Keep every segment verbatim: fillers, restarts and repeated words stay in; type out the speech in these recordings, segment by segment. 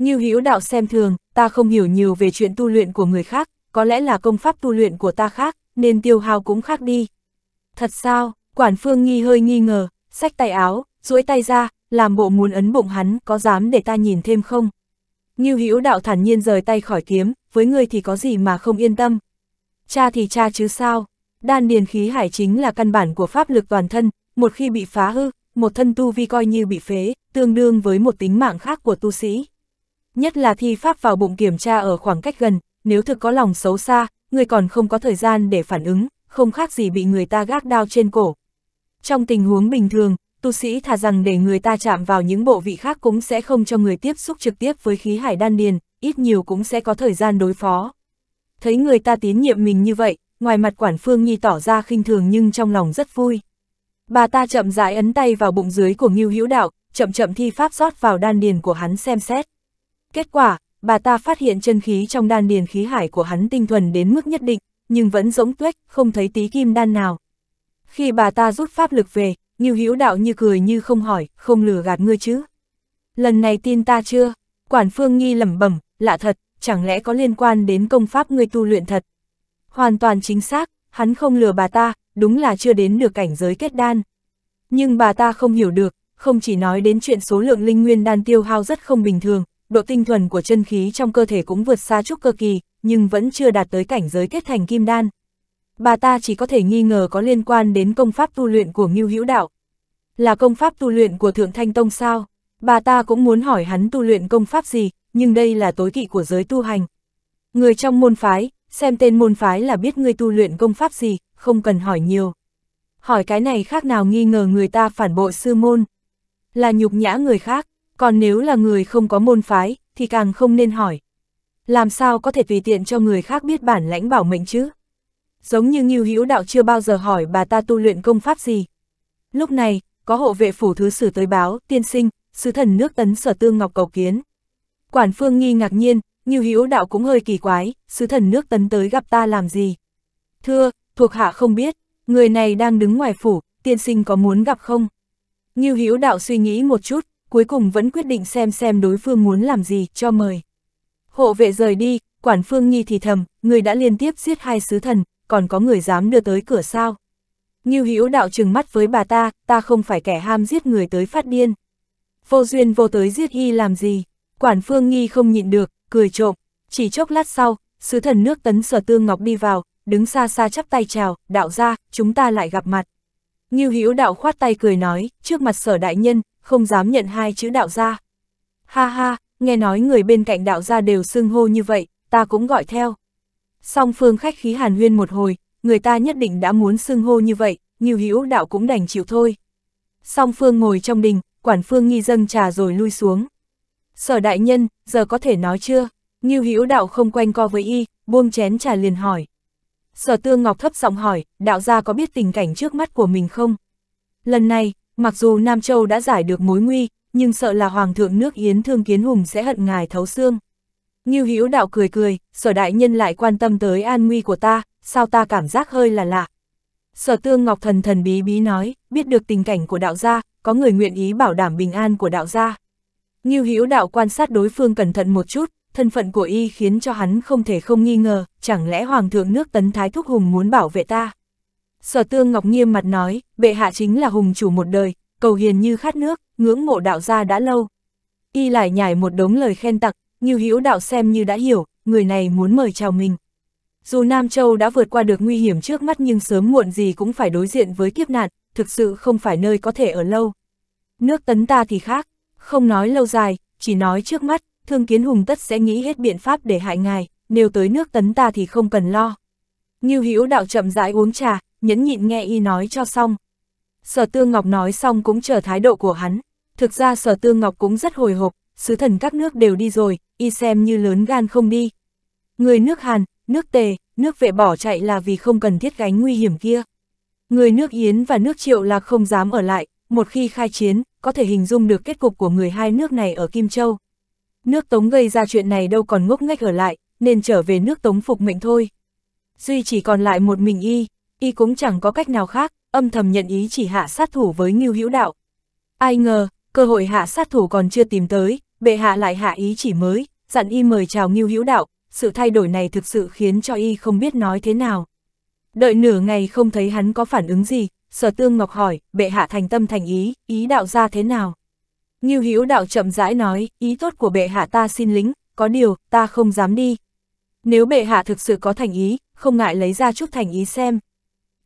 Như Hữu Đạo xem thường, ta không hiểu nhiều về chuyện tu luyện của người khác, có lẽ là công pháp tu luyện của ta khác, nên tiêu hao cũng khác đi. Thật sao? Quản Phương Nghi hơi nghi ngờ, xách tay áo, duỗi tay ra, làm bộ muốn ấn bụng hắn, có dám để ta nhìn thêm không? Như Hữu Đạo thản nhiên rời tay khỏi kiếm, với ngươi thì có gì mà không yên tâm. Cha thì cha chứ sao? Đan điền khí hải chính là căn bản của pháp lực toàn thân, một khi bị phá hư, một thân tu vi coi như bị phế, tương đương với một tính mạng khác của tu sĩ. Nhất là thi pháp vào bụng kiểm tra ở khoảng cách gần, nếu thực có lòng xấu xa, người còn không có thời gian để phản ứng, không khác gì bị người ta gác đao trên cổ. Trong tình huống bình thường, tu sĩ thà rằng để người ta chạm vào những bộ vị khác cũng sẽ không cho người tiếp xúc trực tiếp với khí hải đan điền, ít nhiều cũng sẽ có thời gian đối phó. Thấy người ta tín nhiệm mình như vậy, ngoài mặt Quản Phương Nhi tỏ ra khinh thường nhưng trong lòng rất vui. Bà ta chậm rãi ấn tay vào bụng dưới của Ngưu Hữu Đạo, chậm chậm thi pháp rót vào đan điền của hắn xem xét. Kết quả, bà ta phát hiện chân khí trong đan điền khí hải của hắn tinh thuần đến mức nhất định, nhưng vẫn rỗng tuếch, không thấy tí kim đan nào. Khi bà ta rút pháp lực về, Ngưu Hữu Đạo như cười như không hỏi, không lừa gạt ngươi chứ. Lần này tin ta chưa? Quản Phương Nghi lẩm bẩm, lạ thật, chẳng lẽ có liên quan đến công pháp ngươi tu luyện thật? Hoàn toàn chính xác, hắn không lừa bà ta, đúng là chưa đến được cảnh giới kết đan. Nhưng bà ta không hiểu được, không chỉ nói đến chuyện số lượng linh nguyên đan tiêu hao rất không bình thường, độ tinh thuần của chân khí trong cơ thể cũng vượt xa trúc cơ kỳ, nhưng vẫn chưa đạt tới cảnh giới kết thành kim đan. Bà ta chỉ có thể nghi ngờ có liên quan đến công pháp tu luyện của Ngưu Hữu Đạo. Là công pháp tu luyện của Thượng Thanh Tông sao? Bà ta cũng muốn hỏi hắn tu luyện công pháp gì, nhưng đây là tối kỵ của giới tu hành. Người trong môn phái, xem tên môn phái là biết ngươi tu luyện công pháp gì, không cần hỏi nhiều. Hỏi cái này khác nào nghi ngờ người ta phản bội sư môn. Là nhục nhã người khác, còn nếu là người không có môn phái, thì càng không nên hỏi. Làm sao có thể tùy tiện cho người khác biết bản lãnh bảo mệnh chứ? Giống như Ngưu Hữu Đạo chưa bao giờ hỏi bà ta tu luyện công pháp gì. Lúc này, có hộ vệ phủ thứ sử tới báo, tiên sinh, sứ thần nước Tấn Sở Tương Ngọc cầu kiến. Quản Phương Nghi ngạc nhiên, Ngưu Hữu Đạo cũng hơi kỳ quái, sứ thần nước Tấn tới gặp ta làm gì? Thưa, thuộc hạ không biết, người này đang đứng ngoài phủ, tiên sinh có muốn gặp không? Ngưu Hữu Đạo suy nghĩ một chút, cuối cùng vẫn quyết định xem xem đối phương muốn làm gì, cho mời. Hộ vệ rời đi, Quản Phương Nghi thì thầm, người đã liên tiếp giết hai sứ thần, còn có người dám đưa tới cửa sao? Ngưu Hữu Đạo trừng mắt với bà ta, ta không phải kẻ ham giết người tới phát điên. Vô duyên vô tới giết y làm gì? Quản Phương Nghi không nhịn được, cười trộm, chỉ chốc lát sau, sứ thần nước Tấn Sở Tương Ngọc đi vào, đứng xa xa chắp tay chào, đạo gia, chúng ta lại gặp mặt. Ngưu Hữu Đạo khoát tay cười nói, trước mặt sở đại nhân, không dám nhận hai chữ đạo gia. Ha ha, nghe nói người bên cạnh đạo gia đều xưng hô như vậy, ta cũng gọi theo. Song phương khách khí hàn huyên một hồi, người ta nhất định đã muốn xưng hô như vậy, Ngưu Hữu Đạo cũng đành chịu thôi. Song phương ngồi trong đình, Quản Phương Nghi dâng trà rồi lui xuống. Sở đại nhân, giờ có thể nói chưa? Ngưu Hữu Đạo không quanh co với y, buông chén trà liền hỏi. Sở Tương Ngọc thấp giọng hỏi, đạo gia có biết tình cảnh trước mắt của mình không? Lần này, mặc dù Nam Châu đã giải được mối nguy, nhưng sợ là Hoàng thượng nước Yến Thương Kiến Hùng sẽ hận ngài thấu xương. Ngưu Hữu Đạo cười cười, sở đại nhân lại quan tâm tới an nguy của ta, sao ta cảm giác hơi là lạ. Sở Tương Ngọc thần thần bí bí nói, biết được tình cảnh của đạo gia, có người nguyện ý bảo đảm bình an của đạo gia. Ngưu Hữu Đạo quan sát đối phương cẩn thận một chút, thân phận của y khiến cho hắn không thể không nghi ngờ, chẳng lẽ Hoàng thượng nước Tấn Thái Thúc Hùng muốn bảo vệ ta. Sở Tương Ngọc nghiêm mặt nói, bệ hạ chính là hùng chủ một đời, cầu hiền như khát nước, ngưỡng mộ đạo gia đã lâu. Y lại nhảy một đống lời khen tặng, Ngưu Hữu Đạo xem như đã hiểu, người này muốn mời chào mình. Dù Nam Châu đã vượt qua được nguy hiểm trước mắt nhưng sớm muộn gì cũng phải đối diện với kiếp nạn, thực sự không phải nơi có thể ở lâu. Nước Tấn ta thì khác, không nói lâu dài, chỉ nói trước mắt, Thương Kiến Hùng tất sẽ nghĩ hết biện pháp để hại ngài, nếu tới nước Tấn ta thì không cần lo. Ngưu Hữu Đạo chậm rãi uống trà, nhẫn nhịn nghe y nói cho xong. Sở Tương Ngọc nói xong cũng chờ thái độ của hắn, thực ra Sở Tương Ngọc cũng rất hồi hộp, sứ thần các nước đều đi rồi, y xem như lớn gan không đi. Người nước Hàn, nước Tề, nước Vệ bỏ chạy là vì không cần thiết gánh nguy hiểm kia. Người nước Yến và nước Triệu là không dám ở lại, một khi khai chiến, có thể hình dung được kết cục của người hai nước này ở Kim Châu. Nước Tống gây ra chuyện này đâu còn ngốc nghếch ở lại, nên trở về nước Tống phục mệnh thôi. Duy chỉ còn lại một mình y, y cũng chẳng có cách nào khác, âm thầm nhận ý chỉ hạ sát thủ với Ngưu Hữu Đạo. Ai ngờ, cơ hội hạ sát thủ còn chưa tìm tới, bệ hạ lại hạ ý chỉ mới, dặn y mời chào Ngưu Hữu Đạo, sự thay đổi này thực sự khiến cho y không biết nói thế nào. Đợi nửa ngày không thấy hắn có phản ứng gì, Sở Tương Ngọc hỏi, bệ hạ thành tâm thành ý, ý đạo ra thế nào? Ngưu Hữu Đạo chậm rãi nói, ý tốt của bệ hạ ta xin lính, có điều, ta không dám đi. Nếu bệ hạ thực sự có thành ý, không ngại lấy ra chút thành ý xem.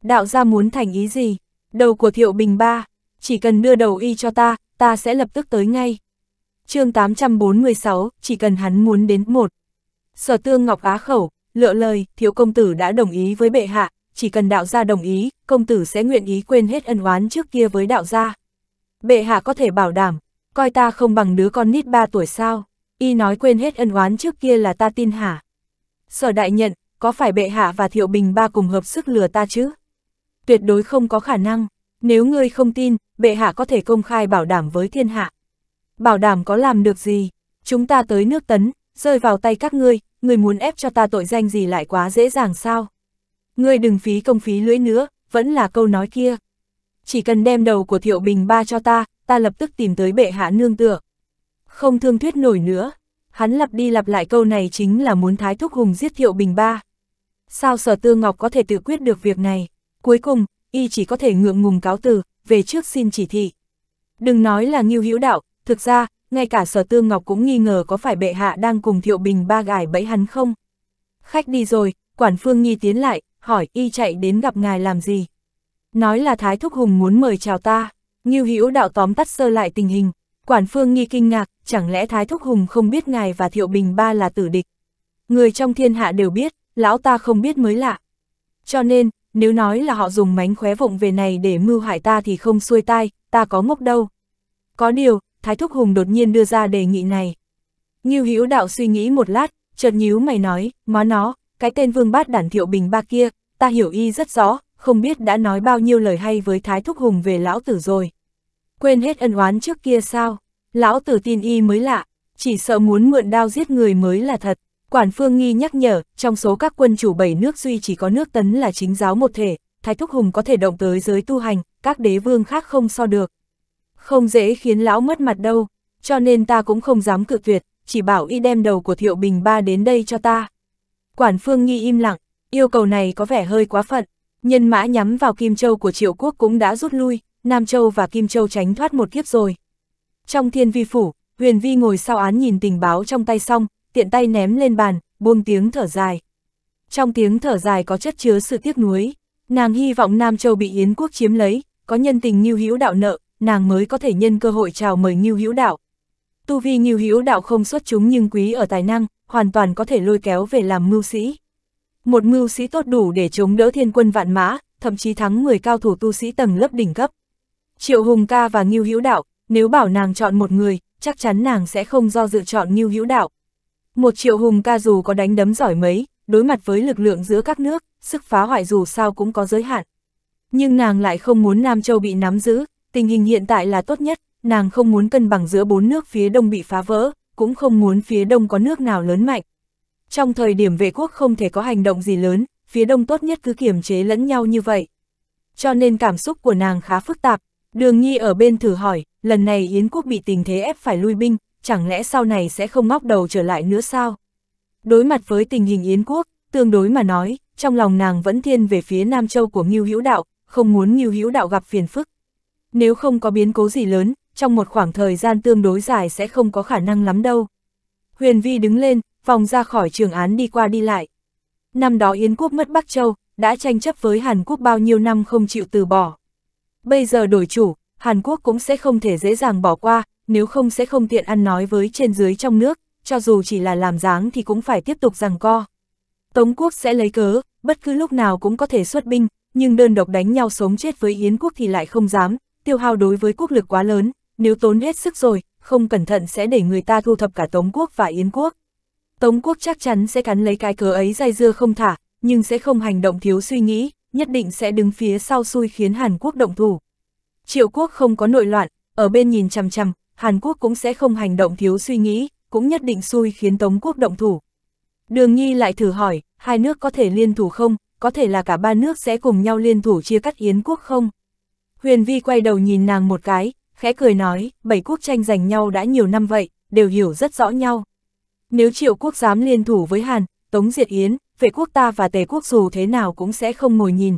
Đạo gia muốn thành ý gì? Đầu của Thiệu Bình Ba, chỉ cần đưa đầu y cho ta, ta sẽ lập tức tới ngay. Chương tám trăm bốn mươi sáu, chỉ cần hắn muốn đến một. Sở Tương Ngọc á khẩu, lựa lời, Thiếu công tử đã đồng ý với bệ hạ, chỉ cần đạo gia đồng ý, công tử sẽ nguyện ý quên hết ân oán trước kia với đạo gia. Bệ hạ có thể bảo đảm, coi ta không bằng đứa con nít ba tuổi sao, y nói quên hết ân oán trước kia là ta tin hả? Sở đại nhận, có phải bệ hạ và Thiệu Bình Ba cùng hợp sức lừa ta chứ? Tuyệt đối không có khả năng, nếu ngươi không tin, bệ hạ có thể công khai bảo đảm với thiên hạ. Bảo đảm có làm được gì, chúng ta tới nước Tấn, rơi vào tay các ngươi, ngươi muốn ép cho ta tội danh gì lại quá dễ dàng sao? Ngươi đừng phí công phí lưỡi nữa, vẫn là câu nói kia. Chỉ cần đem đầu của Thiệu Bình Ba cho ta, ta lập tức tìm tới bệ hạ nương tựa. Không thương thuyết nổi nữa, hắn lặp đi lặp lại câu này chính là muốn Thái Thúc Hùng giết Thiệu Bình Ba. Sao Sở Tương Ngọc có thể tự quyết được việc này? Cuối cùng, y chỉ có thể ngượng ngùng cáo từ, về trước xin chỉ thị. Đừng nói là Ngưu Hữu Đạo, thực ra, ngay cả Sở Tương Ngọc cũng nghi ngờ có phải bệ hạ đang cùng Thiệu Bình Ba gài bẫy hắn không? Khách đi rồi, quản Phương Nhi tiến lại, hỏi y chạy đến gặp ngài làm gì? Nói là Thái Thúc Hùng muốn mời chào ta, Ngưu Hữu Đạo tóm tắt sơ lại tình hình. Quản Phương Nhi kinh ngạc, chẳng lẽ Thái Thúc Hùng không biết ngài và Thiệu Bình Ba là tử địch? Người trong thiên hạ đều biết, lão ta không biết mới lạ. Cho nên, nếu nói là họ dùng mánh khóe vụng về này để mưu hại ta thì không xuôi tai, ta có ngốc đâu. Có điều, Thái Thúc Hùng đột nhiên đưa ra đề nghị này. Ngưu Hữu Đạo suy nghĩ một lát, chợt nhíu mày nói, má nó, cái tên vương bát đản Thiệu Bình Ba kia, ta hiểu y rất rõ, không biết đã nói bao nhiêu lời hay với Thái Thúc Hùng về lão tử rồi. Quên hết ân oán trước kia sao? Lão tử tin y mới lạ, chỉ sợ muốn mượn đao giết người mới là thật. Quản Phương Nghi nhắc nhở, trong số các quân chủ bảy nước duy chỉ có nước Tấn là chính giáo một thể, Thái Thúc Hùng có thể động tới giới tu hành, các đế vương khác không so được. Không dễ khiến lão mất mặt đâu, cho nên ta cũng không dám cự tuyệt, chỉ bảo y đem đầu của Thiệu Bình Ba đến đây cho ta. Quản Phương Nghi im lặng, yêu cầu này có vẻ hơi quá phận, nhân mã nhắm vào Kim Châu của Triệu Quốc cũng đã rút lui, Nam Châu và Kim Châu tránh thoát một kiếp rồi. Trong Thiên Vi Phủ, Huyền Vi ngồi sau án nhìn tình báo trong tay xong, tiện tay ném lên bàn, buông tiếng thở dài. Trong tiếng thở dài có chất chứa sự tiếc nuối, nàng hy vọng Nam Châu bị Yến Quốc chiếm lấy, có nhân tình Ngưu Hữu Đạo nợ, nàng mới có thể nhân cơ hội chào mời Ngưu Hữu Đạo. Tu vi Ngưu Hữu Đạo không xuất chúng nhưng quý ở tài năng, hoàn toàn có thể lôi kéo về làm mưu sĩ. Một mưu sĩ tốt đủ để chống đỡ thiên quân vạn mã, thậm chí thắng mười cao thủ tu sĩ tầng lớp đỉnh cấp. Triệu Hùng Ca và Ngưu Hữu Đạo, nếu bảo nàng chọn một người, chắc chắn nàng sẽ không do dự chọn Ngưu Hữu Đạo. Một Triệu Hùng Ca dù có đánh đấm giỏi mấy, đối mặt với lực lượng giữa các nước, sức phá hoại dù sao cũng có giới hạn. Nhưng nàng lại không muốn Nam Châu bị nắm giữ, tình hình hiện tại là tốt nhất, nàng không muốn cân bằng giữa bốn nước phía đông bị phá vỡ, cũng không muốn phía đông có nước nào lớn mạnh. Trong thời điểm vệ quốc không thể có hành động gì lớn, phía đông tốt nhất cứ kiềm chế lẫn nhau như vậy. Cho nên cảm xúc của nàng khá phức tạp. Đường Nhi ở bên thử hỏi, lần này Yến Quốc bị tình thế ép phải lui binh, chẳng lẽ sau này sẽ không ngóc đầu trở lại nữa sao? Đối mặt với tình hình Yến Quốc, tương đối mà nói, trong lòng nàng vẫn thiên về phía Nam Châu của Ngưu Hữu Đạo, không muốn Ngưu Hữu Đạo gặp phiền phức. Nếu không có biến cố gì lớn, trong một khoảng thời gian tương đối dài sẽ không có khả năng lắm đâu. Huyền Vi đứng lên, vòng ra khỏi trường án đi qua đi lại. Năm đó Yến Quốc mất Bắc Châu, đã tranh chấp với Hàn Quốc bao nhiêu năm không chịu từ bỏ. Bây giờ đổi chủ, Hàn Quốc cũng sẽ không thể dễ dàng bỏ qua, nếu không sẽ không tiện ăn nói với trên dưới trong nước, cho dù chỉ là làm dáng thì cũng phải tiếp tục giằng co. Tống Quốc sẽ lấy cớ, bất cứ lúc nào cũng có thể xuất binh, nhưng đơn độc đánh nhau sống chết với Yến Quốc thì lại không dám, tiêu hao đối với quốc lực quá lớn, nếu tốn hết sức rồi, không cẩn thận sẽ để người ta thu thập cả Tống Quốc và Yến Quốc. Tống Quốc chắc chắn sẽ cắn lấy cái cớ ấy dây dưa không thả, nhưng sẽ không hành động thiếu suy nghĩ. Nhất định sẽ đứng phía sau xui khiến Hàn Quốc động thủ. Triệu Quốc không có nội loạn, ở bên nhìn chằm chằm, Hàn Quốc cũng sẽ không hành động thiếu suy nghĩ, cũng nhất định xui khiến Tống Quốc động thủ. Đường Nhi lại thử hỏi, hai nước có thể liên thủ không, có thể là cả ba nước sẽ cùng nhau liên thủ chia cắt Yến Quốc không? Huyền Vi quay đầu nhìn nàng một cái, khẽ cười nói, bảy quốc tranh giành nhau đã nhiều năm vậy, đều hiểu rất rõ nhau. Nếu Triệu quốc dám liên thủ với Hàn, Tống diệt Yến, Vệ quốc ta và Tề quốc dù thế nào cũng sẽ không ngồi nhìn.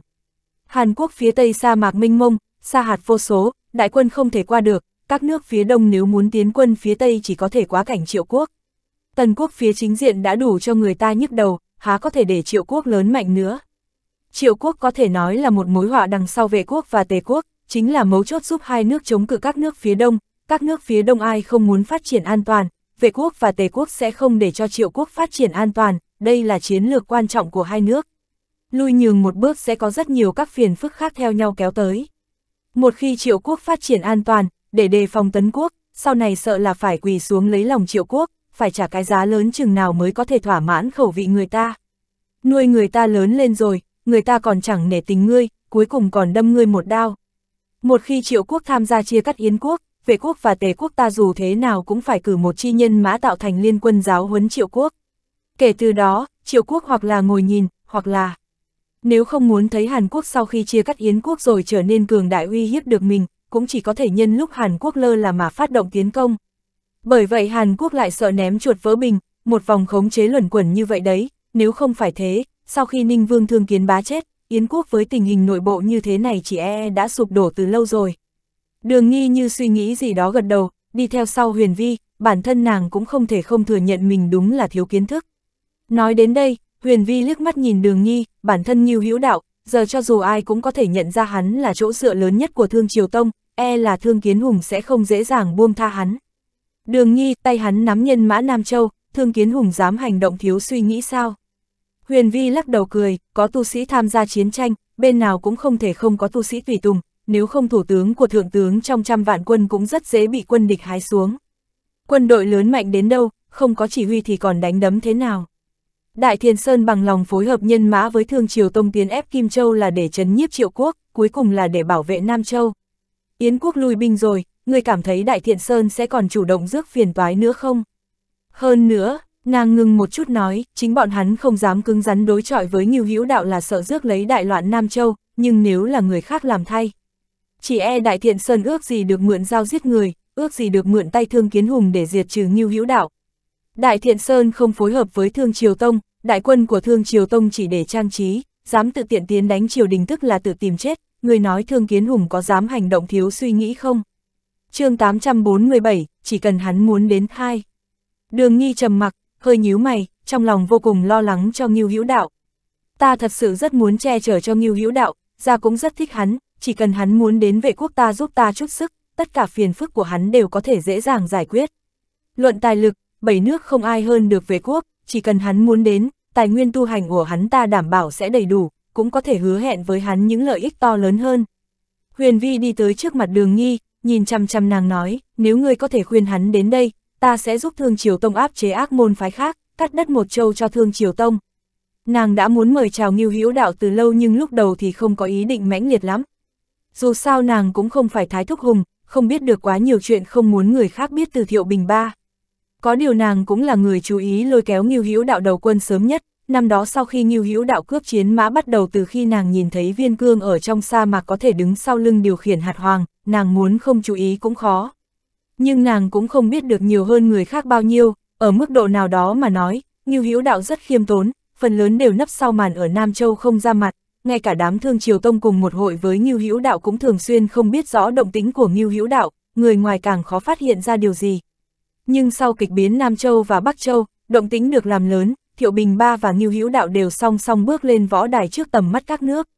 Hàn quốc phía tây sa mạc mênh mông, sa hạt vô số, đại quân không thể qua được, các nước phía đông nếu muốn tiến quân phía tây chỉ có thể quá cảnh Triệu quốc. Tần quốc phía chính diện đã đủ cho người ta nhức đầu, há có thể để Triệu quốc lớn mạnh nữa. Triệu quốc có thể nói là một mối họa đằng sau Vệ quốc và Tề quốc, chính là mấu chốt giúp hai nước chống cự các nước phía đông. Các nước phía đông ai không muốn phát triển an toàn, Vệ quốc và Tề quốc sẽ không để cho Triệu quốc phát triển an toàn, đây là chiến lược quan trọng của hai nước. Lui nhường một bước sẽ có rất nhiều các phiền phức khác theo nhau kéo tới. Một khi Triệu quốc phát triển an toàn, để đề phòng Tấn quốc, sau này sợ là phải quỳ xuống lấy lòng Triệu quốc, phải trả cái giá lớn chừng nào mới có thể thỏa mãn khẩu vị người ta. Nuôi người ta lớn lên rồi, người ta còn chẳng nể tình ngươi, cuối cùng còn đâm ngươi một đao. Một khi Triệu quốc tham gia chia cắt Yến quốc, Vệ quốc và Tề quốc ta dù thế nào cũng phải cử một chi nhân mã tạo thành liên quân giáo huấn Triệu quốc. Kể từ đó, Triệu quốc hoặc là ngồi nhìn, hoặc là... Nếu không muốn thấy Hàn Quốc sau khi chia cắt Yến quốc rồi trở nên cường đại uy hiếp được mình, cũng chỉ có thể nhân lúc Hàn Quốc lơ là mà phát động tiến công. Bởi vậy Hàn Quốc lại sợ ném chuột vỡ bình, một vòng khống chế luẩn quẩn như vậy đấy, nếu không phải thế, sau khi Ninh Vương Thương Kiến Bá chết, Yến quốc với tình hình nội bộ như thế này chỉ e đã sụp đổ từ lâu rồi. Đường Nghi như suy nghĩ gì đó gật đầu, đi theo sau Huyền Vi, bản thân nàng cũng không thể không thừa nhận mình đúng là thiếu kiến thức. Nói đến đây, Huyền Vi liếc mắt nhìn Đường Nghi, bản thân Ngưu Hữu Đạo, giờ cho dù ai cũng có thể nhận ra hắn là chỗ dựa lớn nhất của Thương Triều Tông, e là Thương Kiến Hùng sẽ không dễ dàng buông tha hắn. Đường Nghi, tay hắn nắm nhân mã Nam Châu, Thương Kiến Hùng dám hành động thiếu suy nghĩ sao? Huyền Vi lắc đầu cười, có tu sĩ tham gia chiến tranh, bên nào cũng không thể không có tu sĩ tùy tùng, nếu không thủ tướng của thượng tướng trong trăm vạn quân cũng rất dễ bị quân địch hái xuống. Quân đội lớn mạnh đến đâu, không có chỉ huy thì còn đánh đấm thế nào? Đại Thiên Sơn bằng lòng phối hợp nhân mã với Thương Triều Tông tiến ép Kim Châu là để trấn nhiếp Triệu quốc, cuối cùng là để bảo vệ Nam Châu. Yến quốc lui binh rồi, ngươi cảm thấy Đại Thiên Sơn sẽ còn chủ động rước phiền toái nữa không? Hơn nữa, nàng ngừng một chút nói, chính bọn hắn không dám cứng rắn đối chọi với Ngưu Hữu Đạo là sợ rước lấy đại loạn Nam Châu, nhưng nếu là người khác làm thay, chỉ e Đại Thiên Sơn ước gì được mượn dao giết người, ước gì được mượn tay Thương Kiến Hùng để diệt trừ Ngưu Hữu Đạo. Đại Thiện Sơn không phối hợp với Thương Triều Tông, đại quân của Thương Triều Tông chỉ để trang trí, dám tự tiện tiến đánh triều đình tức là tự tìm chết, người nói Thương Kiến Hùng có dám hành động thiếu suy nghĩ không? Chương tám trăm bốn mươi bảy, chỉ cần hắn muốn đến hai. Đường Nghi trầm mặc, hơi nhíu mày, trong lòng vô cùng lo lắng cho Ngưu Hữu Đạo. Ta thật sự rất muốn che chở cho Ngưu Hữu Đạo, gia cũng rất thích hắn, chỉ cần hắn muốn đến Vệ quốc ta giúp ta chút sức, tất cả phiền phức của hắn đều có thể dễ dàng giải quyết. Luận tài lực, bảy nước không ai hơn được Vệ quốc, chỉ cần hắn muốn đến, tài nguyên tu hành của hắn ta đảm bảo sẽ đầy đủ, cũng có thể hứa hẹn với hắn những lợi ích to lớn hơn. Huyền Vi đi tới trước mặt Đường Nghi, nhìn chăm chăm nàng nói, nếu ngươi có thể khuyên hắn đến đây, ta sẽ giúp Thương Triều Tông áp chế ác môn phái khác, cắt đất một châu cho Thương Triều Tông. Nàng đã muốn mời chào Ngưu Hữu Đạo từ lâu nhưng lúc đầu thì không có ý định mãnh liệt lắm. Dù sao nàng cũng không phải Thái Thúc Hùng, không biết được quá nhiều chuyện không muốn người khác biết từ Thiệu Bình Ba. Có điều nàng cũng là người chú ý lôi kéo Ngưu Hữu Đạo đầu quân sớm nhất, năm đó sau khi Ngưu Hữu Đạo cướp chiến mã bắt đầu từ khi nàng nhìn thấy viên cương ở trong sa mạc có thể đứng sau lưng điều khiển hạt hoàng, nàng muốn không chú ý cũng khó. Nhưng nàng cũng không biết được nhiều hơn người khác bao nhiêu, ở mức độ nào đó mà nói, Ngưu Hữu Đạo rất khiêm tốn, phần lớn đều nấp sau màn ở Nam Châu không ra mặt, ngay cả đám Thương Triều Tông cùng một hội với Ngưu Hữu Đạo cũng thường xuyên không biết rõ động tĩnh của Ngưu Hữu Đạo, người ngoài càng khó phát hiện ra điều gì. Nhưng sau kịch biến Nam Châu và Bắc Châu, động tĩnh được làm lớn, Thiệu Bình Ba và Ngưu Hữu Đạo đều song song bước lên võ đài trước tầm mắt các nước.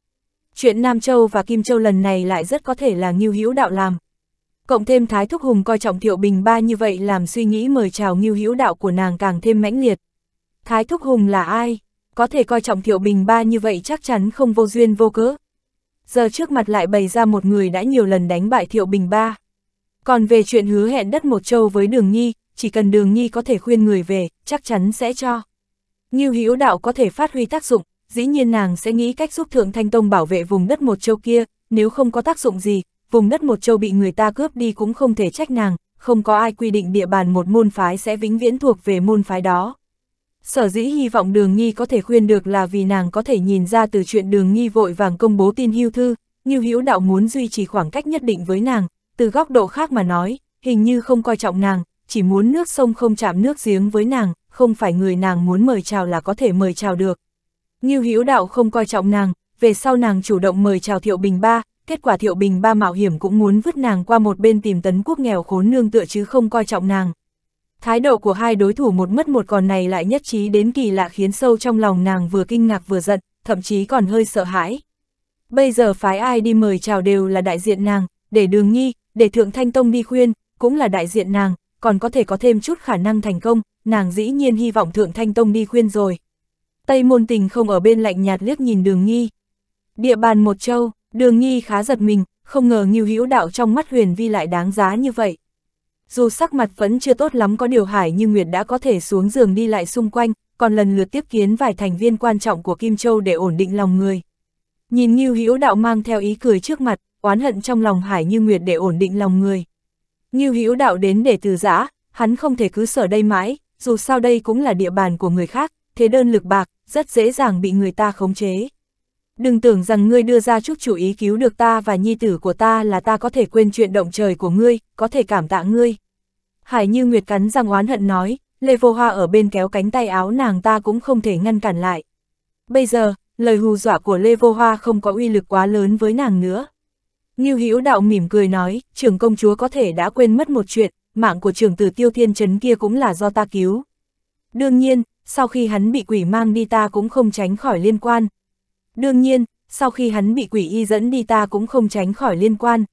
Chuyện Nam Châu và Kim Châu lần này lại rất có thể là Ngưu Hữu Đạo làm. Cộng thêm Thái Thúc Hùng coi trọng Thiệu Bình Ba như vậy làm suy nghĩ mời chào Ngưu Hữu Đạo của nàng càng thêm mãnh liệt. Thái Thúc Hùng là ai? Có thể coi trọng Thiệu Bình Ba như vậy chắc chắn không vô duyên vô cớ. Giờ trước mặt lại bày ra một người đã nhiều lần đánh bại Thiệu Bình Ba. Còn về chuyện hứa hẹn đất một châu với Đường Nghi, chỉ cần Đường Nghi có thể khuyên người về, chắc chắn sẽ cho. Ngưu Hữu Đạo có thể phát huy tác dụng, dĩ nhiên nàng sẽ nghĩ cách giúp Thượng Thanh Tông bảo vệ vùng đất một châu kia, nếu không có tác dụng gì, vùng đất một châu bị người ta cướp đi cũng không thể trách nàng, không có ai quy định địa bàn một môn phái sẽ vĩnh viễn thuộc về môn phái đó. Sở dĩ hy vọng Đường Nghi có thể khuyên được là vì nàng có thể nhìn ra từ chuyện Đường Nghi vội vàng công bố tin hưu thư, Ngưu Hữu Đạo muốn duy trì khoảng cách nhất định với nàng. Từ góc độ khác mà nói, hình như không coi trọng nàng, chỉ muốn nước sông không chạm nước giếng với nàng, không phải người nàng muốn mời chào là có thể mời chào được. Ngưu Hữu Đạo không coi trọng nàng, về sau nàng chủ động mời chào Thiệu Bình Ba, kết quả Thiệu Bình Ba mạo hiểm cũng muốn vứt nàng qua một bên tìm Tấn Quốc nghèo khốn nương tựa chứ không coi trọng nàng. Thái độ của hai đối thủ một mất một còn này lại nhất trí đến kỳ lạ khiến sâu trong lòng nàng vừa kinh ngạc vừa giận, thậm chí còn hơi sợ hãi. Bây giờ phái ai đi mời chào đều là đại diện nàng, để Đường Nghi, để Thượng Thanh Tông đi khuyên, cũng là đại diện nàng, còn có thể có thêm chút khả năng thành công, nàng dĩ nhiên hy vọng Thượng Thanh Tông đi khuyên rồi. Tây Môn Tình không ở bên lạnh nhạt liếc nhìn Đường Nghi. Địa bàn một châu, Đường Nghi khá giật mình, không ngờ Ngưu Hữu Đạo trong mắt Huyền Vi lại đáng giá như vậy. Dù sắc mặt vẫn chưa tốt lắm có điều Hải Như Nguyệt đã có thể xuống giường đi lại xung quanh, còn lần lượt tiếp kiến vài thành viên quan trọng của Kim Châu để ổn định lòng người. Nhìn Ngưu Hữu Đạo mang theo ý cười trước mặt, oán hận trong lòng Hải Như Nguyệt để ổn định lòng người. Ngưu Hữu Đạo đến để từ giã, hắn không thể cứ sở đây mãi, dù sao đây cũng là địa bàn của người khác, thế đơn lực bạc, rất dễ dàng bị người ta khống chế. Đừng tưởng rằng ngươi đưa ra chút chủ ý cứu được ta và nhi tử của ta là ta có thể quên chuyện động trời của ngươi, có thể cảm tạ ngươi. Hải Như Nguyệt cắn răng oán hận nói, Lê Vô Hoa ở bên kéo cánh tay áo nàng ta cũng không thể ngăn cản lại. Bây giờ, lời hù dọa của Lê Vô Hoa không có uy lực quá lớn với nàng nữa. Ngưu Hữu Đạo mỉm cười nói, trưởng công chúa có thể đã quên mất một chuyện, mạng của trưởng tử Tiêu Thiên Trấn kia cũng là do ta cứu. Đương nhiên, sau khi hắn bị quỷ mang đi ta cũng không tránh khỏi liên quan. Đương nhiên, sau khi hắn bị quỷ y dẫn đi ta cũng không tránh khỏi liên quan.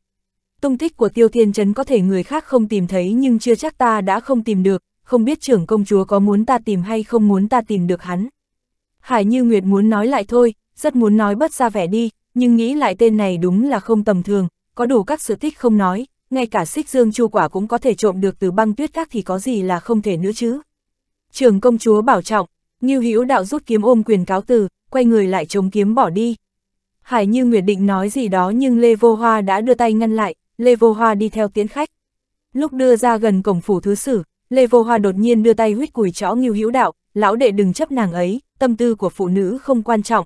Tung tích của Tiêu Thiên Trấn có thể người khác không tìm thấy nhưng chưa chắc ta đã không tìm được, không biết trưởng công chúa có muốn ta tìm hay không muốn ta tìm được hắn. Hải Như Nguyệt muốn nói lại thôi, rất muốn nói bất ra vẻ đi, nhưng nghĩ lại tên này đúng là không tầm thường, có đủ các sự tích không nói, ngay cả xích dương chu quả cũng có thể trộm được từ băng tuyết các thì có gì là không thể nữa chứ. Trưởng công chúa bảo trọng, Ngưu Hữu Đạo rút kiếm ôm quyền cáo từ, quay người lại chống kiếm bỏ đi. Hải Như Nguyệt định nói gì đó nhưng Lê Vô Hoa đã đưa tay ngăn lại, Lê Vô Hoa đi theo tiễn khách. Lúc đưa ra gần cổng phủ thứ sử, Lê Vô Hoa đột nhiên đưa tay huýt cùi chõ Ngưu Hữu Đạo, lão đệ đừng chấp nàng ấy, tâm tư của phụ nữ không quan trọng.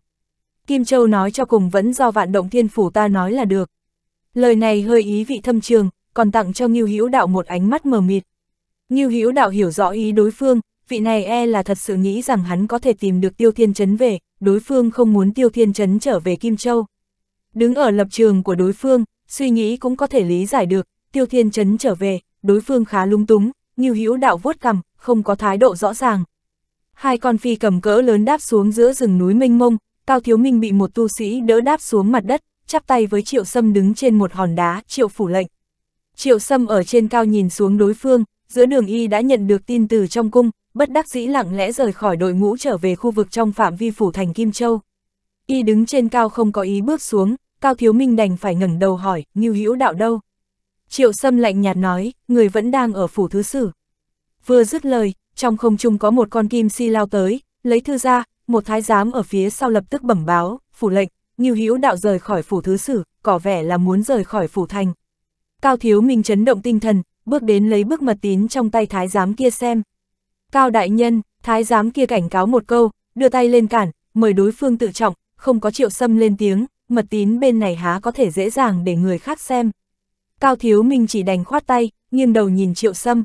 Kim Châu nói cho cùng vẫn do Vạn Động Thiên phủ ta nói là được. Lời này hơi ý vị thâm trường, còn tặng cho Ngưu Hữu Đạo một ánh mắt mờ mịt. Ngưu Hữu Đạo hiểu rõ ý đối phương, vị này e là thật sự nghĩ rằng hắn có thể tìm được Tiêu Thiên Trấn về, đối phương không muốn Tiêu Thiên Trấn trở về Kim Châu. Đứng ở lập trường của đối phương, suy nghĩ cũng có thể lý giải được, Tiêu Thiên Trấn trở về, đối phương khá lúng túng, Ngưu Hữu Đạo vuốt cằm, không có thái độ rõ ràng. Hai con phi cầm cỡ lớn đáp xuống giữa rừng núi mênh mông, Cao Thiếu Minh bị một tu sĩ đỡ đáp xuống mặt đất, chắp tay với Triệu Sâm đứng trên một hòn đá, Triệu phủ lệnh. Triệu Sâm ở trên cao nhìn xuống đối phương, giữa đường y đã nhận được tin từ trong cung, bất đắc dĩ lặng lẽ rời khỏi đội ngũ trở về khu vực trong phạm vi phủ thành Kim Châu. Y đứng trên cao không có ý bước xuống, Cao Thiếu Minh đành phải ngẩng đầu hỏi, Ngưu Hữu Đạo đâu? Triệu Sâm lạnh nhạt nói, người vẫn đang ở phủ thứ sử. Vừa dứt lời, trong không trung có một con kim si lao tới, lấy thư ra, một thái giám ở phía sau lập tức bẩm báo, phủ lệnh, Ngưu Hữu Đạo rời khỏi phủ thứ sử, có vẻ là muốn rời khỏi phủ thành. Cao Thiếu Minh chấn động tinh thần, bước đến lấy bức mật tín trong tay thái giám kia xem. Cao đại nhân, thái giám kia cảnh cáo một câu, đưa tay lên cản, mời đối phương tự trọng, không có Triệu Sâm lên tiếng, mật tín bên này há có thể dễ dàng để người khác xem. Cao Thiếu Minh chỉ đành khoát tay, nghiêng đầu nhìn Triệu Sâm.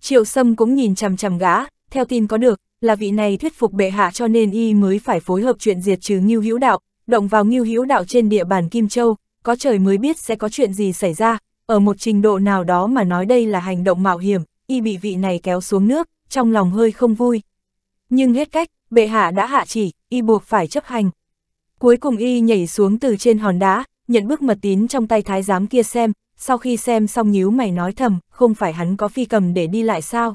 Triệu Sâm cũng nhìn chằm chằm gã, theo tin có được, là vị này thuyết phục bệ hạ cho nên y mới phải phối hợp chuyện diệt trừ Ngưu Hữu Đạo, động vào Ngưu Hữu Đạo trên địa bàn Kim Châu, có trời mới biết sẽ có chuyện gì xảy ra, ở một trình độ nào đó mà nói đây là hành động mạo hiểm, y bị vị này kéo xuống nước, trong lòng hơi không vui. Nhưng hết cách, bệ hạ đã hạ chỉ, y buộc phải chấp hành. Cuối cùng y nhảy xuống từ trên hòn đá, nhận bức mật tín trong tay thái giám kia xem, sau khi xem xong nhíu mày nói thầm, không phải hắn có phi cầm để đi lại sao?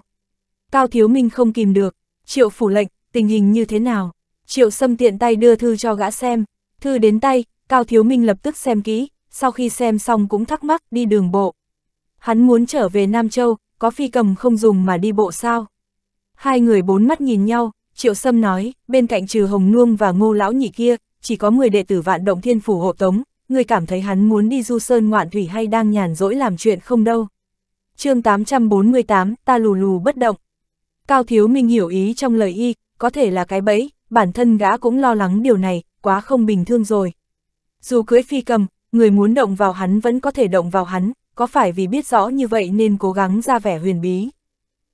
Cao Thiếu Minh không kìm được. Triệu phủ lệnh, tình hình như thế nào? Triệu Sâm tiện tay đưa thư cho gã xem. Thư đến tay, Cao Thiếu Minh lập tức xem kỹ, sau khi xem xong cũng thắc mắc đi đường bộ. Hắn muốn trở về Nam Châu, có phi cầm không dùng mà đi bộ sao? Hai người bốn mắt nhìn nhau, Triệu Sâm nói, bên cạnh trừ Hồng Nương và Ngô Lão Nhị kia, chỉ có mười đệ tử Vạn Động Thiên phủ hộ tống, người cảm thấy hắn muốn đi du sơn ngoạn thủy hay đang nhàn rỗi làm chuyện không đâu. Chương tám trăm bốn mươi tám, ta lù lù bất động. Cao Thiếu Minh hiểu ý trong lời y, có thể là cái bẫy, bản thân gã cũng lo lắng điều này, quá không bình thường rồi. Dù cưỡi phi cầm, người muốn động vào hắn vẫn có thể động vào hắn, có phải vì biết rõ như vậy nên cố gắng ra vẻ huyền bí.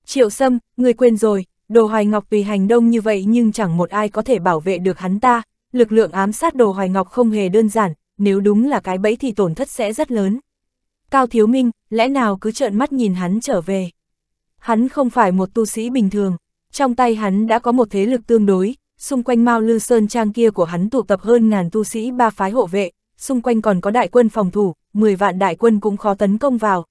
Triệu Sâm, người quên rồi, Đồ Hoài Ngọc vì hành động như vậy nhưng chẳng một ai có thể bảo vệ được hắn ta. Lực lượng ám sát Đồ Hoài Ngọc không hề đơn giản, nếu đúng là cái bẫy thì tổn thất sẽ rất lớn. Cao Thiếu Minh, lẽ nào cứ trợn mắt nhìn hắn trở về? Hắn không phải một tu sĩ bình thường, trong tay hắn đã có một thế lực tương đối, xung quanh Mao Lư Sơn Trang kia của hắn tụ tập hơn ngàn tu sĩ ba phái hộ vệ, xung quanh còn có đại quân phòng thủ, mười vạn đại quân cũng khó tấn công vào.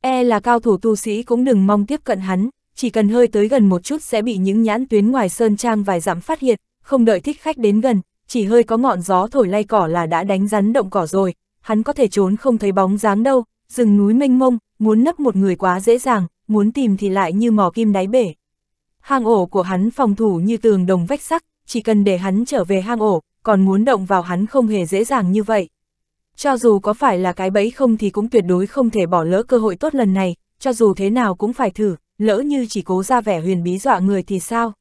E là cao thủ tu sĩ cũng đừng mong tiếp cận hắn, chỉ cần hơi tới gần một chút sẽ bị những nhãn tuyến ngoài Sơn Trang vài dặm phát hiện, không đợi thích khách đến gần, chỉ hơi có ngọn gió thổi lay cỏ là đã đánh rắn động cỏ rồi, hắn có thể trốn không thấy bóng dáng đâu, rừng núi mênh mông, muốn nấp một người quá dễ dàng, muốn tìm thì lại như mò kim đáy bể. Hang ổ của hắn phòng thủ như tường đồng vách sắt, chỉ cần để hắn trở về hang ổ, còn muốn động vào hắn không hề dễ dàng như vậy. Cho dù có phải là cái bẫy không thì cũng tuyệt đối không thể bỏ lỡ cơ hội tốt lần này, cho dù thế nào cũng phải thử, lỡ như chỉ cố ra vẻ huyền bí dọa người thì sao?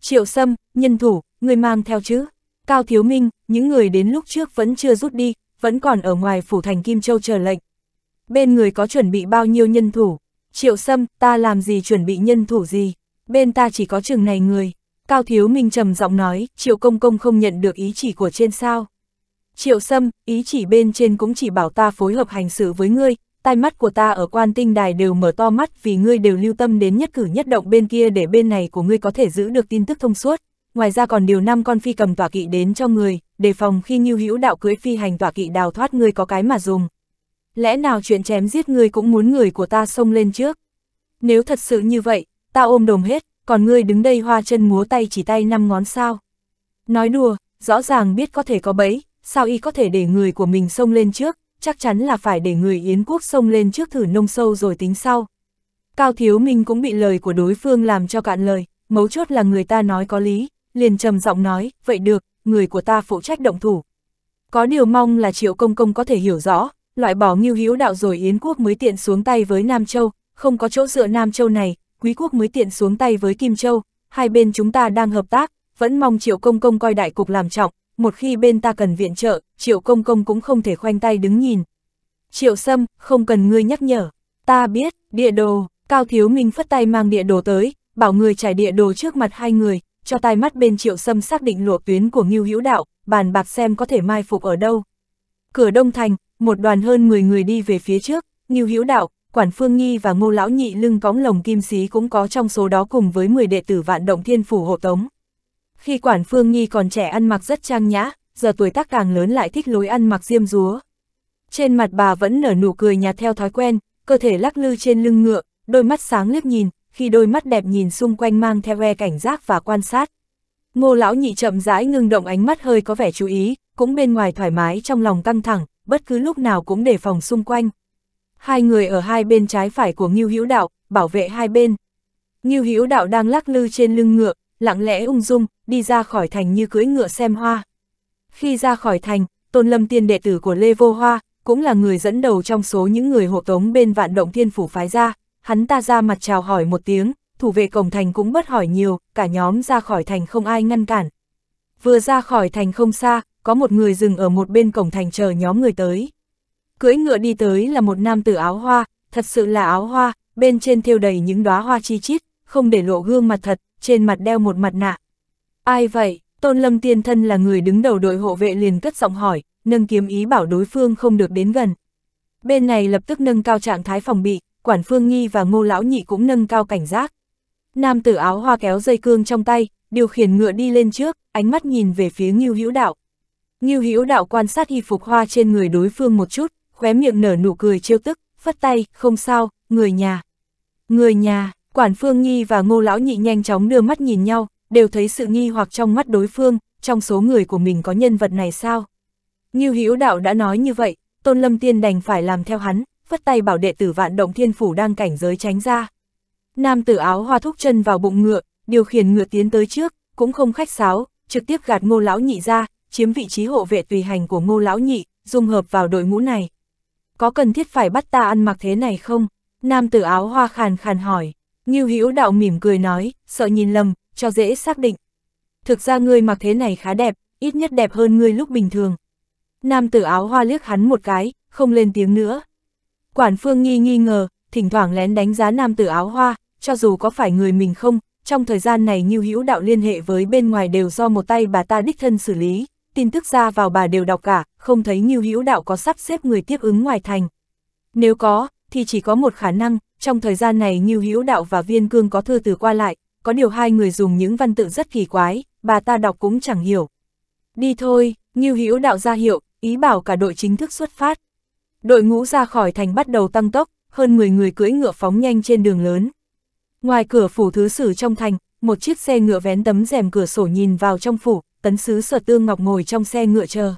Triệu Sâm, nhân thủ, người mang theo chứ? Cao Thiếu Minh, những người đến lúc trước vẫn chưa rút đi, vẫn còn ở ngoài phủ thành Kim Châu chờ lệnh. Bên người có chuẩn bị bao nhiêu nhân thủ? Triệu Sâm, ta làm gì chuẩn bị nhân thủ gì? Bên ta chỉ có chừng này người. Cao Thiếu Minh trầm giọng nói, Triệu Công Công không nhận được ý chỉ của trên sao? Triệu Sâm, ý chỉ bên trên cũng chỉ bảo ta phối hợp hành sự với ngươi, tai mắt của ta ở Quan Tinh Đài đều mở to mắt vì ngươi đều lưu tâm đến nhất cử nhất động bên kia để bên này của ngươi có thể giữ được tin tức thông suốt. Ngoài ra còn điều năm con phi cầm tọa kỵ đến cho người, đề phòng khi Ngưu Hữu Đạo cưỡi phi hành tọa kỵ đào thoát ngươi có cái mà dùng. Lẽ nào chuyện chém giết ngươi cũng muốn người của ta xông lên trước? Nếu thật sự như vậy, ta ôm đồm hết, còn ngươi đứng đây hoa chân múa tay chỉ tay năm ngón sao? Nói đùa, rõ ràng biết có thể có bẫy, sao y có thể để người của mình xông lên trước, chắc chắn là phải để người Yến Quốc xông lên trước thử nông sâu rồi tính sau. Cao Thiếu Minh cũng bị lời của đối phương làm cho cạn lời, mấu chốt là người ta nói có lý. Liền trầm giọng nói, vậy được, người của ta phụ trách động thủ. Có điều mong là Triệu Công Công có thể hiểu rõ, loại bỏ Ngưu Hữu Đạo rồi Yến Quốc mới tiện xuống tay với Nam Châu, không có chỗ dựa Nam Châu này, Quý Quốc mới tiện xuống tay với Kim Châu, hai bên chúng ta đang hợp tác, vẫn mong Triệu Công Công coi đại cục làm trọng, một khi bên ta cần viện trợ, Triệu Công Công cũng không thể khoanh tay đứng nhìn. Triệu Sâm, không cần ngươi nhắc nhở, ta biết, địa đồ, Cao Thiếu Minh phất tay mang địa đồ tới, bảo người trải địa đồ trước mặt hai người. Cho tai mắt bên Triệu Sâm xác định lộ tuyến của Ngưu Hữu Đạo, bàn bạc xem có thể mai phục ở đâu. Cửa Đông Thành, một đoàn hơn mười người đi về phía trước, Ngưu Hữu Đạo, Quản Phương Nghi và Ngô Lão Nhị lưng cõng lồng kim xí cũng có trong số đó cùng với mười đệ tử Vạn Động Thiên Phủ hộ tống. Khi Quản Phương Nghi còn trẻ ăn mặc rất trang nhã, giờ tuổi tác càng lớn lại thích lối ăn mặc diêm dúa. Trên mặt bà vẫn nở nụ cười nhạt theo thói quen, cơ thể lắc lư trên lưng ngựa, đôi mắt sáng liếc nhìn. Khi đôi mắt đẹp nhìn xung quanh mang theo vẻ cảnh giác và quan sát. Ngô Lão Nhị chậm rãi ngưng động ánh mắt hơi có vẻ chú ý, cũng bên ngoài thoải mái trong lòng căng thẳng, bất cứ lúc nào cũng đề phòng xung quanh. Hai người ở hai bên trái phải của Ngưu Hữu Đạo, bảo vệ hai bên. Ngưu Hữu Đạo đang lắc lư trên lưng ngựa, lặng lẽ ung dung, đi ra khỏi thành như cưỡi ngựa xem hoa. Khi ra khỏi thành, Tôn Lâm Tiên đệ tử của Lê Vô Hoa, cũng là người dẫn đầu trong số những người hộ tống bên Vạn Động Thiên Phủ phái ra. Hắn ta ra mặt chào hỏi một tiếng, thủ vệ cổng thành cũng bất hỏi nhiều, cả nhóm ra khỏi thành không ai ngăn cản. Vừa ra khỏi thành không xa, có một người dừng ở một bên cổng thành chờ nhóm người tới. Cưỡi ngựa đi tới là một nam tử áo hoa, thật sự là áo hoa, bên trên thêu đầy những đóa hoa chi chít, không để lộ gương mặt thật, trên mặt đeo một mặt nạ. Ai vậy? Tôn Lâm Tiên thân là người đứng đầu đội hộ vệ liền cất giọng hỏi, nâng kiếm ý bảo đối phương không được đến gần. Bên này lập tức nâng cao trạng thái phòng bị. Quản Phương Nghi và Ngô Lão Nhị cũng nâng cao cảnh giác. Nam tử áo hoa kéo dây cương trong tay, điều khiển ngựa đi lên trước, ánh mắt nhìn về phía Ngưu Hữu Đạo. Ngưu Hữu Đạo quan sát y phục hoa trên người đối phương một chút, khóe miệng nở nụ cười trêu tức, phất tay, không sao, người nhà. Người nhà, Quản Phương Nghi và Ngô Lão Nhị nhanh chóng đưa mắt nhìn nhau, đều thấy sự nghi hoặc trong mắt đối phương, trong số người của mình có nhân vật này sao? Ngưu Hữu Đạo đã nói như vậy, Tôn Lâm Tiên đành phải làm theo hắn. Phất tay bảo đệ tử Vạn Động Thiên Phủ đang cảnh giới tránh ra. Nam tử áo hoa thúc chân vào bụng ngựa, điều khiển ngựa tiến tới trước, cũng không khách sáo, trực tiếp gạt Ngô Lão Nhị ra, chiếm vị trí hộ vệ tùy hành của Ngô Lão Nhị, dung hợp vào đội ngũ này. Có cần thiết phải bắt ta ăn mặc thế này không? Nam tử áo hoa khàn khàn hỏi. Ngưu Hữu Đạo mỉm cười nói, sợ nhìn lầm, cho dễ xác định. Thực ra ngươi mặc thế này khá đẹp, ít nhất đẹp hơn ngươi lúc bình thường. Nam tử áo hoa liếc hắn một cái, không lên tiếng nữa. Quản Phương Nghi nghi ngờ, thỉnh thoảng lén đánh giá nam tử áo hoa, cho dù có phải người mình không, trong thời gian này Ngưu Hữu Đạo liên hệ với bên ngoài đều do một tay bà ta đích thân xử lý, tin tức ra vào bà đều đọc cả, không thấy Ngưu Hữu Đạo có sắp xếp người tiếp ứng ngoài thành. Nếu có, thì chỉ có một khả năng, trong thời gian này Ngưu Hữu Đạo và Viên Cương có thư từ qua lại, có điều hai người dùng những văn tự rất kỳ quái, bà ta đọc cũng chẳng hiểu. Đi thôi, Ngưu Hữu Đạo ra hiệu, ý bảo cả đội chính thức xuất phát. Đội ngũ ra khỏi thành bắt đầu tăng tốc, hơn mười người cưỡi ngựa phóng nhanh trên đường lớn. Ngoài cửa phủ thứ sử trong thành, một chiếc xe ngựa vén tấm rèm cửa sổ nhìn vào trong phủ, tấn sứ Sở Tương Ngọc ngồi trong xe ngựa chờ.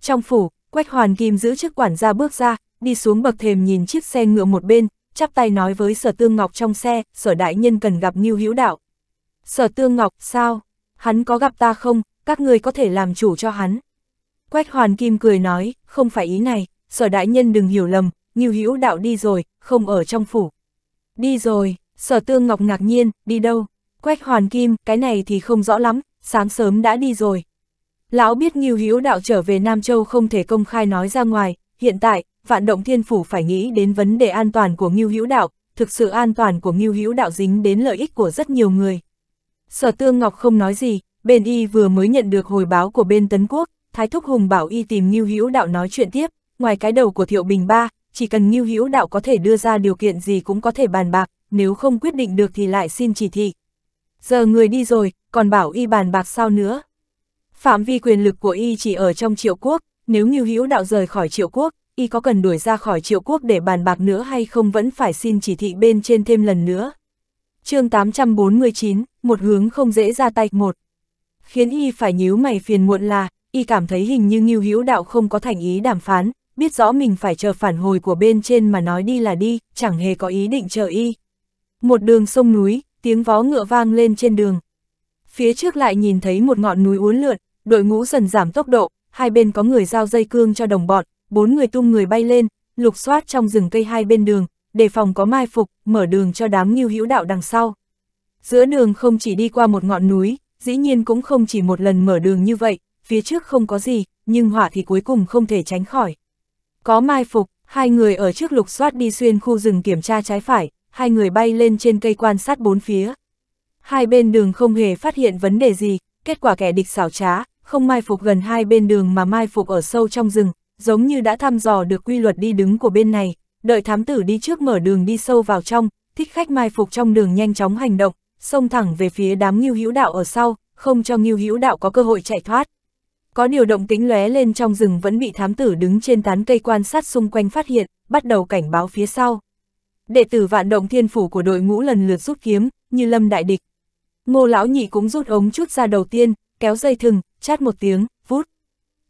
Trong phủ, Quách Hoàn Kim giữ chức quản gia bước ra, đi xuống bậc thềm nhìn chiếc xe ngựa một bên, chắp tay nói với Sở Tương Ngọc trong xe, Sở đại nhân cần gặp Ngưu Hữu Đạo. Sở Tương Ngọc, sao? Hắn có gặp ta không? Các người có thể làm chủ cho hắn. Quách Hoàn Kim cười nói, không phải ý này, Sở đại nhân đừng hiểu lầm, Ngưu Hữu Đạo đi rồi, không ở trong phủ. Đi rồi? Sở Tương Ngọc ngạc nhiên, đi đâu? Quách Hoàn Kim, cái này thì không rõ lắm, sáng sớm đã đi rồi. Lão biết Ngưu Hữu Đạo trở về Nam Châu không thể công khai nói ra ngoài, hiện tại, Vạn Động Thiên Phủ phải nghĩ đến vấn đề an toàn của Ngưu Hữu Đạo, thực sự an toàn của Ngưu Hữu Đạo dính đến lợi ích của rất nhiều người. Sở Tương Ngọc không nói gì, bên y vừa mới nhận được hồi báo của bên Tấn Quốc, Thái Thúc Hùng bảo y tìm Ngưu Hữu Đạo nói chuyện tiếp, ngoài cái đầu của Thiệu Bình Ba, chỉ cần Ngưu Hữu Đạo có thể đưa ra điều kiện gì cũng có thể bàn bạc. Nếu không quyết định được thì lại xin chỉ thị. Giờ người đi rồi, còn bảo y bàn bạc sao nữa? Phạm vi quyền lực của y chỉ ở trong Triệu Quốc, nếu Ngưu Hữu Đạo rời khỏi Triệu Quốc, y có cần đuổi ra khỏi Triệu Quốc để bàn bạc nữa hay không vẫn phải xin chỉ thị bên trên thêm lần nữa. Chương tám trăm bốn mươi chín, một hướng không dễ ra tay một. Khiến y phải nhíu mày phiền muộn là, y cảm thấy hình như Ngưu Hữu Đạo không có thành ý đàm phán, biết rõ mình phải chờ phản hồi của bên trên mà nói đi là đi, chẳng hề có ý định chờ y. Một đường sông núi, tiếng vó ngựa vang lên trên đường. Phía trước lại nhìn thấy một ngọn núi uốn lượn, đội ngũ dần giảm tốc độ, hai bên có người giao dây cương cho đồng bọn, bốn người tung người bay lên, lục soát trong rừng cây hai bên đường, đề phòng có mai phục, mở đường cho đám Ngưu Hữu Đạo đằng sau. Giữa đường không chỉ đi qua một ngọn núi, dĩ nhiên cũng không chỉ một lần mở đường như vậy, phía trước không có gì, nhưng họa thì cuối cùng không thể tránh khỏi. Có mai phục, hai người ở trước lục soát đi xuyên khu rừng kiểm tra trái phải. Hai người bay lên trên cây quan sát bốn phía. Hai bên đường không hề phát hiện vấn đề gì, kết quả kẻ địch xảo trá, không mai phục gần hai bên đường mà mai phục ở sâu trong rừng, giống như đã thăm dò được quy luật đi đứng của bên này, đợi thám tử đi trước mở đường đi sâu vào trong, thích khách mai phục trong đường nhanh chóng hành động, xông thẳng về phía đám Ngưu Hữu Đạo ở sau, không cho Ngưu Hữu Đạo có cơ hội chạy thoát. Có điều động tĩnh lóe lên trong rừng vẫn bị thám tử đứng trên tán cây quan sát xung quanh phát hiện, bắt đầu cảnh báo phía sau. Đệ tử Vạn Động Thiên Phủ của đội ngũ lần lượt rút kiếm, Như Lâm đại địch. Ngô lão nhị cũng rút ống chút ra đầu tiên, kéo dây thừng, chát một tiếng, vút.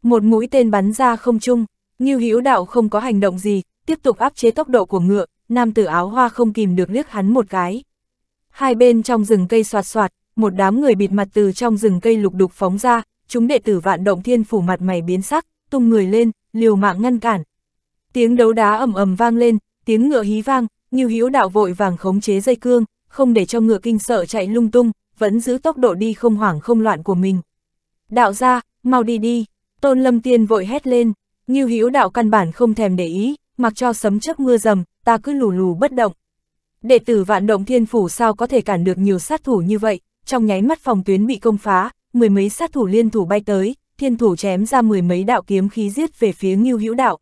Một mũi tên bắn ra không trung, Ngưu Hữu Đạo không có hành động gì, tiếp tục áp chế tốc độ của ngựa, nam tử áo hoa không kìm được liếc hắn một cái. Hai bên trong rừng cây xoạt xoạt, một đám người bịt mặt từ trong rừng cây lục đục phóng ra, chúng đệ tử Vạn Động Thiên Phủ mặt mày biến sắc, tung người lên, liều mạng ngăn cản. Tiếng đấu đá ầm ầm vang lên, tiếng ngựa hí vang. Ngưu Hữu Đạo vội vàng khống chế dây cương, không để cho ngựa kinh sợ chạy lung tung, vẫn giữ tốc độ đi không hoảng không loạn của mình. Đạo ra, mau đi đi, Tôn Lâm Tiên vội hét lên, Ngưu Hữu Đạo căn bản không thèm để ý, mặc cho sấm chớp mưa dầm, ta cứ lù lù bất động. Đệ tử Vạn Động Thiên Phủ sao có thể cản được nhiều sát thủ như vậy, trong nháy mắt phòng tuyến bị công phá, mười mấy sát thủ liên thủ bay tới, thiên thủ chém ra mười mấy đạo kiếm khí giết về phía Ngưu Hữu Đạo.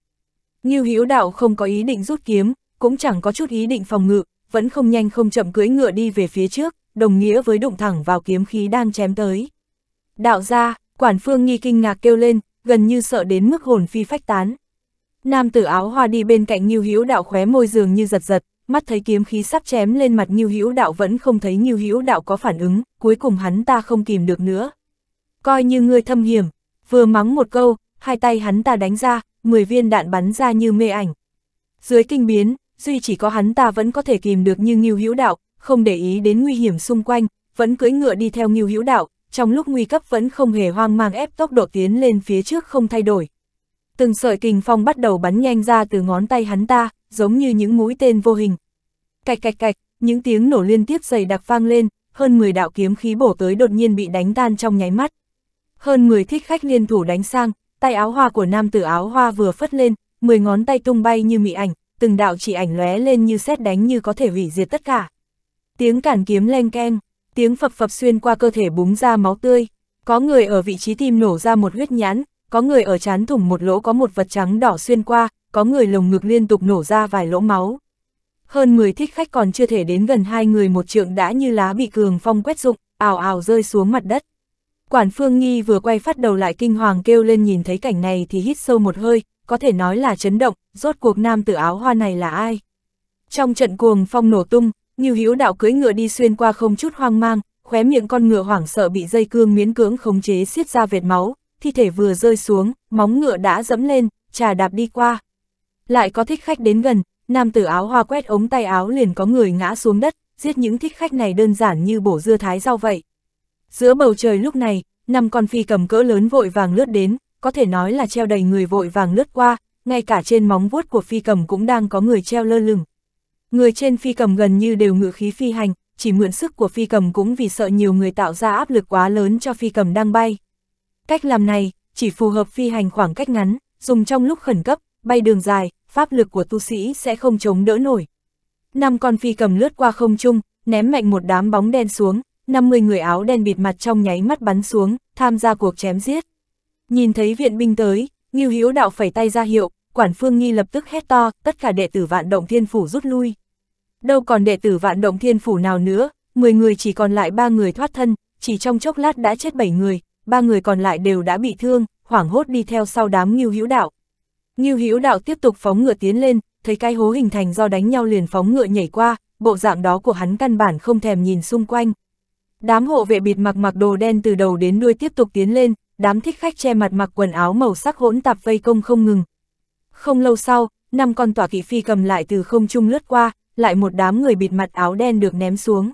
Ngưu Hữu Đạo không có ý định rút kiếm, cũng chẳng có chút ý định phòng ngự, vẫn không nhanh không chậm cưỡi ngựa đi về phía trước, đồng nghĩa với đụng thẳng vào kiếm khí đang chém tới. Đạo gia, Quản Phương Nghi kinh ngạc kêu lên, gần như sợ đến mức hồn phi phách tán. Nam tử áo hoa đi bên cạnh Ngưu Hữu Đạo khóe môi dường như giật giật, mắt thấy kiếm khí sắp chém lên mặt Ngưu Hữu Đạo vẫn không thấy Ngưu Hữu Đạo có phản ứng, cuối cùng hắn ta không kìm được nữa. Coi như ngươi thâm hiểm, vừa mắng một câu, hai tay hắn ta đánh ra, mười viên đạn bắn ra như mê ảnh. Dưới kinh biến, duy chỉ có hắn ta vẫn có thể kìm được như Ngưu Hữu Đạo, không để ý đến nguy hiểm xung quanh, vẫn cưỡi ngựa đi theo Ngưu Hữu Đạo, trong lúc nguy cấp vẫn không hề hoang mang ép tốc độ tiến lên phía trước không thay đổi. Từng sợi kình phong bắt đầu bắn nhanh ra từ ngón tay hắn ta, giống như những mũi tên vô hình. Cạch cạch cạch, những tiếng nổ liên tiếp dày đặc vang lên, hơn mười đạo kiếm khí bổ tới đột nhiên bị đánh tan trong nháy mắt. Hơn mười thích khách liên thủ đánh sang, tay áo hoa của nam tử áo hoa vừa phất lên, mười ngón tay tung bay như mị ảnh. Từng đạo chỉ ảnh lóe lên như sét đánh như có thể hủy diệt tất cả. Tiếng cản kiếm leng keng, tiếng phập phập xuyên qua cơ thể búng ra máu tươi. Có người ở vị trí tim nổ ra một huyết nhãn, có người ở trán thủng một lỗ có một vật trắng đỏ xuyên qua, có người lồng ngực liên tục nổ ra vài lỗ máu. Hơn mười thích khách còn chưa thể đến gần hai người một trượng đã như lá bị cường phong quét rụng, ào ào rơi xuống mặt đất. Quản Phương Nghi vừa quay phát đầu lại kinh hoàng kêu lên, nhìn thấy cảnh này thì hít sâu một hơi, có thể nói là chấn động, rốt cuộc nam tử áo hoa này là ai? Trong trận cuồng phong nổ tung, Ngưu Hữu Đạo cưỡi ngựa đi xuyên qua không chút hoang mang, khóe miệng con ngựa hoảng sợ bị dây cương miễn cưỡng khống chế xiết ra vệt máu, thi thể vừa rơi xuống, móng ngựa đã dẫm lên, trà đạp đi qua. Lại có thích khách đến gần, nam tử áo hoa quét ống tay áo liền có người ngã xuống đất, giết những thích khách này đơn giản như bổ dưa thái rau vậy. Giữa bầu trời lúc này, năm con phi cầm cỡ lớn vội vàng lướt đến, có thể nói là treo đầy người vội vàng lướt qua, ngay cả trên móng vuốt của phi cầm cũng đang có người treo lơ lửng. Người trên phi cầm gần như đều ngự khí phi hành, chỉ mượn sức của phi cầm cũng vì sợ nhiều người tạo ra áp lực quá lớn cho phi cầm đang bay. Cách làm này chỉ phù hợp phi hành khoảng cách ngắn, dùng trong lúc khẩn cấp, bay đường dài, pháp lực của tu sĩ sẽ không chống đỡ nổi. Năm con phi cầm lướt qua không trung, ném mạnh một đám bóng đen xuống, năm mươi người áo đen bịt mặt trong nháy mắt bắn xuống, tham gia cuộc chém giết. Nhìn thấy viện binh tới, Ngưu Hữu Đạo phẩy tay ra hiệu, Quản Phương Nghi lập tức hét to, tất cả đệ tử Vạn Động Thiên Phủ rút lui. Đâu còn đệ tử Vạn Động Thiên Phủ nào nữa, mười người chỉ còn lại ba người thoát thân, chỉ trong chốc lát đã chết bảy người, ba người còn lại đều đã bị thương, hoảng hốt đi theo sau đám Ngưu Hữu Đạo. Ngưu Hữu Đạo tiếp tục phóng ngựa tiến lên, thấy cái hố hình thành do đánh nhau liền phóng ngựa nhảy qua, bộ dạng đó của hắn căn bản không thèm nhìn xung quanh. Đám hộ vệ bịt mặc mặc đồ đen từ đầu đến đuôi tiếp tục tiến lên, đám thích khách che mặt mặc quần áo màu sắc hỗn tạp vây công không ngừng. Không lâu sau, năm con tỏa kỵ phi cầm lại từ không trung lướt qua, lại một đám người bịt mặt áo đen được ném xuống.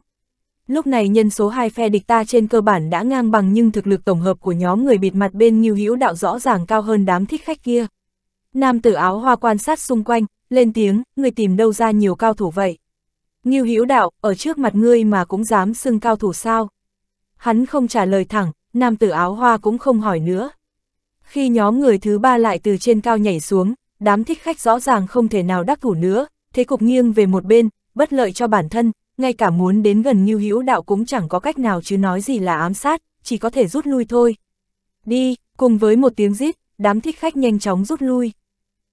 Lúc này nhân số hai phe địch ta trên cơ bản đã ngang bằng, nhưng thực lực tổng hợp của nhóm người bịt mặt bên Ngưu Hữu Đạo rõ ràng cao hơn đám thích khách kia. Nam tử áo hoa quan sát xung quanh, lên tiếng, người tìm đâu ra nhiều cao thủ vậy? Ngưu Hữu Đạo, ở trước mặt ngươi mà cũng dám xưng cao thủ sao? Hắn không trả lời thẳng, nam tử áo hoa cũng không hỏi nữa. Khi nhóm người thứ ba lại từ trên cao nhảy xuống, đám thích khách rõ ràng không thể nào đắc thủ nữa, thế cục nghiêng về một bên, bất lợi cho bản thân, ngay cả muốn đến gần Ngưu Hữu Đạo cũng chẳng có cách nào, chứ nói gì là ám sát, chỉ có thể rút lui thôi. Đi, cùng với một tiếng rít, đám thích khách nhanh chóng rút lui.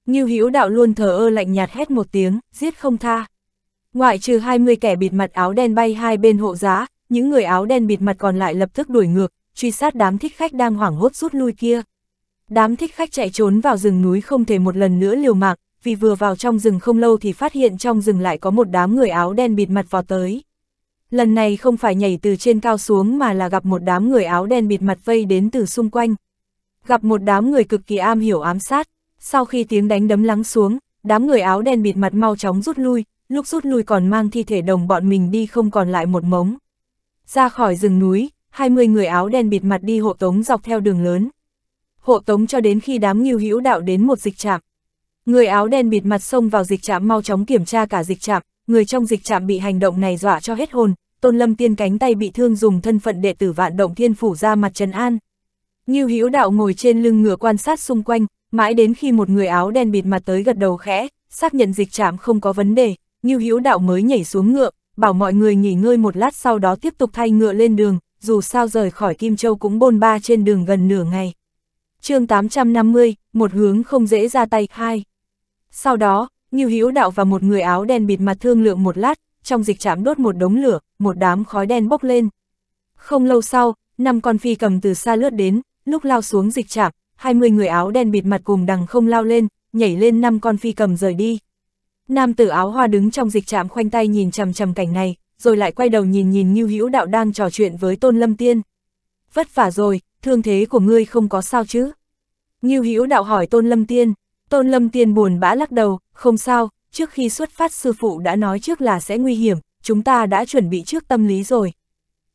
Ngưu Hữu Đạo luôn thờ ơ lạnh nhạt hét một tiếng, giết không tha. Ngoại trừ hai mươi kẻ bịt mặt áo đen bay hai bên hộ giá, những người áo đen bịt mặt còn lại lập tức đuổi ngược, truy sát đám thích khách đang hoảng hốt rút lui kia. Đám thích khách chạy trốn vào rừng núi không thể một lần nữa liều mạng, vì vừa vào trong rừng không lâu thì phát hiện trong rừng lại có một đám người áo đen bịt mặt vọt tới. Lần này không phải nhảy từ trên cao xuống mà là gặp một đám người áo đen bịt mặt vây đến từ xung quanh. Gặp một đám người cực kỳ am hiểu ám sát, sau khi tiếng đánh đấm lắng xuống, đám người áo đen bịt mặt mau chóng rút lui, lúc rút lui còn mang thi thể đồng bọn mình đi không còn lại một mống. Ra khỏi rừng núi, hai mươi người áo đen bịt mặt đi hộ tống dọc theo đường lớn. Hộ tống cho đến khi đám Ngưu Hữu Đạo đến một dịch trạm. Người áo đen bịt mặt xông vào dịch trạm mau chóng kiểm tra cả dịch trạm, người trong dịch trạm bị hành động này dọa cho hết hồn, Tôn Lâm Tiên cánh tay bị thương dùng thân phận đệ tử Vạn Động Thiên Phủ ra mặt trấn an. Ngưu Hữu Đạo ngồi trên lưng ngựa quan sát xung quanh, mãi đến khi một người áo đen bịt mặt tới gật đầu khẽ, xác nhận dịch trạm không có vấn đề, Ngưu Hữu Đạo mới nhảy xuống ngựa, bảo mọi người nghỉ ngơi một lát sau đó tiếp tục thay ngựa lên đường, dù sao rời khỏi Kim Châu cũng bôn ba trên đường gần nửa ngày. Chương tám trăm năm mươi, một hướng không dễ ra tay, hai. Sau đó, Ngưu Hữu Đạo và một người áo đen bịt mặt thương lượng một lát, trong dịch trạm đốt một đống lửa, một đám khói đen bốc lên. Không lâu sau, năm con phi cầm từ xa lướt đến, lúc lao xuống dịch trạm, hai mươi người áo đen bịt mặt cùng đằng không lao lên, nhảy lên năm con phi cầm rời đi. Nam tử áo hoa đứng trong dịch trạm khoanh tay nhìn chằm chằm cảnh này, rồi lại quay đầu nhìn nhìn Ngưu Hữu Đạo đang trò chuyện với Tôn Lâm Tiên. Vất vả rồi, thương thế của ngươi không có sao chứ? Ngưu Hữu Đạo hỏi Tôn Lâm Tiên. Tôn Lâm Tiên buồn bã lắc đầu, không sao, trước khi xuất phát sư phụ đã nói trước là sẽ nguy hiểm, chúng ta đã chuẩn bị trước tâm lý rồi.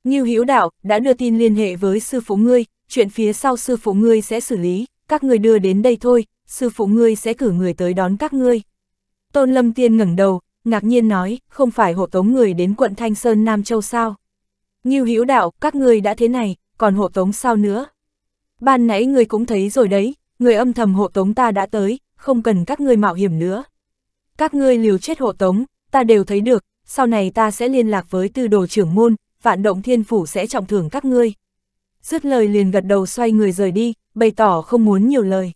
Ngưu Hữu Đạo đã đưa tin liên hệ với sư phụ ngươi, chuyện phía sau sư phụ ngươi sẽ xử lý, các ngươi đưa đến đây thôi, sư phụ ngươi sẽ cử người tới đón các ngươi. Tôn Lâm Tiên ngẩng đầu, ngạc nhiên nói, không phải hộ tống người đến quận Thanh Sơn Nam Châu sao? Ngưu Hữu Đạo, các ngươi đã thế này, còn hộ tống sao nữa? Ban nãy ngươi cũng thấy rồi đấy, người âm thầm hộ tống ta đã tới, không cần các ngươi mạo hiểm nữa. Các ngươi liều chết hộ tống, ta đều thấy được, sau này ta sẽ liên lạc với tư đồ trưởng môn, Vạn Động Thiên Phủ sẽ trọng thưởng các ngươi. Dứt lời liền gật đầu xoay người rời đi, bày tỏ không muốn nhiều lời.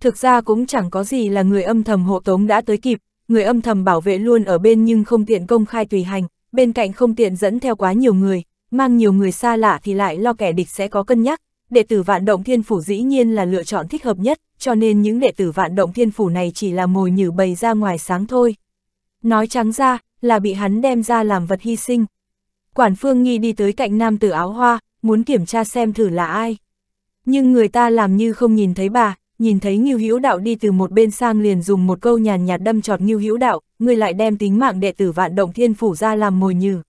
Thực ra cũng chẳng có gì là người âm thầm hộ tống đã tới kịp, người âm thầm bảo vệ luôn ở bên nhưng không tiện công khai tùy hành, bên cạnh không tiện dẫn theo quá nhiều người, mang nhiều người xa lạ thì lại lo kẻ địch sẽ có cân nhắc. Đệ tử Vạn Động Thiên Phủ dĩ nhiên là lựa chọn thích hợp nhất, cho nên những đệ tử Vạn Động Thiên Phủ này chỉ là mồi nhử bày ra ngoài sáng thôi. Nói trắng ra là bị hắn đem ra làm vật hy sinh. Quản Phương Nghi đi tới cạnh nam tử áo hoa, muốn kiểm tra xem thử là ai. Nhưng người ta làm như không nhìn thấy bà, nhìn thấy Ngưu Hữu Đạo đi từ một bên sang liền dùng một câu nhàn nhạt đâm chọt Ngưu Hữu Đạo, người lại đem tính mạng đệ tử Vạn Động Thiên Phủ ra làm mồi nhử.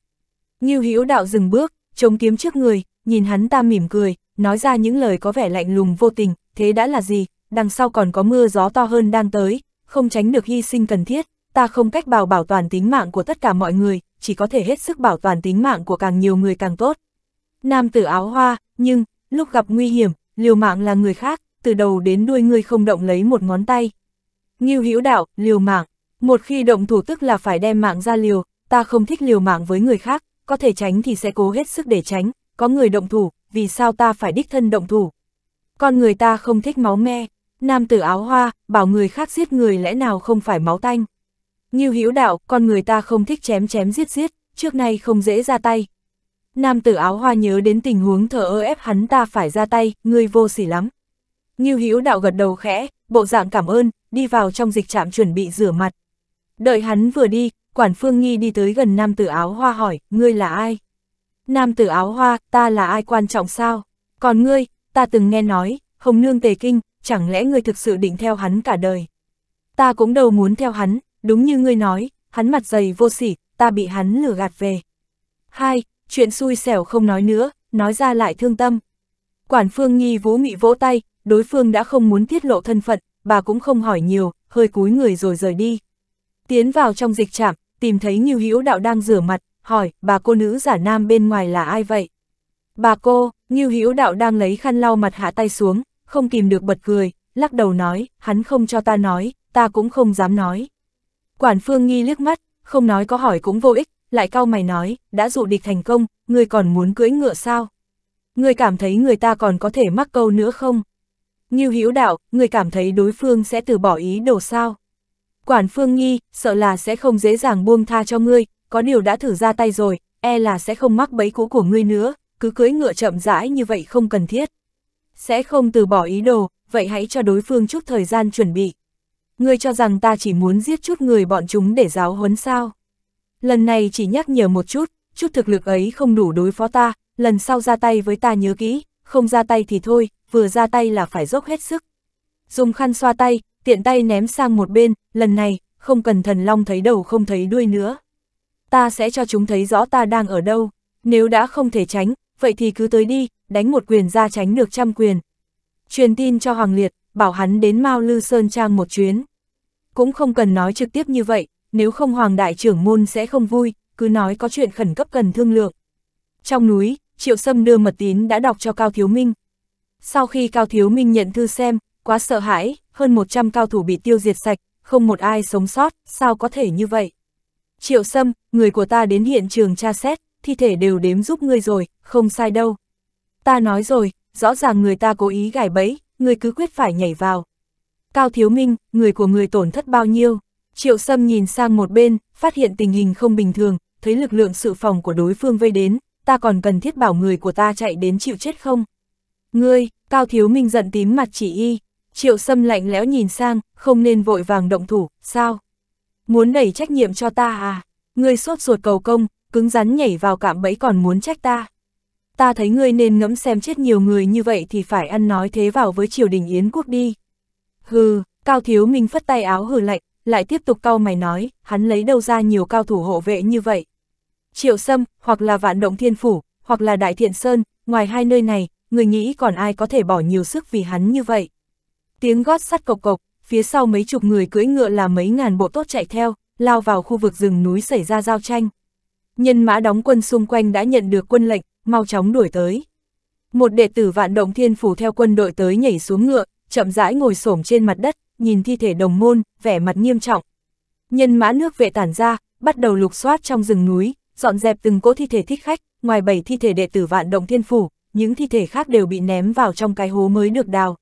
Ngưu Hữu Đạo dừng bước, chống kiếm trước người, nhìn hắn ta mỉm cười, nói ra những lời có vẻ lạnh lùng vô tình, thế đã là gì, đằng sau còn có mưa gió to hơn đang tới, không tránh được hy sinh cần thiết, ta không cách bảo bảo toàn tính mạng của tất cả mọi người, chỉ có thể hết sức bảo toàn tính mạng của càng nhiều người càng tốt. Nam tử áo hoa, nhưng, lúc gặp nguy hiểm, liều mạng là người khác, từ đầu đến đuôi ngươi không động lấy một ngón tay. Ngưu Hữu Đạo, liều mạng, một khi động thủ tức là phải đem mạng ra liều, ta không thích liều mạng với người khác, có thể tránh thì sẽ cố hết sức để tránh, có người động thủ, vì sao ta phải đích thân động thủ? Con người ta không thích máu me, nam tử áo hoa, bảo người khác giết người lẽ nào không phải máu tanh. Ngưu Hữu Đạo, con người ta không thích chém chém giết giết, trước nay không dễ ra tay. Nam tử áo hoa nhớ đến tình huống thờ ơ ép hắn ta phải ra tay, ngươi vô sỉ lắm. Ngưu Hữu Đạo gật đầu khẽ, bộ dạng cảm ơn, đi vào trong dịch trạm chuẩn bị rửa mặt. Đợi hắn vừa đi, Quản Phương Nghi đi tới gần nam tử áo hoa hỏi, ngươi là ai? Nam tử áo hoa, ta là ai quan trọng sao? Còn ngươi, ta từng nghe nói, Hồng Nương Tề Kinh, chẳng lẽ ngươi thực sự định theo hắn cả đời? Ta cũng đâu muốn theo hắn, đúng như ngươi nói, hắn mặt dày vô sỉ, ta bị hắn lừa gạt về. Hai, chuyện xui xẻo không nói nữa, nói ra lại thương tâm. Quản Phương Nghi vỗ mị vỗ tay, đối phương đã không muốn tiết lộ thân phận, bà cũng không hỏi nhiều, hơi cúi người rồi rời đi. Tiến vào trong dịch trạm, tìm thấy Ngưu Hữu Đạo đang rửa mặt, hỏi, bà cô nữ giả nam bên ngoài là ai vậy? Bà cô, Ngưu Hữu Đạo đang lấy khăn lau mặt hạ tay xuống, không kìm được bật cười, lắc đầu nói, hắn không cho ta nói, ta cũng không dám nói. Quản Phương Nghi liếc mắt, không nói có hỏi cũng vô ích, lại cau mày nói, đã dụ địch thành công, ngươi còn muốn cưỡi ngựa sao? Ngươi cảm thấy người ta còn có thể mắc câu nữa không? Ngưu Hữu Đạo, ngươi cảm thấy đối phương sẽ từ bỏ ý đồ sao? Quản Phương Nghi, sợ là sẽ không dễ dàng buông tha cho ngươi, có điều đã thử ra tay rồi, e là sẽ không mắc bẫy cũ của ngươi nữa, cứ cưỡi ngựa chậm rãi như vậy không cần thiết. Sẽ không từ bỏ ý đồ, vậy hãy cho đối phương chút thời gian chuẩn bị. Ngươi cho rằng ta chỉ muốn giết chút người bọn chúng để giáo huấn sao? Lần này chỉ nhắc nhở một chút, chút thực lực ấy không đủ đối phó ta, lần sau ra tay với ta nhớ kỹ, không ra tay thì thôi, vừa ra tay là phải dốc hết sức. Dùng khăn xoa tay, tiện tay ném sang một bên, lần này, không cần thần long thấy đầu không thấy đuôi nữa. Ta sẽ cho chúng thấy rõ ta đang ở đâu, nếu đã không thể tránh, vậy thì cứ tới đi, đánh một quyền ra tránh được trăm quyền. Truyền tin cho Hoàng Liệt, bảo hắn đến Mao Lư Sơn Trang một chuyến. Cũng không cần nói trực tiếp như vậy, nếu không Hoàng Đại Trưởng Môn sẽ không vui, cứ nói có chuyện khẩn cấp cần thương lượng. Trong núi, Triệu Sâm đưa mật tín đã đọc cho Cao Thiếu Minh. Sau khi Cao Thiếu Minh nhận thư xem, quá sợ hãi, hơn một trăm cao thủ bị tiêu diệt sạch, không một ai sống sót, sao có thể như vậy? Triệu Sâm, người của ta đến hiện trường tra xét, thi thể đều đếm giúp ngươi rồi, không sai đâu. Ta nói rồi, rõ ràng người ta cố ý gài bẫy, ngươi cứ quyết phải nhảy vào. Cao Thiếu Minh, người của người tổn thất bao nhiêu? Triệu Sâm nhìn sang một bên, phát hiện tình hình không bình thường, thấy lực lượng sự phòng của đối phương vây đến, ta còn cần thiết bảo người của ta chạy đến chịu chết không? Ngươi, Cao Thiếu Minh giận tím mặt chỉ y, Triệu Sâm lạnh lẽo nhìn sang, không nên vội vàng động thủ, sao? Muốn đẩy trách nhiệm cho ta à? Ngươi sốt ruột cầu công, cứng rắn nhảy vào cạm bẫy còn muốn trách ta. Ta thấy ngươi nên ngẫm xem chết nhiều người như vậy thì phải ăn nói thế vào với triều đình Yến quốc đi. Hừ, Cao Thiếu Minh phất tay áo hừ lạnh, lại tiếp tục cau mày nói, hắn lấy đâu ra nhiều cao thủ hộ vệ như vậy. Triệu Sâm, hoặc là Vạn Động Thiên Phủ, hoặc là Đại Thiện Sơn, ngoài hai nơi này, người nghĩ còn ai có thể bỏ nhiều sức vì hắn như vậy. Tiếng gót sắt cộc cộc, phía sau mấy chục người cưỡi ngựa là mấy ngàn bộ tốt chạy theo, lao vào khu vực rừng núi xảy ra giao tranh. Nhân mã đóng quân xung quanh đã nhận được quân lệnh, mau chóng đuổi tới. Một đệ tử Vạn Động Thiên Phủ theo quân đội tới nhảy xuống ngựa, chậm rãi ngồi xổm trên mặt đất, nhìn thi thể đồng môn, vẻ mặt nghiêm trọng. Nhân mã nước vệ tản ra, bắt đầu lục soát trong rừng núi, dọn dẹp từng cỗ thi thể thích khách. Ngoài bảy thi thể đệ tử Vạn Động Thiên Phủ, những thi thể khác đều bị ném vào trong cái hố mới được đào.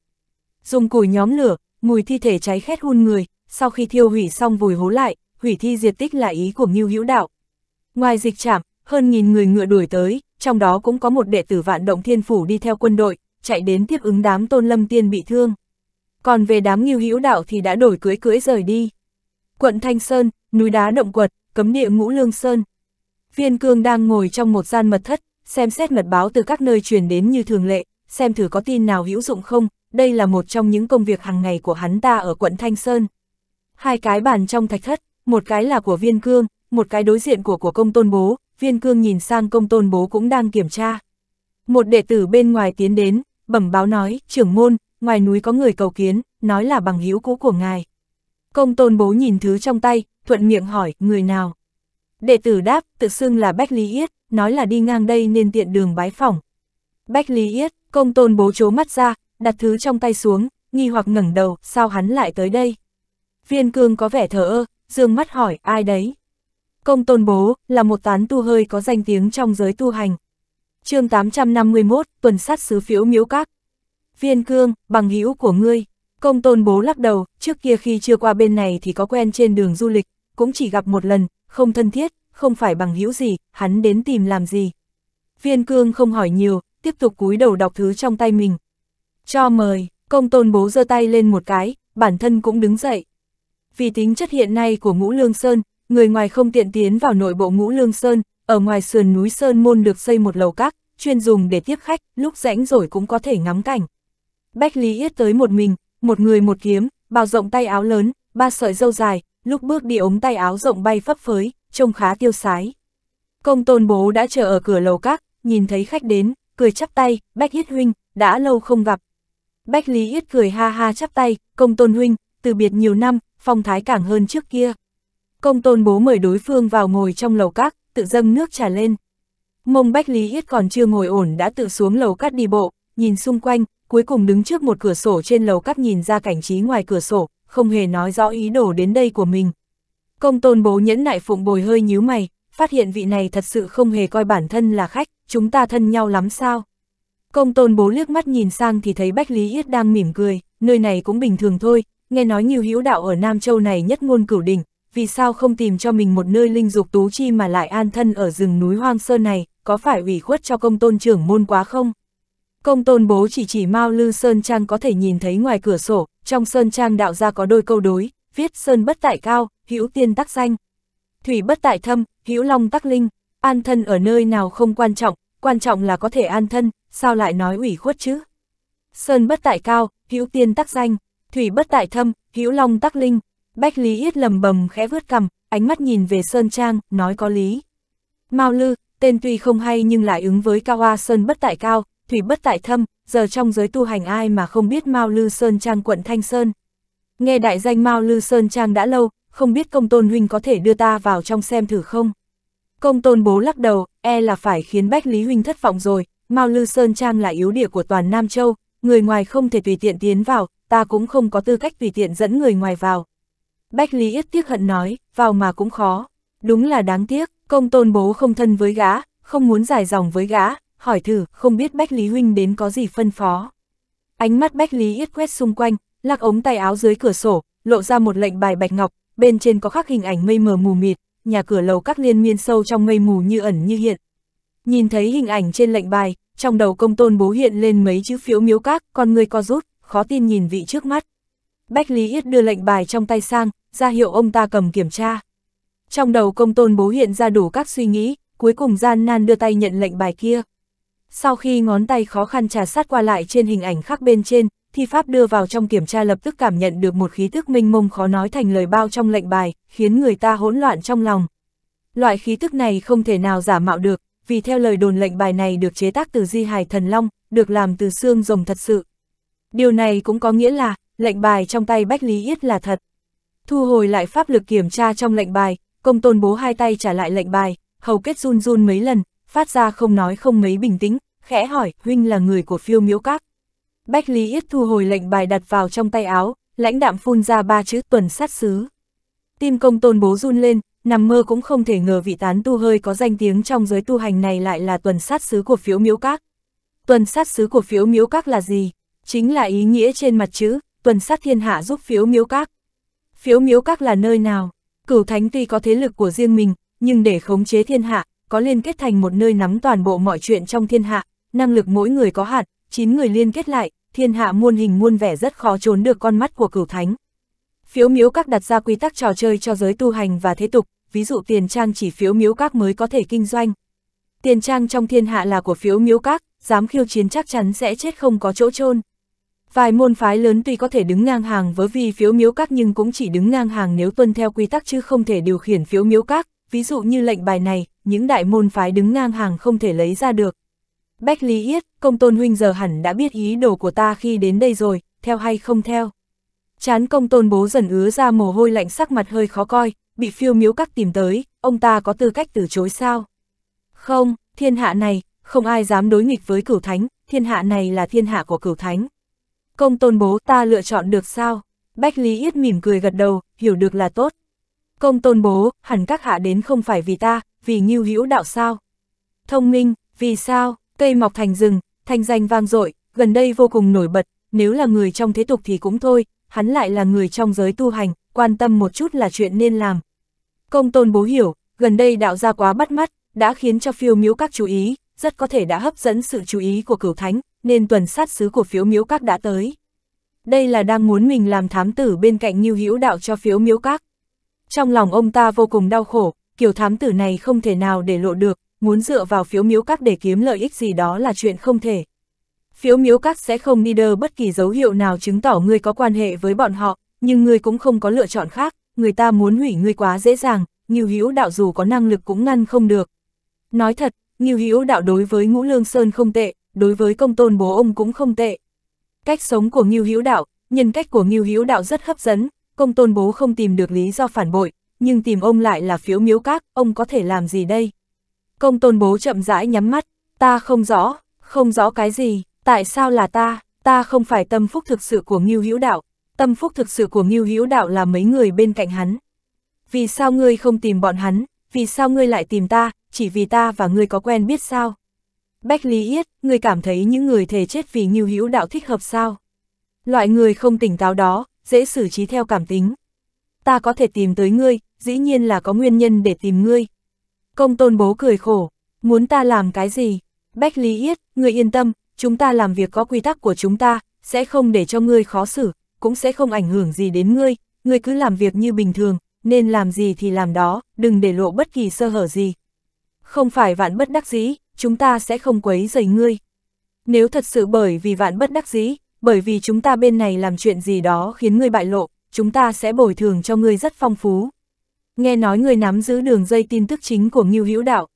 Dùng củi nhóm lửa, mùi thi thể cháy khét hun người, sau khi thiêu hủy xong vùi hố lại, hủy thi diệt tích là ý của Ngưu Hữu Đạo. Ngoài dịch trạm, hơn nghìn người ngựa đuổi tới, trong đó cũng có một đệ tử Vạn Động Thiên Phủ đi theo quân đội, chạy đến tiếp ứng đám Tôn Lâm Tiên bị thương. Còn về đám Ngưu Hữu Đạo thì đã đổi cưỡi cưỡi rời đi. Quận Thanh Sơn, núi đá động quật, cấm địa Ngũ Lương Sơn. Viên Cương đang ngồi trong một gian mật thất, xem xét mật báo từ các nơi truyền đến như thường lệ, xem thử có tin nào hữu dụng không. Đây là một trong những công việc hàng ngày của hắn ta ở quận Thanh Sơn. Hai cái bàn trong thạch thất, một cái là của Viên Cương, một cái đối diện của của Công Tôn Bố. Viên Cương nhìn sang Công Tôn Bố cũng đang kiểm tra. Một đệ tử bên ngoài tiến đến, bẩm báo nói, trưởng môn, ngoài núi có người cầu kiến, nói là bằng hữu cũ của ngài. Công Tôn Bố nhìn thứ trong tay, thuận miệng hỏi, người nào? Đệ tử đáp, tự xưng là Bách Lý Yết, nói là đi ngang đây nên tiện đường bái phỏng. Bách Lý Yết, Công Tôn Bố trố mắt ra, đặt thứ trong tay xuống, nghi hoặc ngẩng đầu, sao hắn lại tới đây? Viên Cương có vẻ thờ ơ, dương mắt hỏi, ai đấy? Công Tôn Bố, là một tán tu hơi có danh tiếng trong giới tu hành. Chương tám trăm năm mươi mốt, tuần sát xứ Phiếu Miễu Các. Viên Cương, bằng hữu của ngươi. Công Tôn Bố lắc đầu, trước kia khi chưa qua bên này thì có quen trên đường du lịch, cũng chỉ gặp một lần, không thân thiết, không phải bằng hữu gì, hắn đến tìm làm gì? Viên Cương không hỏi nhiều, tiếp tục cúi đầu đọc thứ trong tay mình. Cho mời, Công Tôn Bố giơ tay lên một cái, bản thân cũng đứng dậy. Vì tính chất hiện nay của Ngũ Lương Sơn, người ngoài không tiện tiến vào nội bộ Ngũ Lương Sơn, ở ngoài sườn núi Sơn Môn được xây một lầu các, chuyên dùng để tiếp khách, lúc rảnh rỗi cũng có thể ngắm cảnh. Bách Lý Yết tới một mình, một người một kiếm, bào rộng tay áo lớn, ba sợi râu dài, lúc bước đi ống tay áo rộng bay phấp phới, trông khá tiêu sái. Công Tôn Bố đã chờ ở cửa lầu các, nhìn thấy khách đến, cười chắp tay, Bách Yết huynh, đã lâu không gặp. Bách Lý Yết cười ha ha chắp tay, Công Tôn huynh, từ biệt nhiều năm, phong thái càng hơn trước kia. Công Tôn Bố mời đối phương vào ngồi trong lầu các, tự dâng nước trà lên. Mông Bách Lý Yết còn chưa ngồi ổn đã tự xuống lầu các đi bộ, nhìn xung quanh, cuối cùng đứng trước một cửa sổ trên lầu các nhìn ra cảnh trí ngoài cửa sổ, không hề nói rõ ý đồ đến đây của mình. Công Tôn Bố nhẫn nại phụng bồi hơi nhíu mày, phát hiện vị này thật sự không hề coi bản thân là khách, chúng ta thân nhau lắm sao? Công Tôn Bố liếc mắt nhìn sang thì thấy Bách Lý Yết đang mỉm cười, nơi này cũng bình thường thôi, nghe nói Ngưu Hữu Đạo ở Nam Châu này nhất ngôn cửu đỉnh, vì sao không tìm cho mình một nơi linh dục tú chi mà lại an thân ở rừng núi hoang sơn này, có phải ủy khuất cho Công Tôn trưởng môn quá không? Công Tôn Bố chỉ chỉ Mao Lư Sơn Trang có thể nhìn thấy ngoài cửa sổ, trong Sơn Trang đạo gia có đôi câu đối, viết Sơn bất tại cao, hữu tiên tắc danh. Thủy bất tại thâm, hữu long tắc linh, an thân ở nơi nào không quan trọng, quan trọng là có thể an thân, sao lại nói ủy khuất chứ? Sơn bất tại cao, hữu tiên tắc danh, thủy bất tại thâm, hữu long tắc linh. Bách Lý Yết lầm bầm khẽ vướt cằm, ánh mắt nhìn về Sơn Trang, nói có lý. Mao Lư, tên tuy không hay nhưng lại ứng với cao hoa Sơn bất tại cao, thủy bất tại thâm, giờ trong giới tu hành ai mà không biết Mao Lư Sơn Trang quận Thanh Sơn. Nghe đại danh Mao Lư Sơn Trang đã lâu, không biết Công Tôn huynh có thể đưa ta vào trong xem thử không? Công Tôn Bố lắc đầu, e là phải khiến Bách Lý huynh thất vọng rồi, Mao Lư Sơn Trang là yếu địa của toàn Nam Châu, người ngoài không thể tùy tiện tiến vào, ta cũng không có tư cách tùy tiện dẫn người ngoài vào. Bách Lý Yết tiếc hận nói, vào mà cũng khó, đúng là đáng tiếc. Công Tôn Bố không thân với gã, không muốn dài dòng với gã, hỏi thử, không biết Bách Lý huynh đến có gì phân phó. Ánh mắt Bách Lý Yết quét xung quanh, lắc ống tay áo dưới cửa sổ, lộ ra một lệnh bài bạch ngọc, bên trên có khắc hình ảnh mây mờ mù mịt, nhà cửa lầu các liên miên sâu trong mây mù như ẩn như hiện. Nhìn thấy hình ảnh trên lệnh bài, trong đầu Công Tôn Bố hiện lên mấy chữ Phiếu Miếu Các, con người co rút, khó tin nhìn vị trước mắt. Bách Lý Yết đưa lệnh bài trong tay sang, ra hiệu ông ta cầm kiểm tra. Trong đầu Công Tôn Bố hiện ra đủ các suy nghĩ, cuối cùng gian nan đưa tay nhận lệnh bài kia. Sau khi ngón tay khó khăn trà sát qua lại trên hình ảnh khắc bên trên, thi pháp đưa vào trong kiểm tra lập tức cảm nhận được một khí tức mênh mông khó nói thành lời bao trong lệnh bài, khiến người ta hỗn loạn trong lòng. Loại khí tức này không thể nào giả mạo được, vì theo lời đồn lệnh bài này được chế tác từ di hài thần long, được làm từ xương rồng thật sự. Điều này cũng có nghĩa là lệnh bài trong tay Bách Lý Yết là thật. Thu hồi lại pháp lực kiểm tra trong lệnh bài, Công Tôn Bố hai tay trả lại lệnh bài, hầu kết run run mấy lần, phát ra không nói không mấy bình tĩnh, khẽ hỏi, huynh là người của Phiêu Miễu Các? Bách Lý Yết thu hồi lệnh bài đặt vào trong tay áo, lãnh đạm phun ra ba chữ tuần sát xứ. Tim Công Tôn Bố run lên, nằm mơ cũng không thể ngờ vị tán tu hơi có danh tiếng trong giới tu hành này lại là tuần sát sứ của Phiếu Miễu Các. Tuần sát sứ của Phiếu Miễu Các là gì? Chính là ý nghĩa trên mặt chữ, tuần sát thiên hạ giúp Phiếu Miễu Các. Phiếu Miễu Các là nơi nào? Cửu Thánh tuy có thế lực của riêng mình, nhưng để khống chế thiên hạ, có liên kết thành một nơi nắm toàn bộ mọi chuyện trong thiên hạ, năng lực mỗi người có hạn, chín người liên kết lại, thiên hạ muôn hình muôn vẻ rất khó trốn được con mắt của Cửu Thánh. Phiếu Miễu Các đặt ra quy tắc trò chơi cho giới tu hành và thế tục, ví dụ tiền trang chỉ Phiếu Miễu Các mới có thể kinh doanh. Tiền trang trong thiên hạ là của Phiếu Miễu Các, dám khiêu chiến chắc chắn sẽ chết không có chỗ chôn. Vài môn phái lớn tuy có thể đứng ngang hàng với vì Phiếu Miễu Các nhưng cũng chỉ đứng ngang hàng nếu tuân theo quy tắc chứ không thể điều khiển Phiếu Miễu Các, ví dụ như lệnh bài này, những đại môn phái đứng ngang hàng không thể lấy ra được. Bách Lý Yết, Công Tôn huynh giờ hẳn đã biết ý đồ của ta khi đến đây rồi, theo hay không theo? Chán Công Tôn Bố dần ứa ra mồ hôi lạnh, sắc mặt hơi khó coi, bị Phiếu Miễu Các tìm tới, ông ta có tư cách từ chối sao? Không, thiên hạ này, không ai dám đối nghịch với Cửu Thánh, thiên hạ này là thiên hạ của Cửu Thánh. Công Tôn Bố, ta lựa chọn được sao? Bách Lý Yết mỉm cười gật đầu, hiểu được là tốt. Công Tôn Bố, hẳn các hạ đến không phải vì ta, vì Ngưu Hữu Đạo sao? Thông minh, vì sao? Cây mọc thành rừng, thanh danh vang dội, gần đây vô cùng nổi bật, nếu là người trong thế tục thì cũng thôi, hắn lại là người trong giới tu hành, quan tâm một chút là chuyện nên làm. Công Tôn Bố hiểu, gần đây đạo gia quá bắt mắt, đã khiến cho Phiếu Miễu Các chú ý, rất có thể đã hấp dẫn sự chú ý của Cửu Thánh, nên tuần sát sứ của Phiếu Miễu Các đã tới. Đây là đang muốn mình làm thám tử bên cạnh Ngưu Hữu Đạo cho Phiếu Miễu Các. Trong lòng ông ta vô cùng đau khổ, kiểu thám tử này không thể nào để lộ được, muốn dựa vào Phiếu Miễu Các để kiếm lợi ích gì đó là chuyện không thể. Phiếu Miễu Các sẽ không đi đơ bất kỳ dấu hiệu nào chứng tỏ ngươi có quan hệ với bọn họ, nhưng ngươi cũng không có lựa chọn khác, người ta muốn hủy ngươi quá dễ dàng, Ngưu Hữu Đạo dù có năng lực cũng ngăn không được. Nói thật, Ngưu Hữu Đạo đối với Ngũ Lương Sơn không tệ, đối với Công Tôn Bố ông cũng không tệ. Cách sống của Ngưu Hữu Đạo, nhân cách của Ngưu Hữu Đạo rất hấp dẫn, Công Tôn Bố không tìm được lý do phản bội, nhưng tìm ông lại là Phiếu Miễu Các, ông có thể làm gì đây? Công Tôn Bố chậm rãi nhắm mắt, ta không rõ, không rõ cái gì, tại sao là ta, ta không phải tâm phúc thực sự của Ngưu Hữu Đạo, tâm phúc thực sự của Ngưu Hữu Đạo là mấy người bên cạnh hắn. Vì sao ngươi không tìm bọn hắn, vì sao ngươi lại tìm ta, chỉ vì ta và ngươi có quen biết sao? Bách Lý Yết, ngươi cảm thấy những người thề chết vì Ngưu Hữu Đạo thích hợp sao? Loại người không tỉnh táo đó, dễ xử trí theo cảm tính. Ta có thể tìm tới ngươi, dĩ nhiên là có nguyên nhân để tìm ngươi. Công Tôn Bố cười khổ, muốn ta làm cái gì? Bách Lý Yết, ngươi yên tâm, chúng ta làm việc có quy tắc của chúng ta, sẽ không để cho ngươi khó xử, cũng sẽ không ảnh hưởng gì đến ngươi, ngươi cứ làm việc như bình thường, nên làm gì thì làm đó, đừng để lộ bất kỳ sơ hở gì. Không phải vạn bất đắc dĩ, chúng ta sẽ không quấy rầy ngươi. Nếu thật sự bởi vì vạn bất đắc dĩ, bởi vì chúng ta bên này làm chuyện gì đó khiến ngươi bại lộ, chúng ta sẽ bồi thường cho ngươi rất phong phú. Nghe nói ngươi nắm giữ đường dây tin tức chính của Ngưu Hữu Đạo.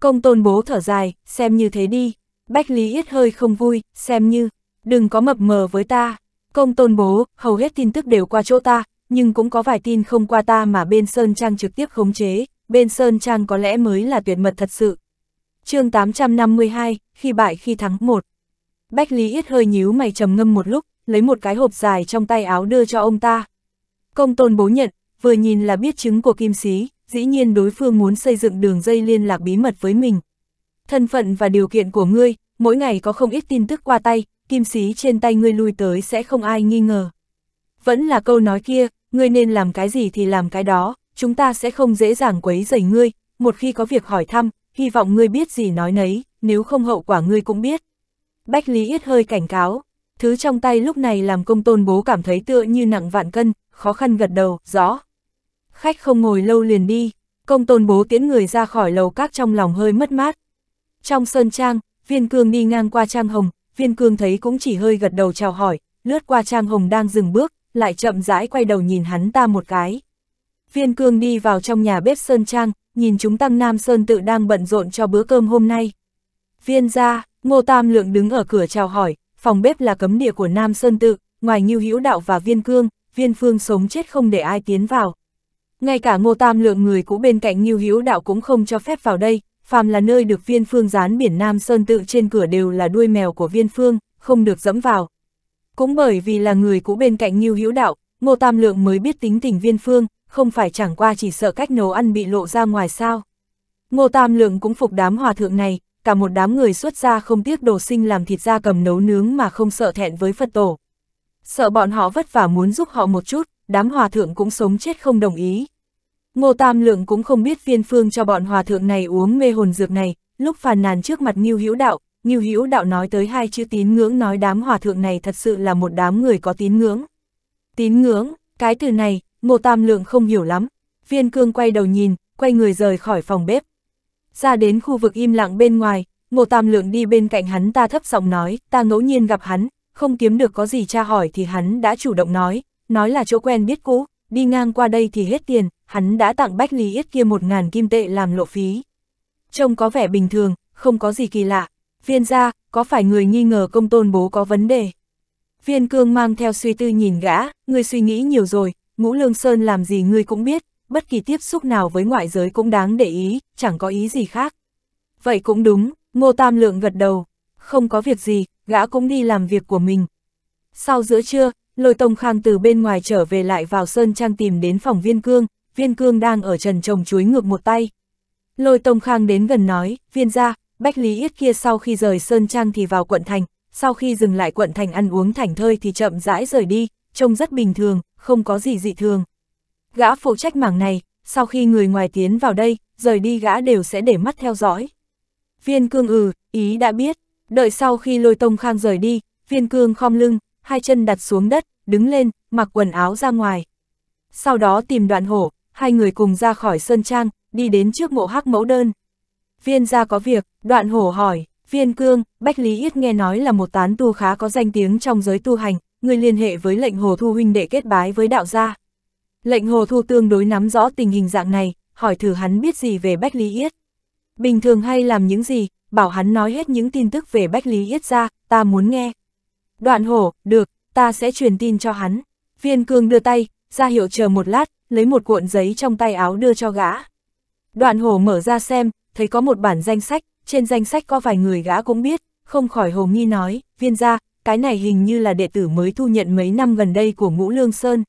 Công Tôn Bố thở dài, xem như thế đi. Bách Lý Yết hơi không vui, xem như, đừng có mập mờ với ta. Công Tôn Bố, hầu hết tin tức đều qua chỗ ta, nhưng cũng có vài tin không qua ta mà bên Sơn Trang trực tiếp khống chế, bên Sơn Trang có lẽ mới là tuyệt mật thật sự. Chương tám trăm năm mươi hai, khi bại khi thắng một. Bách Lý Yết hơi nhíu mày trầm ngâm một lúc, lấy một cái hộp dài trong tay áo đưa cho ông ta. Công Tôn Bố nhận, vừa nhìn là biết chứng của Kim Sĩ, dĩ nhiên đối phương muốn xây dựng đường dây liên lạc bí mật với mình. Thân phận và điều kiện của ngươi, mỗi ngày có không ít tin tức qua tay, Kim Sĩ trên tay ngươi lui tới sẽ không ai nghi ngờ. Vẫn là câu nói kia, ngươi nên làm cái gì thì làm cái đó, chúng ta sẽ không dễ dàng quấy rầy ngươi, một khi có việc hỏi thăm, hy vọng ngươi biết gì nói nấy, nếu không hậu quả ngươi cũng biết. Bách Lý Yết hơi cảnh cáo, thứ trong tay lúc này làm Công Tôn Bố cảm thấy tựa như nặng vạn cân, khó khăn gật đầu, rõ. Khách không ngồi lâu liền đi, Công Tôn Bố tiễn người ra khỏi lầu các, trong lòng hơi mất mát. Trong Sơn Trang, Viên Cương đi ngang qua Trang Hồng, Viên Cương thấy cũng chỉ hơi gật đầu chào hỏi, lướt qua Trang Hồng đang dừng bước, lại chậm rãi quay đầu nhìn hắn ta một cái. Viên Cương đi vào trong nhà bếp Sơn Trang, nhìn chúng tăng Nam Sơn tự đang bận rộn cho bữa cơm hôm nay. Viên gia, Ngô Tam Lượng đứng ở cửa chào hỏi, phòng bếp là cấm địa của Nam Sơn tự, ngoài Ngưu Hữu Đạo và Viên Cương, Viên Phương sống chết không để ai tiến vào. Ngay cả Ngô Tam Lượng người cũ bên cạnh Ngưu Hữu Đạo cũng không cho phép vào đây, phàm là nơi được Viên Phương dán biển Nam Sơn tự trên cửa đều là đuôi mèo của Viên Phương, không được dẫm vào. Cũng bởi vì là người cũ bên cạnh Ngưu Hữu Đạo, Ngô Tam Lượng mới biết tính tình Viên Phương, không phải chẳng qua chỉ sợ cách nấu ăn bị lộ ra ngoài sao. Ngô Tam Lượng cũng phục đám hòa thượng này, cả một đám người xuất gia không tiếc đồ sinh làm thịt gia cầm nấu nướng mà không sợ thẹn với Phật tổ. Sợ bọn họ vất vả muốn giúp họ một chút, đám hòa thượng cũng sống chết không đồng ý. Ngô Tam Lượng cũng không biết viên phương cho bọn hòa thượng này uống mê hồn dược này, lúc phàn nàn trước mặt Ngưu Hữu Đạo, Ngưu Hữu Đạo nói tới hai chữ tín ngưỡng, nói đám hòa thượng này thật sự là một đám người có tín ngưỡng. Tín ngưỡng, cái từ này, Ngô Tam Lượng không hiểu lắm. Viên Cương quay đầu nhìn, quay người rời khỏi phòng bếp. Ra đến khu vực im lặng bên ngoài, Ngô Tam Lượng đi bên cạnh hắn ta thấp giọng nói, ta ngẫu nhiên gặp hắn, không kiếm được có gì tra hỏi thì hắn đã chủ động nói, nói là chỗ quen biết cũ, đi ngang qua đây thì hết tiền, hắn đã tặng Bách Lý Yết kia một ngàn kim tệ làm lộ phí. Trông có vẻ bình thường, không có gì kỳ lạ. Viên gia, có phải người nghi ngờ Công Tôn bố có vấn đề? Viên Cương mang theo suy tư nhìn gã, ngươi suy nghĩ nhiều rồi, Ngũ Lương Sơn làm gì ngươi cũng biết, bất kỳ tiếp xúc nào với ngoại giới cũng đáng để ý, chẳng có ý gì khác. Vậy cũng đúng, Ngô Tam Lượng gật đầu, không có việc gì, gã cũng đi làm việc của mình. Sau giữa trưa, Lôi Tông Khang từ bên ngoài trở về lại vào Sơn Trang tìm đến phòng Viên Cương, Viên Cương đang ở trần trồng chuối ngược một tay. Lôi Tông Khang đến gần nói, Viên gia, Bách Lý Yết kia sau khi rời Sơn Trang thì vào quận thành, sau khi dừng lại quận thành ăn uống thảnh thơi thì chậm rãi rời đi, trông rất bình thường, không có gì dị thường. Gã phụ trách mảng này, sau khi người ngoài tiến vào đây, rời đi gã đều sẽ để mắt theo dõi. Viên Cương ừ, ý đã biết, đợi sau khi Lôi Tông Khang rời đi, Viên Cương khom lưng, hai chân đặt xuống đất, đứng lên, mặc quần áo ra ngoài. Sau đó tìm Đoạn Hổ, hai người cùng ra khỏi Sơn Trang, đi đến trước mộ Hắc Mẫu Đơn. Viên gia có việc, Đoạn Hổ hỏi, Viên Cương, Bách Lý Yết nghe nói là một tán tu khá có danh tiếng trong giới tu hành, người liên hệ với Lệnh Hồ Thu huynh đệ kết bái với đạo gia. Lệnh Hồ Thu tương đối nắm rõ tình hình dạng này, hỏi thử hắn biết gì về Bách Lý Yết. Bình thường hay làm những gì, bảo hắn nói hết những tin tức về Bách Lý Yết ra, ta muốn nghe. Đoạn Hổ, được, ta sẽ truyền tin cho hắn. Viên Cương đưa tay, ra hiệu chờ một lát, lấy một cuộn giấy trong tay áo đưa cho gã. Đoạn Hổ mở ra xem, thấy có một bản danh sách, trên danh sách có vài người gã cũng biết, không khỏi hồ nghi nói, Viên gia, cái này hình như là đệ tử mới thu nhận mấy năm gần đây của Ngũ Lương Sơn.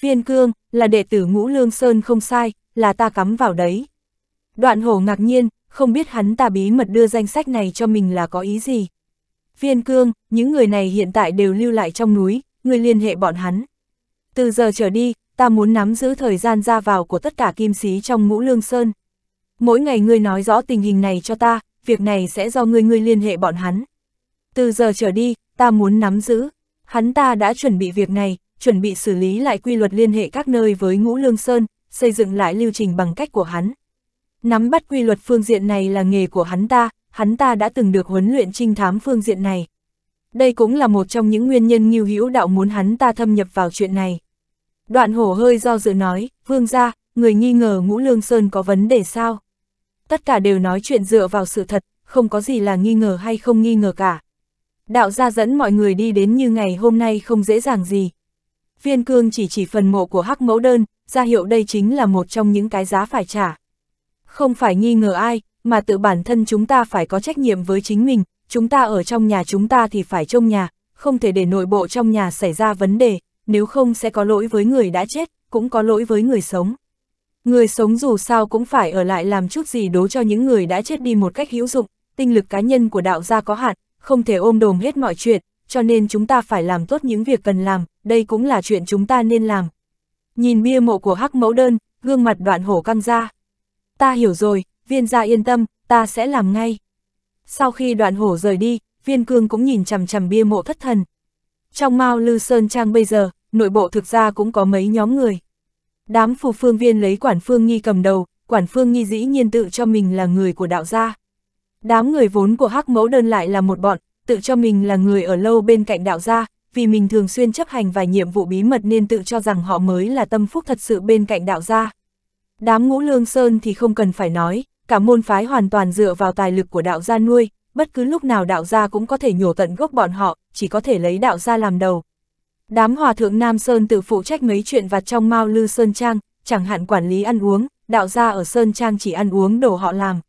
Viên Cương, là đệ tử Ngũ Lương Sơn không sai, là ta cắm vào đấy. Đoạn Hổ ngạc nhiên, không biết hắn ta bí mật đưa danh sách này cho mình là có ý gì. Viên Cương, những người này hiện tại đều lưu lại trong núi, người liên hệ bọn hắn. Từ giờ trở đi, ta muốn nắm giữ thời gian ra vào của tất cả kim sĩ trong Ngũ Lương Sơn. Mỗi ngày ngươi nói rõ tình hình này cho ta, việc này sẽ do ngươi ngươi liên hệ bọn hắn. Từ giờ trở đi, ta muốn nắm giữ. Hắn ta đã chuẩn bị việc này, chuẩn bị xử lý lại quy luật liên hệ các nơi với Ngũ Lương Sơn, xây dựng lại lưu trình bằng cách của hắn. Nắm bắt quy luật phương diện này là nghề của hắn ta, hắn ta đã từng được huấn luyện trinh thám phương diện này. Đây cũng là một trong những nguyên nhân Ngưu Hữu Đạo muốn hắn ta thâm nhập vào chuyện này. Đoạn Hổ hơi do dự nói, Vương gia, người nghi ngờ Ngũ Lương Sơn có vấn đề sao? Tất cả đều nói chuyện dựa vào sự thật, không có gì là nghi ngờ hay không nghi ngờ cả. Đạo gia dẫn mọi người đi đến như ngày hôm nay không dễ dàng gì. Viên Cương chỉ chỉ phần mộ của Hắc Mẫu Đơn, ra hiệu đây chính là một trong những cái giá phải trả. Không phải nghi ngờ ai, mà tự bản thân chúng ta phải có trách nhiệm với chính mình, chúng ta ở trong nhà chúng ta thì phải trông nhà, không thể để nội bộ trong nhà xảy ra vấn đề, nếu không sẽ có lỗi với người đã chết, cũng có lỗi với người sống. Người sống dù sao cũng phải ở lại làm chút gì đó cho những người đã chết đi một cách hữu dụng, tinh lực cá nhân của đạo gia có hạn, không thể ôm đồm hết mọi chuyện, cho nên chúng ta phải làm tốt những việc cần làm, đây cũng là chuyện chúng ta nên làm. Nhìn bia mộ của Hắc Mẫu Đơn, gương mặt Đoạn Hổ căng ra. Ta hiểu rồi, Viên gia yên tâm, ta sẽ làm ngay. Sau khi Đoạn Hổ rời đi, Viên Cương cũng nhìn chằm chằm bia mộ thất thần. Trong Mao Lư Sơn Trang bây giờ, nội bộ thực ra cũng có mấy nhóm người. Đám phù phương viên lấy Quản Phương Nghi cầm đầu, Quản Phương Nghi dĩ nhiên tự cho mình là người của đạo gia. Đám người vốn của Hắc Mẫu Đơn lại là một bọn, tự cho mình là người ở lâu bên cạnh đạo gia, vì mình thường xuyên chấp hành vài nhiệm vụ bí mật nên tự cho rằng họ mới là tâm phúc thật sự bên cạnh đạo gia. Đám Ngũ Lương Sơn thì không cần phải nói, cả môn phái hoàn toàn dựa vào tài lực của đạo gia nuôi, bất cứ lúc nào đạo gia cũng có thể nhổ tận gốc bọn họ, chỉ có thể lấy đạo gia làm đầu. Đám hòa thượng Nam Sơn tự phụ trách mấy chuyện vặt trong Mao Lư Sơn Trang, chẳng hạn quản lý ăn uống, đạo gia ở Sơn Trang chỉ ăn uống đồ họ làm.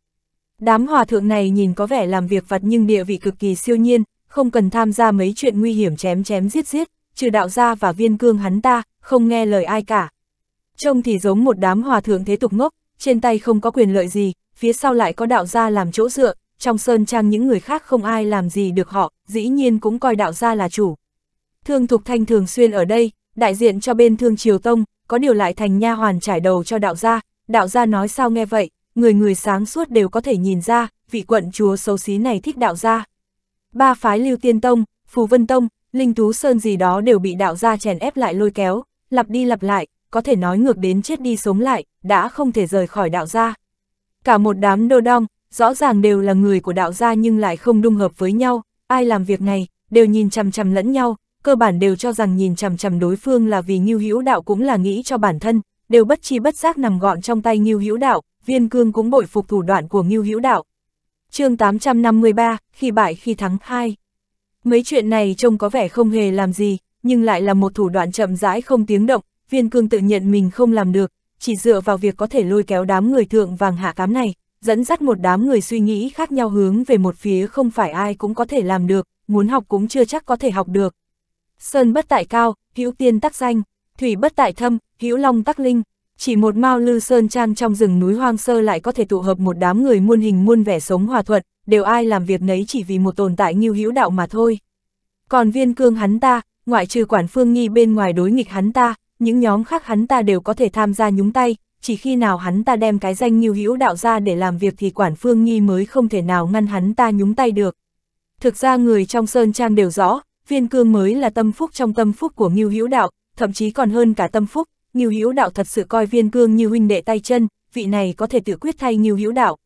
Đám hòa thượng này nhìn có vẻ làm việc vặt nhưng địa vị cực kỳ siêu nhiên, không cần tham gia mấy chuyện nguy hiểm chém chém giết giết, trừ đạo gia và Viên Cương hắn ta, không nghe lời ai cả. Trông thì giống một đám hòa thượng thế tục ngốc, trên tay không có quyền lợi gì, phía sau lại có đạo gia làm chỗ dựa, trong sơn trang những người khác không ai làm gì được họ, dĩ nhiên cũng coi đạo gia là chủ. Thương Thục Thanh thường xuyên ở đây, đại diện cho bên Thương Triều Tông, có điều lại thành nha hoàn trải đầu cho đạo gia, đạo gia nói sao nghe vậy, người người sáng suốt đều có thể nhìn ra, vị quận chúa xấu xí này thích đạo gia. Ba phái Lưu Tiên Tông, Phù Vân Tông, Linh Tú Sơn gì đó đều bị đạo gia chèn ép lại lôi kéo, lặp đi lặp lại, có thể nói ngược đến chết đi sống lại, đã không thể rời khỏi đạo gia. Cả một đám đô đong, rõ ràng đều là người của đạo gia nhưng lại không đung hợp với nhau, ai làm việc này, đều nhìn chằm chằm lẫn nhau, cơ bản đều cho rằng nhìn chằm chằm đối phương là vì Ngưu Hữu Đạo cũng là nghĩ cho bản thân, đều bất chi bất giác nằm gọn trong tay Ngưu Hữu Đạo, Viên Cương cũng bội phục thủ đoạn của Ngưu Hữu Đạo. Chương tám trăm năm mươi ba, khi bại khi thắng hai. Mấy chuyện này trông có vẻ không hề làm gì, nhưng lại là một thủ đoạn chậm rãi không tiếng động, Viên Cương tự nhận mình không làm được, chỉ dựa vào việc có thể lôi kéo đám người thượng vàng hạ cám này, dẫn dắt một đám người suy nghĩ khác nhau hướng về một phía không phải ai cũng có thể làm được, muốn học cũng chưa chắc có thể học được. Sơn bất tại cao, hữu tiên tắc danh, thủy bất tại thâm, hữu long tắc linh. Chỉ một Mao Lư Sơn trang trong rừng núi hoang sơ lại có thể tụ hợp một đám người muôn hình muôn vẻ sống hòa thuận, đều ai làm việc nấy chỉ vì một tồn tại Ngưu Hữu Đạo mà thôi. Còn Viên Cương hắn ta, ngoại trừ Quản Phương Nghi bên ngoài đối nghịch hắn ta, những nhóm khác hắn ta đều có thể tham gia nhúng tay, chỉ khi nào hắn ta đem cái danh Ngưu Hữu Đạo ra để làm việc thì Quản Phương Nghi mới không thể nào ngăn hắn ta nhúng tay được. Thực ra người trong sơn trang đều rõ, Viên Cương mới là tâm phúc trong tâm phúc của Ngưu Hữu Đạo, thậm chí còn hơn cả tâm phúc. Ngưu Hữu Đạo thật sự coi Viên Cương như huynh đệ tay chân, vị này có thể tự quyết thay Ngưu Hữu Đạo.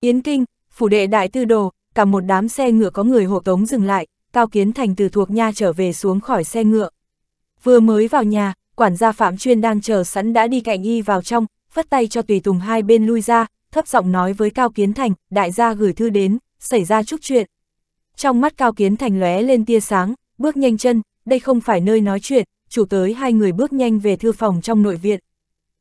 Yến Kinh, phủ đệ Đại Tư Đồ, cả một đám xe ngựa có người hộ tống dừng lại, Cao Kiến Thành từ thuộc nha trở về xuống khỏi xe ngựa. Vừa mới vào nhà, quản gia Phạm Chuyên đang chờ sẵn đã đi cạnh y vào trong, phất tay cho tùy tùng hai bên lui ra, thấp giọng nói với Cao Kiến Thành, đại gia gửi thư đến, xảy ra chút chuyện. Trong mắt Cao Kiến Thành lóe lên tia sáng, bước nhanh chân, đây không phải nơi nói chuyện. Chủ tới hai người bước nhanh về thư phòng trong nội viện.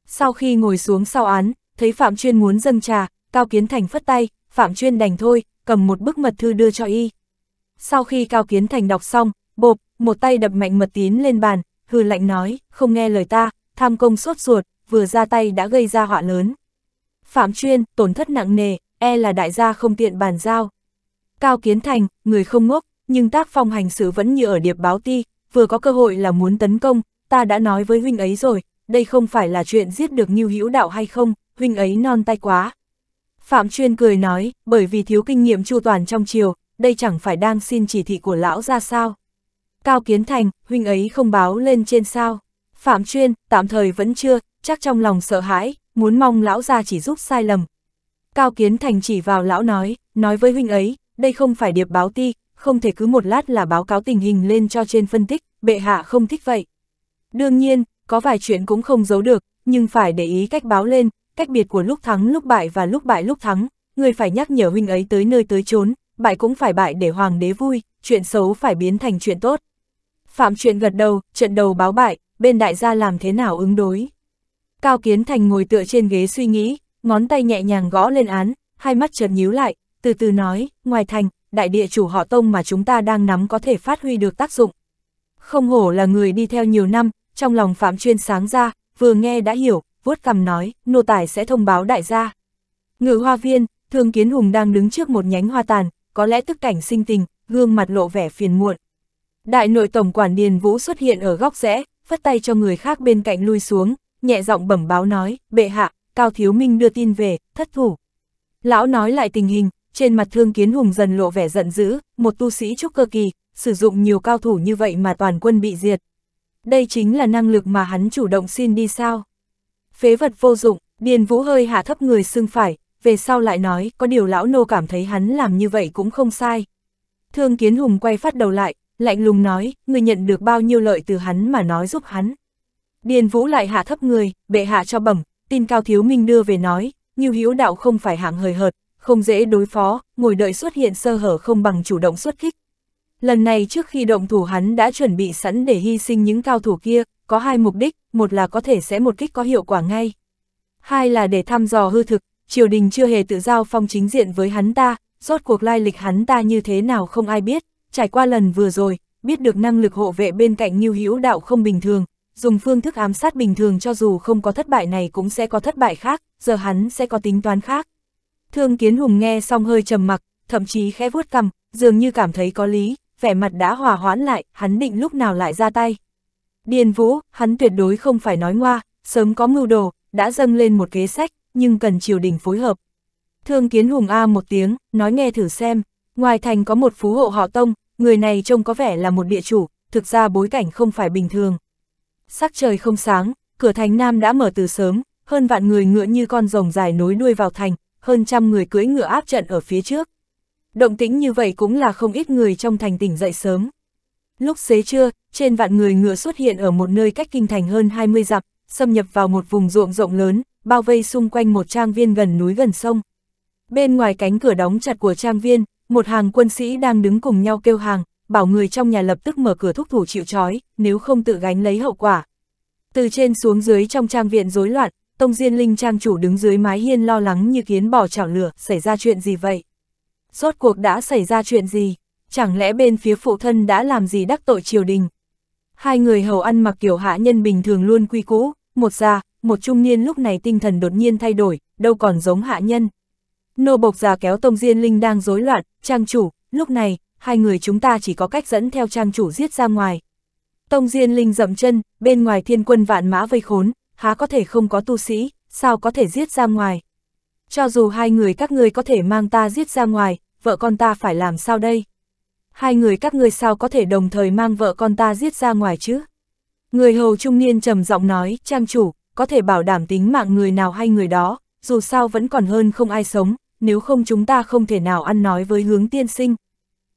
Sau khi ngồi xuống sau án, thấy Phạm Chuyên muốn dâng trà, Cao Kiến Thành phất tay, Phạm Chuyên đành thôi, cầm một bức mật thư đưa cho y. Sau khi Cao Kiến Thành đọc xong, bộp, một tay đập mạnh mật tín lên bàn, hừ lạnh nói, không nghe lời ta, tham công sốt ruột, vừa ra tay đã gây ra họa lớn. Phạm Chuyên, tổn thất nặng nề, e là đại gia không tiện bàn giao. Cao Kiến Thành, người không ngốc, nhưng tác phong hành xử vẫn như ở Điệp Báo Ti. Vừa có cơ hội là muốn tấn công, ta đã nói với huynh ấy rồi, đây không phải là chuyện giết được Ngưu Hữu Đạo hay không, huynh ấy non tay quá. Phạm Chuyên cười nói, bởi vì thiếu kinh nghiệm chu toàn trong triều, đây chẳng phải đang xin chỉ thị của lão ra sao. Cao Kiến Thành, huynh ấy không báo lên trên sao. Phạm Chuyên, tạm thời vẫn chưa, chắc trong lòng sợ hãi, muốn mong lão ra chỉ giúp sai lầm. Cao Kiến Thành chỉ vào lão nói, nói với huynh ấy, đây không phải Điệp Báo Ti. Không thể cứ một lát là báo cáo tình hình lên cho trên phân tích, bệ hạ không thích vậy. Đương nhiên, có vài chuyện cũng không giấu được, nhưng phải để ý cách báo lên, cách biệt của lúc thắng lúc bại và lúc bại lúc thắng, người phải nhắc nhở huynh ấy tới nơi tới chốn, bại cũng phải bại để hoàng đế vui, chuyện xấu phải biến thành chuyện tốt. Phạm Chuyện gật đầu, trận đầu báo bại, bên đại gia làm thế nào ứng đối. Cao Kiến Thành ngồi tựa trên ghế suy nghĩ, ngón tay nhẹ nhàng gõ lên án, hai mắt chợt nhíu lại, từ từ nói, ngoài thành. Đại địa chủ họ Tông mà chúng ta đang nắm có thể phát huy được tác dụng. Không hổ là người đi theo nhiều năm, trong lòng Phạm Chuyên sáng ra, vừa nghe đã hiểu, vuốt cằm nói, nô tài sẽ thông báo đại gia. Ngự hoa viên, Thương Kiến Hùng đang đứng trước một nhánh hoa tàn, có lẽ tức cảnh sinh tình, gương mặt lộ vẻ phiền muộn. Đại nội tổng quản Điền Vũ xuất hiện ở góc rẽ, phất tay cho người khác bên cạnh lui xuống, nhẹ giọng bẩm báo nói, bệ hạ, Cao Thiếu Minh đưa tin về, thất thủ. Lão nói lại tình hình. Trên mặt Thương Kiến Hùng dần lộ vẻ giận dữ, một tu sĩ trúc cơ kỳ, sử dụng nhiều cao thủ như vậy mà toàn quân bị diệt. Đây chính là năng lực mà hắn chủ động xin đi sao? Phế vật vô dụng, Điền Vũ hơi hạ thấp người xương phải, về sau lại nói có điều lão nô cảm thấy hắn làm như vậy cũng không sai. Thương Kiến Hùng quay phát đầu lại, lạnh lùng nói, người nhận được bao nhiêu lợi từ hắn mà nói giúp hắn. Điền Vũ lại hạ thấp người, bệ hạ cho bẩm, tin Cao Thiếu Minh đưa về nói, Ngưu Hữu Đạo không phải hạng hời hợt. Không dễ đối phó, ngồi đợi xuất hiện sơ hở không bằng chủ động xuất kích. Lần này trước khi động thủ hắn đã chuẩn bị sẵn để hy sinh những cao thủ kia, có hai mục đích, một là có thể sẽ một kích có hiệu quả ngay. Hai là để thăm dò hư thực, triều đình chưa hề tự giao phong chính diện với hắn ta, rốt cuộc lai lịch hắn ta như thế nào không ai biết, trải qua lần vừa rồi, biết được năng lực hộ vệ bên cạnh Ngưu Hữu Đạo không bình thường, dùng phương thức ám sát bình thường cho dù không có thất bại này cũng sẽ có thất bại khác, giờ hắn sẽ có tính toán khác. Thương Kiến Hùng nghe xong hơi trầm mặc, thậm chí khẽ vuốt cằm, dường như cảm thấy có lý, vẻ mặt đã hòa hoãn lại, hắn định lúc nào lại ra tay. Điền Vũ, hắn tuyệt đối không phải nói ngoa, sớm có mưu đồ, đã dâng lên một kế sách, nhưng cần triều đình phối hợp. Thương Kiến Hùng a một tiếng, nói nghe thử xem, ngoài thành có một phú hộ họ Tông, người này trông có vẻ là một địa chủ, thực ra bối cảnh không phải bình thường. Sắc trời không sáng, cửa thành Nam đã mở từ sớm, hơn vạn người ngựa như con rồng dài nối đuôi vào thành, hơn trăm người cưỡi ngựa áp trận ở phía trước. Động tĩnh như vậy cũng là không ít người trong thành tỉnh dậy sớm. Lúc xế trưa, trên vạn người ngựa xuất hiện ở một nơi cách kinh thành hơn hai mươi dặm, xâm nhập vào một vùng ruộng rộng lớn, bao vây xung quanh một trang viên gần núi gần sông. Bên ngoài cánh cửa đóng chặt của trang viên, một hàng quân sĩ đang đứng cùng nhau kêu hàng, bảo người trong nhà lập tức mở cửa thúc thủ chịu trói, nếu không tự gánh lấy hậu quả. Từ trên xuống dưới trong trang viện rối loạn, Tông Diên Linh trang chủ đứng dưới mái hiên lo lắng như kiến bò chảo lửa, xảy ra chuyện gì vậy? Rốt cuộc đã xảy ra chuyện gì? Chẳng lẽ bên phía phụ thân đã làm gì đắc tội triều đình? Hai người hầu ăn mặc kiểu hạ nhân bình thường luôn quy cũ, một già, một trung niên lúc này tinh thần đột nhiên thay đổi, đâu còn giống hạ nhân. Nô bộc già kéo Tông Diên Linh đang rối loạn, trang chủ, lúc này, hai người chúng ta chỉ có cách dẫn theo trang chủ giết ra ngoài. Tông Diên Linh dậm chân, bên ngoài thiên quân vạn mã vây khốn, há có thể không có tu sĩ, sao có thể giết ra ngoài. Cho dù hai người các ngươi có thể mang ta giết ra ngoài, vợ con ta phải làm sao đây? Hai người các ngươi sao có thể đồng thời mang vợ con ta giết ra ngoài chứ? Người hầu trung niên trầm giọng nói, trang chủ, có thể bảo đảm tính mạng người nào hay người đó, dù sao vẫn còn hơn không ai sống, nếu không chúng ta không thể nào ăn nói với Hướng tiên sinh.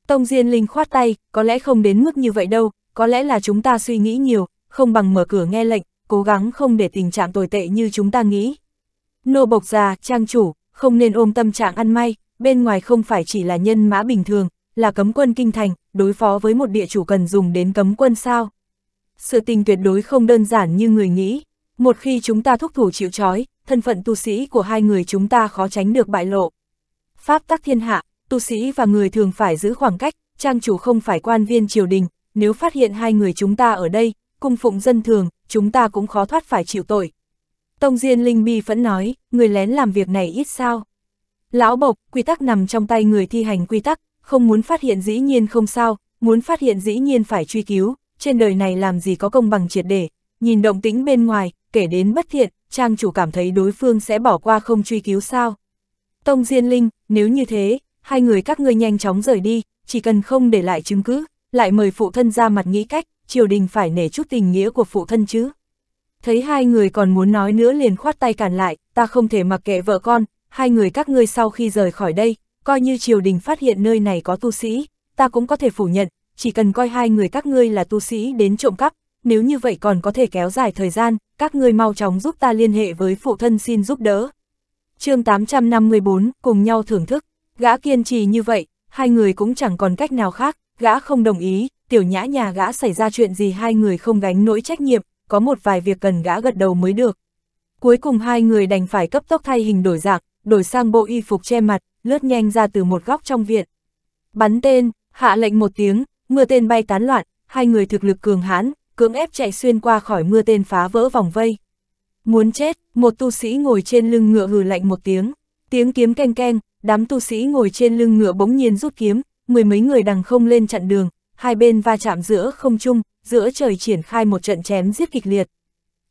Tông Diên Linh khoát tay, có lẽ không đến mức như vậy đâu, có lẽ là chúng ta suy nghĩ nhiều, không bằng mở cửa nghe lệnh, cố gắng không để tình trạng tồi tệ như chúng ta nghĩ. Nô bộc già, trang chủ, không nên ôm tâm trạng ăn may, bên ngoài không phải chỉ là nhân mã bình thường, là cấm quân kinh thành, đối phó với một địa chủ cần dùng đến cấm quân sao? Sự tình tuyệt đối không đơn giản như người nghĩ, một khi chúng ta thúc thủ chịu trói, thân phận tu sĩ của hai người chúng ta khó tránh được bại lộ. Pháp tắc thiên hạ, tu sĩ và người thường phải giữ khoảng cách, trang chủ không phải quan viên triều đình, nếu phát hiện hai người chúng ta ở đây, cung phụng dân thường, chúng ta cũng khó thoát phải chịu tội. Tông Diên Linh bi phẫn nói, người lén làm việc này ít sao? Lão bộc, quy tắc nằm trong tay người thi hành quy tắc, không muốn phát hiện dĩ nhiên không sao, muốn phát hiện dĩ nhiên phải truy cứu, trên đời này làm gì có công bằng triệt để, nhìn động tĩnh bên ngoài, kể đến bất thiện, trang chủ cảm thấy đối phương sẽ bỏ qua không truy cứu sao? Tông Diên Linh, nếu như thế, hai người các ngươi nhanh chóng rời đi, chỉ cần không để lại chứng cứ, lại mời phụ thân ra mặt nghĩ cách, triều đình phải nể chút tình nghĩa của phụ thân chứ. Thấy hai người còn muốn nói nữa liền khoát tay cản lại, ta không thể mặc kệ vợ con, hai người các ngươi sau khi rời khỏi đây, coi như triều đình phát hiện nơi này có tu sĩ, ta cũng có thể phủ nhận, chỉ cần coi hai người các ngươi là tu sĩ đến trộm cắp, nếu như vậy còn có thể kéo dài thời gian, các ngươi mau chóng giúp ta liên hệ với phụ thân xin giúp đỡ. Chương tám trăm năm mươi bốn, cùng nhau thưởng thức. Gã kiên trì như vậy, hai người cũng chẳng còn cách nào khác, gã không đồng ý, tiểu nhã nhà gã xảy ra chuyện gì hai người không gánh nỗi trách nhiệm, có một vài việc cần gã gật đầu mới được. Cuối cùng hai người đành phải cấp tốc thay hình đổi dạng, đổi sang bộ y phục che mặt, lướt nhanh ra từ một góc trong viện. Bắn tên, hạ lệnh một tiếng, mưa tên bay tán loạn, hai người thực lực cường hãn, cưỡng ép chạy xuyên qua khỏi mưa tên phá vỡ vòng vây. Muốn chết, một tu sĩ ngồi trên lưng ngựa hừ lạnh một tiếng, tiếng kiếm keng keng. Đám tu sĩ ngồi trên lưng ngựa bỗng nhiên rút kiếm, mười mấy người đằng không lên chặn đường, hai bên va chạm giữa không trung, giữa trời triển khai một trận chém giết kịch liệt.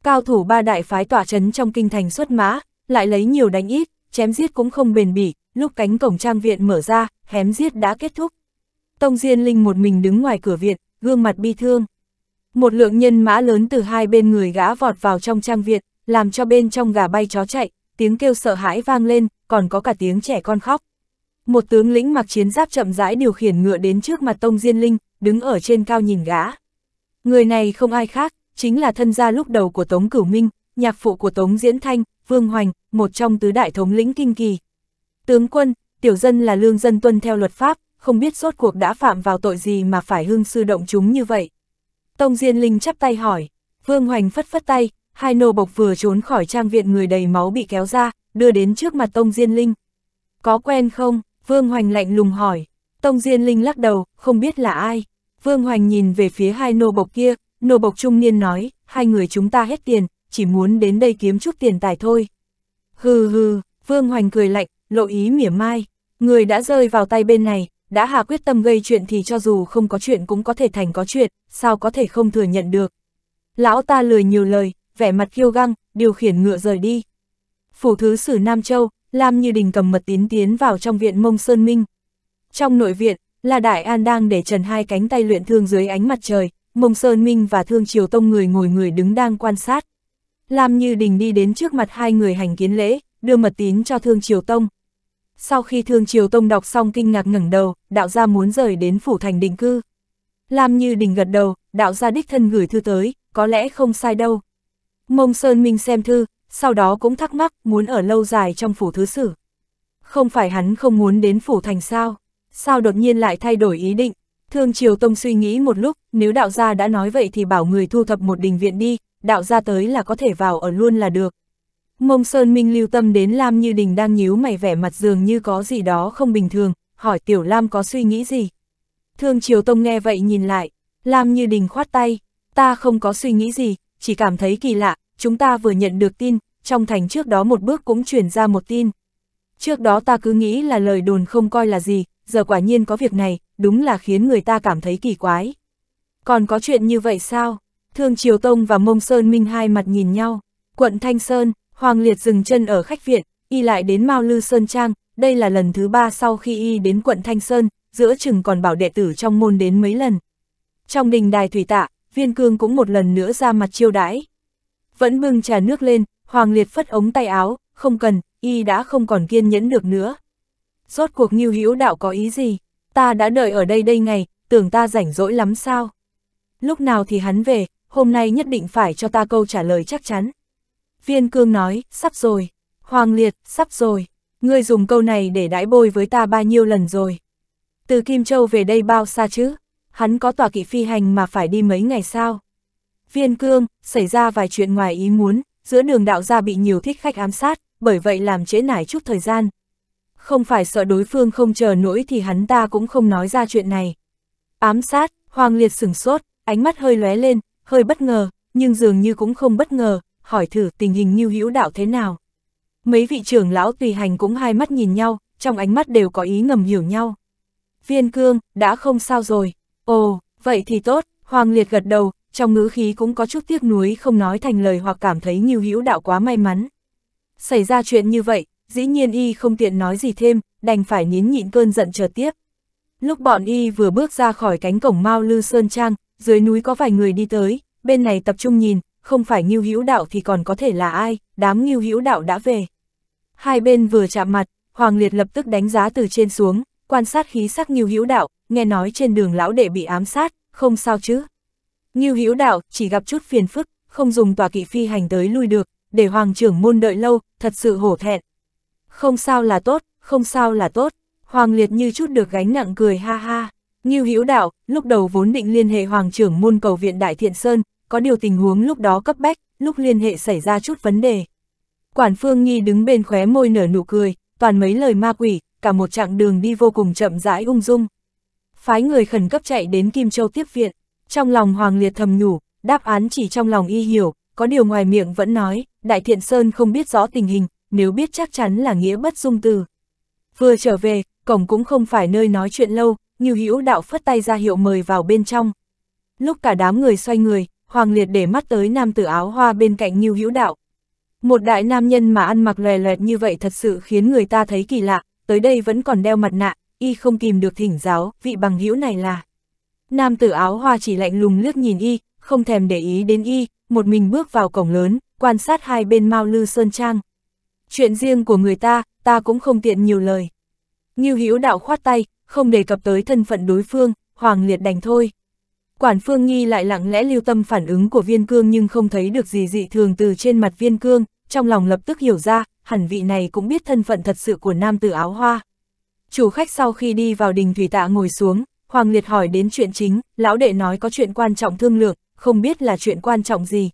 Cao thủ ba đại phái tỏa trấn trong kinh thành xuất mã, lại lấy nhiều đánh ít, chém giết cũng không bền bỉ, lúc cánh cổng trang viện mở ra, chém giết đã kết thúc. Tông Diên Linh một mình đứng ngoài cửa viện, gương mặt bi thương. Một lượng nhân mã lớn từ hai bên người gã vọt vào trong trang viện, làm cho bên trong gà bay chó chạy, tiếng kêu sợ hãi vang lên. Còn có cả tiếng trẻ con khóc. Một tướng lĩnh mặc chiến giáp chậm rãi điều khiển ngựa đến trước mặt Tông Diên Linh, đứng ở trên cao nhìn gã. Người này không ai khác, chính là thân gia lúc đầu của Tống Cửu Minh, nhạc phụ của Tống Diễn Thanh, Vương Hoành, một trong tứ đại thống lĩnh kinh kỳ. Tướng quân, tiểu dân là lương dân tuân theo luật pháp, không biết rốt cuộc đã phạm vào tội gì mà phải hưng sư động chúng như vậy. Tông Diên Linh chắp tay hỏi, Vương Hoành phất phất tay, hai nô bộc vừa trốn khỏi trang viện người đầy máu bị kéo ra, đưa đến trước mặt Tông Diên Linh. Có quen không? Vương Hoành lạnh lùng hỏi. Tông Diên Linh lắc đầu, không biết là ai. Vương Hoành nhìn về phía hai nô bộc kia, nô bộc trung niên nói, hai người chúng ta hết tiền, chỉ muốn đến đây kiếm chút tiền tài thôi. Hừ hừ, Vương Hoành cười lạnh, lộ ý mỉa mai, người đã rơi vào tay bên này, đã hạ quyết tâm gây chuyện thì cho dù không có chuyện cũng có thể thành có chuyện, sao có thể không thừa nhận được. Lão ta lười nhiều lời, vẻ mặt kiêu găng, điều khiển ngựa rời đi. Phủ thứ sử Nam Châu, Lam Như Đình cầm mật tín tiến vào trong viện Mông Sơn Minh. Trong nội viện, La Đại An đang để trần hai cánh tay luyện thương dưới ánh mặt trời, Mông Sơn Minh và Thương Triều Tông người ngồi người đứng đang quan sát. Lam Như Đình đi đến trước mặt hai người hành kiến lễ, đưa mật tín cho Thương Triều Tông. Sau khi Thương Triều Tông đọc xong kinh ngạc ngẩng đầu, đạo gia muốn rời đến phủ thành định cư. Lam Như Đình gật đầu, đạo gia đích thân gửi thư tới, có lẽ không sai đâu. Mông Sơn Minh xem thư, sau đó cũng thắc mắc muốn ở lâu dài trong phủ thứ sử. Không phải hắn không muốn đến phủ thành sao? Sao đột nhiên lại thay đổi ý định? Thương Triều Tông suy nghĩ một lúc, nếu đạo gia đã nói vậy thì bảo người thu thập một đình viện đi, đạo gia tới là có thể vào ở luôn là được. Mông Sơn Minh lưu tâm đến Lam Như Đình đang nhíu mày vẻ mặt dường như có gì đó không bình thường, hỏi Tiểu Lam có suy nghĩ gì? Thương Triều Tông nghe vậy nhìn lại, Lam Như Đình khoát tay, ta không có suy nghĩ gì, chỉ cảm thấy kỳ lạ, chúng ta vừa nhận được tin, trong thành trước đó một bước cũng truyền ra một tin. Trước đó ta cứ nghĩ là lời đồn không coi là gì, giờ quả nhiên có việc này, đúng là khiến người ta cảm thấy kỳ quái. Còn có chuyện như vậy sao? Thương Triều Tông và Mông Sơn Minh hai mặt nhìn nhau, quận Thanh Sơn. Hoàng Liệt dừng chân ở khách viện, y lại đến Mao Lư Sơn Trang, đây là lần thứ ba sau khi y đến quận Thanh Sơn, giữa chừng còn bảo đệ tử trong môn đến mấy lần. Trong đình đài Thủy Tạ, Viên Cương cũng một lần nữa ra mặt chiêu đãi. Vẫn bưng trà nước lên, Hoàng Liệt phất ống tay áo, không cần, y đã không còn kiên nhẫn được nữa. Rốt cuộc Ngưu Hữu Đạo có ý gì? Ta đã đợi ở đây đây ngày, tưởng ta rảnh rỗi lắm sao? Lúc nào thì hắn về, hôm nay nhất định phải cho ta câu trả lời chắc chắn. Viên Cương nói, sắp rồi. Hoàng Liệt, sắp rồi. Ngươi dùng câu này để đãi bôi với ta bao nhiêu lần rồi? Từ Kim Châu về đây bao xa chứ? Hắn có tọa kỵ phi hành mà phải đi mấy ngày sao? Viên Cương, xảy ra vài chuyện ngoài ý muốn, giữa đường đạo gia bị nhiều thích khách ám sát, bởi vậy làm trễ nải chút thời gian. Không phải sợ đối phương không chờ nổi thì hắn ta cũng không nói ra chuyện này. Ám sát, Hoàng Liệt sửng sốt, ánh mắt hơi lóe lên, hơi bất ngờ, nhưng dường như cũng không bất ngờ. Hỏi thử tình hình Ngưu Hữu Đạo thế nào? Mấy vị trưởng lão tùy hành cũng hai mắt nhìn nhau, trong ánh mắt đều có ý ngầm hiểu nhau. Viên Cương, đã không sao rồi. Ồ, vậy thì tốt. Hoàng Liệt gật đầu, trong ngữ khí cũng có chút tiếc nuối không nói thành lời hoặc cảm thấy Ngưu Hữu Đạo quá may mắn. Xảy ra chuyện như vậy, dĩ nhiên y không tiện nói gì thêm, đành phải nín nhịn cơn giận chờ tiếp. Lúc bọn y vừa bước ra khỏi cánh cổng Mao Lư Sơn Trang, dưới núi có vài người đi tới, bên này tập trung nhìn. Không phải Ngưu Hữu Đạo thì còn có thể là ai, đám Ngưu Hữu Đạo đã về. Hai bên vừa chạm mặt, Hoàng Liệt lập tức đánh giá từ trên xuống, quan sát khí sắc Ngưu Hữu Đạo, nghe nói trên đường lão đệ bị ám sát, không sao chứ. Ngưu Hữu Đạo chỉ gặp chút phiền phức, không dùng tòa kỵ phi hành tới lui được, để Hoàng trưởng môn đợi lâu, thật sự hổ thẹn. Không sao là tốt, không sao là tốt, Hoàng Liệt như chút được gánh nặng cười ha ha. Ngưu Hữu Đạo, lúc đầu vốn định liên hệ Hoàng trưởng môn cầu viện Đại Thiện Sơn. Có điều tình huống lúc đó cấp bách, lúc liên hệ xảy ra chút vấn đề. Quản Phương Nghi đứng bên khóe môi nở nụ cười, toàn mấy lời ma quỷ, cả một chặng đường đi vô cùng chậm rãi ung dung. Phái người khẩn cấp chạy đến Kim Châu tiếp viện, trong lòng Hoàng Liệt thầm nhủ, đáp án chỉ trong lòng y hiểu, có điều ngoài miệng vẫn nói, Đại Thiện Sơn không biết rõ tình hình, nếu biết chắc chắn là nghĩa bất dung từ. Vừa trở về, cổng cũng không phải nơi nói chuyện lâu, Ngưu Hữu Đạo phất tay ra hiệu mời vào bên trong. Lúc cả đám người xoay người, Hoàng Liệt để mắt tới nam tử áo hoa bên cạnh Ngưu Hữu Đạo. Một đại nam nhân mà ăn mặc lòe loẹt như vậy thật sự khiến người ta thấy kỳ lạ, tới đây vẫn còn đeo mặt nạ, y không kìm được thỉnh giáo, vị bằng hữu này là. Nam tử áo hoa chỉ lạnh lùng liếc nhìn y, không thèm để ý đến y, một mình bước vào cổng lớn, quan sát hai bên Mao Lư Sơn Trang. Chuyện riêng của người ta, ta cũng không tiện nhiều lời. Ngưu Hữu Đạo khoát tay, không đề cập tới thân phận đối phương, Hoàng Liệt đành thôi. Quản Phương Nghi lại lặng lẽ lưu tâm phản ứng của Viên Cương nhưng không thấy được gì dị thường từ trên mặt Viên Cương, trong lòng lập tức hiểu ra, hẳn vị này cũng biết thân phận thật sự của nam tử áo hoa. Chủ khách sau khi đi vào đình Thủy Tạ ngồi xuống, Hoàng Liệt hỏi đến chuyện chính, lão đệ nói có chuyện quan trọng thương lượng, không biết là chuyện quan trọng gì.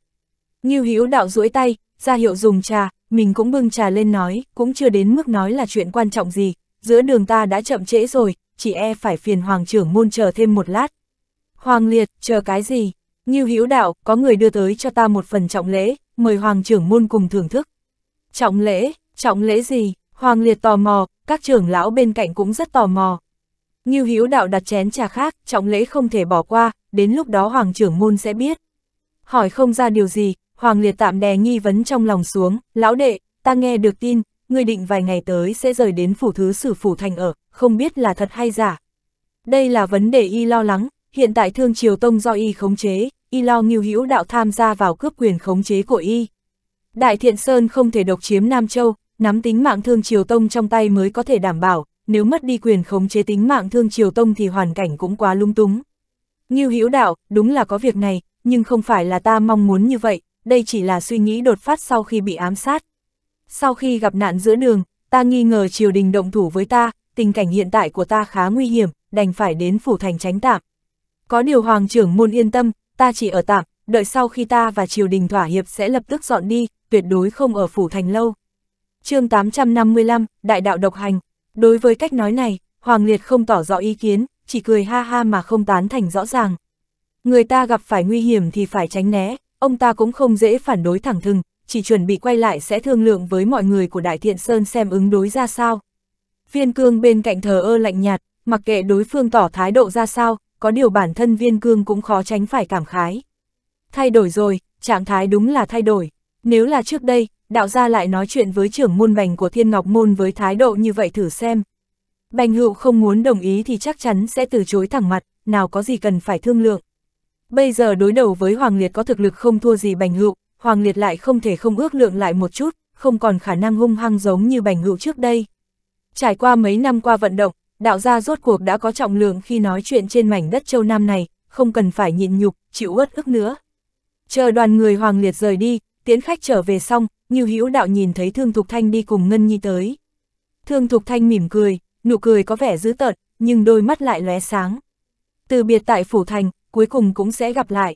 Ngưu Hữu Đạo duỗi tay, ra hiệu dùng trà, mình cũng bưng trà lên nói, cũng chưa đến mức nói là chuyện quan trọng gì, giữa đường ta đã chậm trễ rồi, chỉ e phải phiền Hoàng trưởng môn chờ thêm một lát. Hoàng Liệt, chờ cái gì? Ngưu Hữu Đạo, có người đưa tới cho ta một phần trọng lễ, mời Hoàng trưởng môn cùng thưởng thức. Trọng lễ, trọng lễ gì? Hoàng Liệt tò mò, các trưởng lão bên cạnh cũng rất tò mò. Ngưu Hữu Đạo đặt chén trà khác, trọng lễ không thể bỏ qua, đến lúc đó Hoàng trưởng môn sẽ biết. Hỏi không ra điều gì, Hoàng Liệt tạm đè nghi vấn trong lòng xuống, lão đệ, ta nghe được tin, ngươi định vài ngày tới sẽ rời đến phủ thứ sử phủ thành ở, không biết là thật hay giả. Đây là vấn đề y lo lắng, hiện tại Thương Triều Tông do y khống chế, y lo Ngưu Hữu Đạo tham gia vào cướp quyền khống chế của y. Đại Thiện Sơn không thể độc chiếm Nam Châu, nắm tính mạng Thương Triều Tông trong tay mới có thể đảm bảo, nếu mất đi quyền khống chế tính mạng Thương Triều Tông thì hoàn cảnh cũng quá lung túng. Ngưu Hữu Đạo, đúng là có việc này, nhưng không phải là ta mong muốn như vậy, đây chỉ là suy nghĩ đột phát sau khi bị ám sát. Sau khi gặp nạn giữa đường, ta nghi ngờ triều đình động thủ với ta, tình cảnh hiện tại của ta khá nguy hiểm, đành phải đến phủ thành tránh tạm. Có điều Hoàng trưởng môn yên tâm, ta chỉ ở tạm, đợi sau khi ta và triều đình thỏa hiệp sẽ lập tức dọn đi, tuyệt đối không ở phủ thành lâu. Chương tám trăm năm mươi lăm, Đại đạo độc hành. Đối với cách nói này, Hoàng Liệt không tỏ rõ ý kiến, chỉ cười ha ha mà không tán thành rõ ràng. Người ta gặp phải nguy hiểm thì phải tránh né, ông ta cũng không dễ phản đối thẳng thừng, chỉ chuẩn bị quay lại sẽ thương lượng với mọi người của Đại Thiện Sơn xem ứng đối ra sao. Viên Cương bên cạnh thờ ơ lạnh nhạt, mặc kệ đối phương tỏ thái độ ra sao, có điều bản thân Viên Cương cũng khó tránh phải cảm khái. Thay đổi rồi, trạng thái đúng là thay đổi. Nếu là trước đây, đạo gia lại nói chuyện với trưởng môn Bành của Thiên Ngọc Môn với thái độ như vậy thử xem. Bành Hữu không muốn đồng ý thì chắc chắn sẽ từ chối thẳng mặt, nào có gì cần phải thương lượng. Bây giờ đối đầu với Hoàng Liệt có thực lực không thua gì Bành Hữu, Hoàng Liệt lại không thể không ước lượng lại một chút, không còn khả năng hung hăng giống như Bành Hữu trước đây. Trải qua mấy năm qua vận động, đạo gia rốt cuộc đã có trọng lượng khi nói chuyện trên mảnh đất Châu Nam này, không cần phải nhịn nhục, chịu uất ức nữa. Chờ đoàn người Hoàng Liệt rời đi, tiễn khách trở về xong, Ngưu Hữu Đạo nhìn thấy Thương Thục Thanh đi cùng Ngân Nhi tới. Thương Thục Thanh mỉm cười, nụ cười có vẻ dữ tợn, nhưng đôi mắt lại lóe sáng. Từ biệt tại phủ thành, cuối cùng cũng sẽ gặp lại.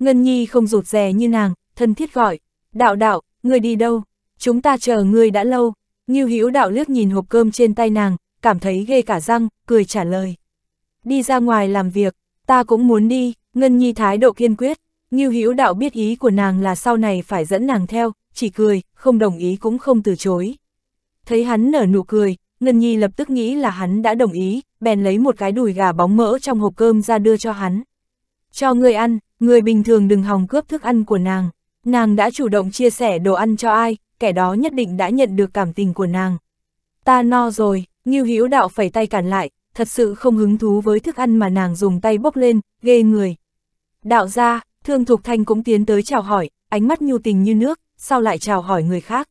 Ngân Nhi không rụt rè như nàng, thân thiết gọi, "Đạo đạo, ngươi đi đâu? Chúng ta chờ ngươi đã lâu." Ngưu Hữu Đạo liếc nhìn hộp cơm trên tay nàng, cảm thấy ghê cả răng, cười trả lời. Đi ra ngoài làm việc, ta cũng muốn đi, Ngân Nhi thái độ kiên quyết. Ngưu Hữu Đạo biết ý của nàng là sau này phải dẫn nàng theo, chỉ cười, không đồng ý cũng không từ chối. Thấy hắn nở nụ cười, Ngân Nhi lập tức nghĩ là hắn đã đồng ý, bèn lấy một cái đùi gà bóng mỡ trong hộp cơm ra đưa cho hắn. Cho người ăn, người bình thường đừng hòng cướp thức ăn của nàng. Nàng đã chủ động chia sẻ đồ ăn cho ai, kẻ đó nhất định đã nhận được cảm tình của nàng. Ta no rồi, Ngưu Hữu Đạo phẩy tay cản lại, thật sự không hứng thú với thức ăn mà nàng dùng tay bốc lên, ghê người. Đạo gia, Thương Thục Thanh cũng tiến tới chào hỏi, ánh mắt nhu tình như nước, sau lại chào hỏi người khác.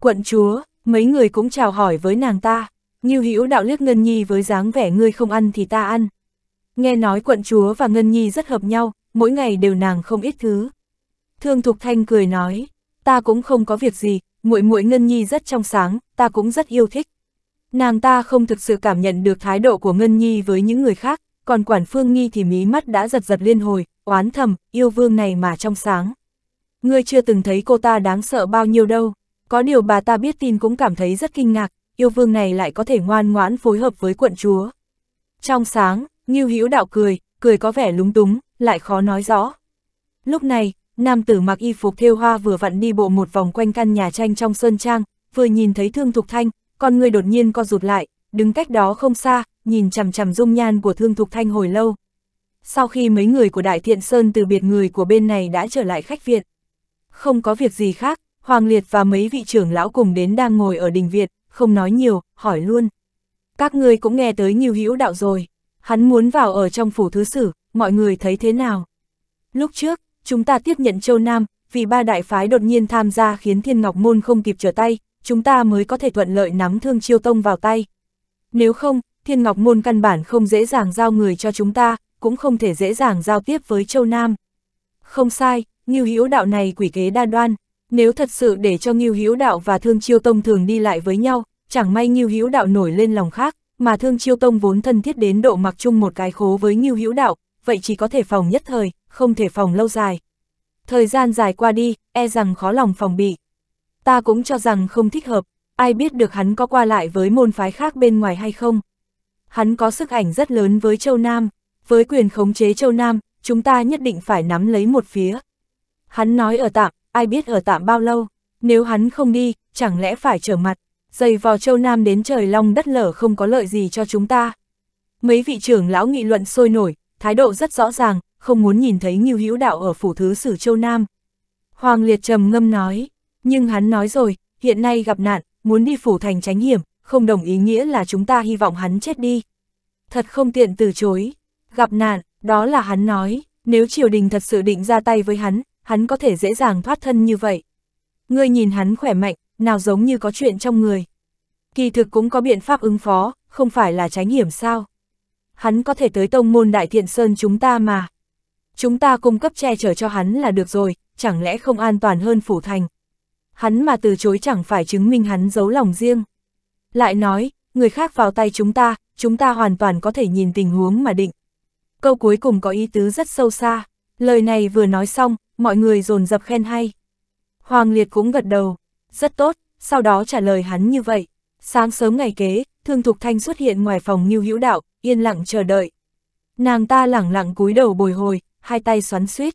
Quận chúa, mấy người cũng chào hỏi với nàng ta. Ngưu Hữu Đạo liếc Ngân Nhi với dáng vẻ ngươi không ăn thì ta ăn. Nghe nói quận chúa và Ngân Nhi rất hợp nhau, mỗi ngày đều nàng không ít thứ. Thương Thục Thanh cười nói, ta cũng không có việc gì, muội muội Ngân Nhi rất trong sáng, ta cũng rất yêu thích. Nàng ta không thực sự cảm nhận được thái độ của Ngân Nhi với những người khác, còn Quản Phương Nghi thì mí mắt đã giật giật liên hồi, oán thầm, yêu vương này mà trong sáng. Ngươi chưa từng thấy cô ta đáng sợ bao nhiêu đâu, có điều bà ta biết tin cũng cảm thấy rất kinh ngạc, yêu vương này lại có thể ngoan ngoãn phối hợp với quận chúa. Trong sáng, Ngưu Hữu Đạo cười, cười có vẻ lúng túng, lại khó nói rõ. Lúc này, nam tử mặc y phục thêu hoa vừa vặn đi bộ một vòng quanh căn nhà tranh trong sơn trang, vừa nhìn thấy Thương Thục Thanh, con người đột nhiên co rụt lại, đứng cách đó không xa, nhìn chằm chằm dung nhan của Thương Thục Thanh hồi lâu. Sau khi mấy người của Đại Thiện Sơn từ biệt, người của bên này đã trở lại khách viện. Không có việc gì khác, Hoàng Liệt và mấy vị trưởng lão cùng đến đang ngồi ở đình viện, không nói nhiều, hỏi luôn. Các ngươi cũng nghe tới Ngưu Hữu Đạo rồi, hắn muốn vào ở trong phủ thứ sử, mọi người thấy thế nào? Lúc trước, chúng ta tiếp nhận Châu Nam, vì ba đại phái đột nhiên tham gia khiến Thiên Ngọc Môn không kịp trở tay, chúng ta mới có thể thuận lợi nắm Thương Chiêu Tông vào tay. Nếu không, Thiên Ngọc Môn căn bản không dễ dàng giao người cho chúng ta, cũng không thể dễ dàng giao tiếp với Châu Nam. Không sai, Ngưu Hữu Đạo này quỷ kế đa đoan, nếu thật sự để cho Ngưu Hữu Đạo và Thương Chiêu Tông thường đi lại với nhau, chẳng may Ngưu Hữu Đạo nổi lên lòng khác, mà Thương Chiêu Tông vốn thân thiết đến độ mặc chung một cái khố với Ngưu Hữu Đạo, vậy chỉ có thể phòng nhất thời, không thể phòng lâu dài. Thời gian dài qua đi, e rằng khó lòng phòng bị. Ta cũng cho rằng không thích hợp, ai biết được hắn có qua lại với môn phái khác bên ngoài hay không. Hắn có sức ảnh rất lớn với Châu Nam, với quyền khống chế Châu Nam, chúng ta nhất định phải nắm lấy một phía. Hắn nói ở tạm, ai biết ở tạm bao lâu, nếu hắn không đi, chẳng lẽ phải trở mặt, giày vò Châu Nam đến trời long đất lở không có lợi gì cho chúng ta. Mấy vị trưởng lão nghị luận sôi nổi, thái độ rất rõ ràng, không muốn nhìn thấy Ngưu Hữu Đạo ở phủ thứ sử Châu Nam. Hoàng Liệt trầm ngâm nói, nhưng hắn nói rồi, hiện nay gặp nạn, muốn đi phủ thành tránh hiểm, không đồng ý nghĩa là chúng ta hy vọng hắn chết đi. Thật không tiện từ chối, gặp nạn, đó là hắn nói, nếu triều đình thật sự định ra tay với hắn, hắn có thể dễ dàng thoát thân như vậy. Ngươi nhìn hắn khỏe mạnh, nào giống như có chuyện trong người. Kỳ thực cũng có biện pháp ứng phó, không phải là tránh hiểm sao. Hắn có thể tới tông môn Đại Thiện Sơn chúng ta mà. Chúng ta cung cấp che chở cho hắn là được rồi, chẳng lẽ không an toàn hơn phủ thành. Hắn mà từ chối chẳng phải chứng minh hắn giấu lòng riêng. Lại nói, người khác vào tay chúng ta, chúng ta hoàn toàn có thể nhìn tình huống mà định. Câu cuối cùng có ý tứ rất sâu xa, lời này vừa nói xong, mọi người dồn dập khen hay. Hoàng Liệt cũng gật đầu, rất tốt, sau đó trả lời hắn như vậy. Sáng sớm ngày kế, Thương Thục Thanh xuất hiện ngoài phòng Ngưu Hữu Đạo, yên lặng chờ đợi. Nàng ta lẳng lặng cúi đầu bồi hồi, hai tay xoắn xuýt.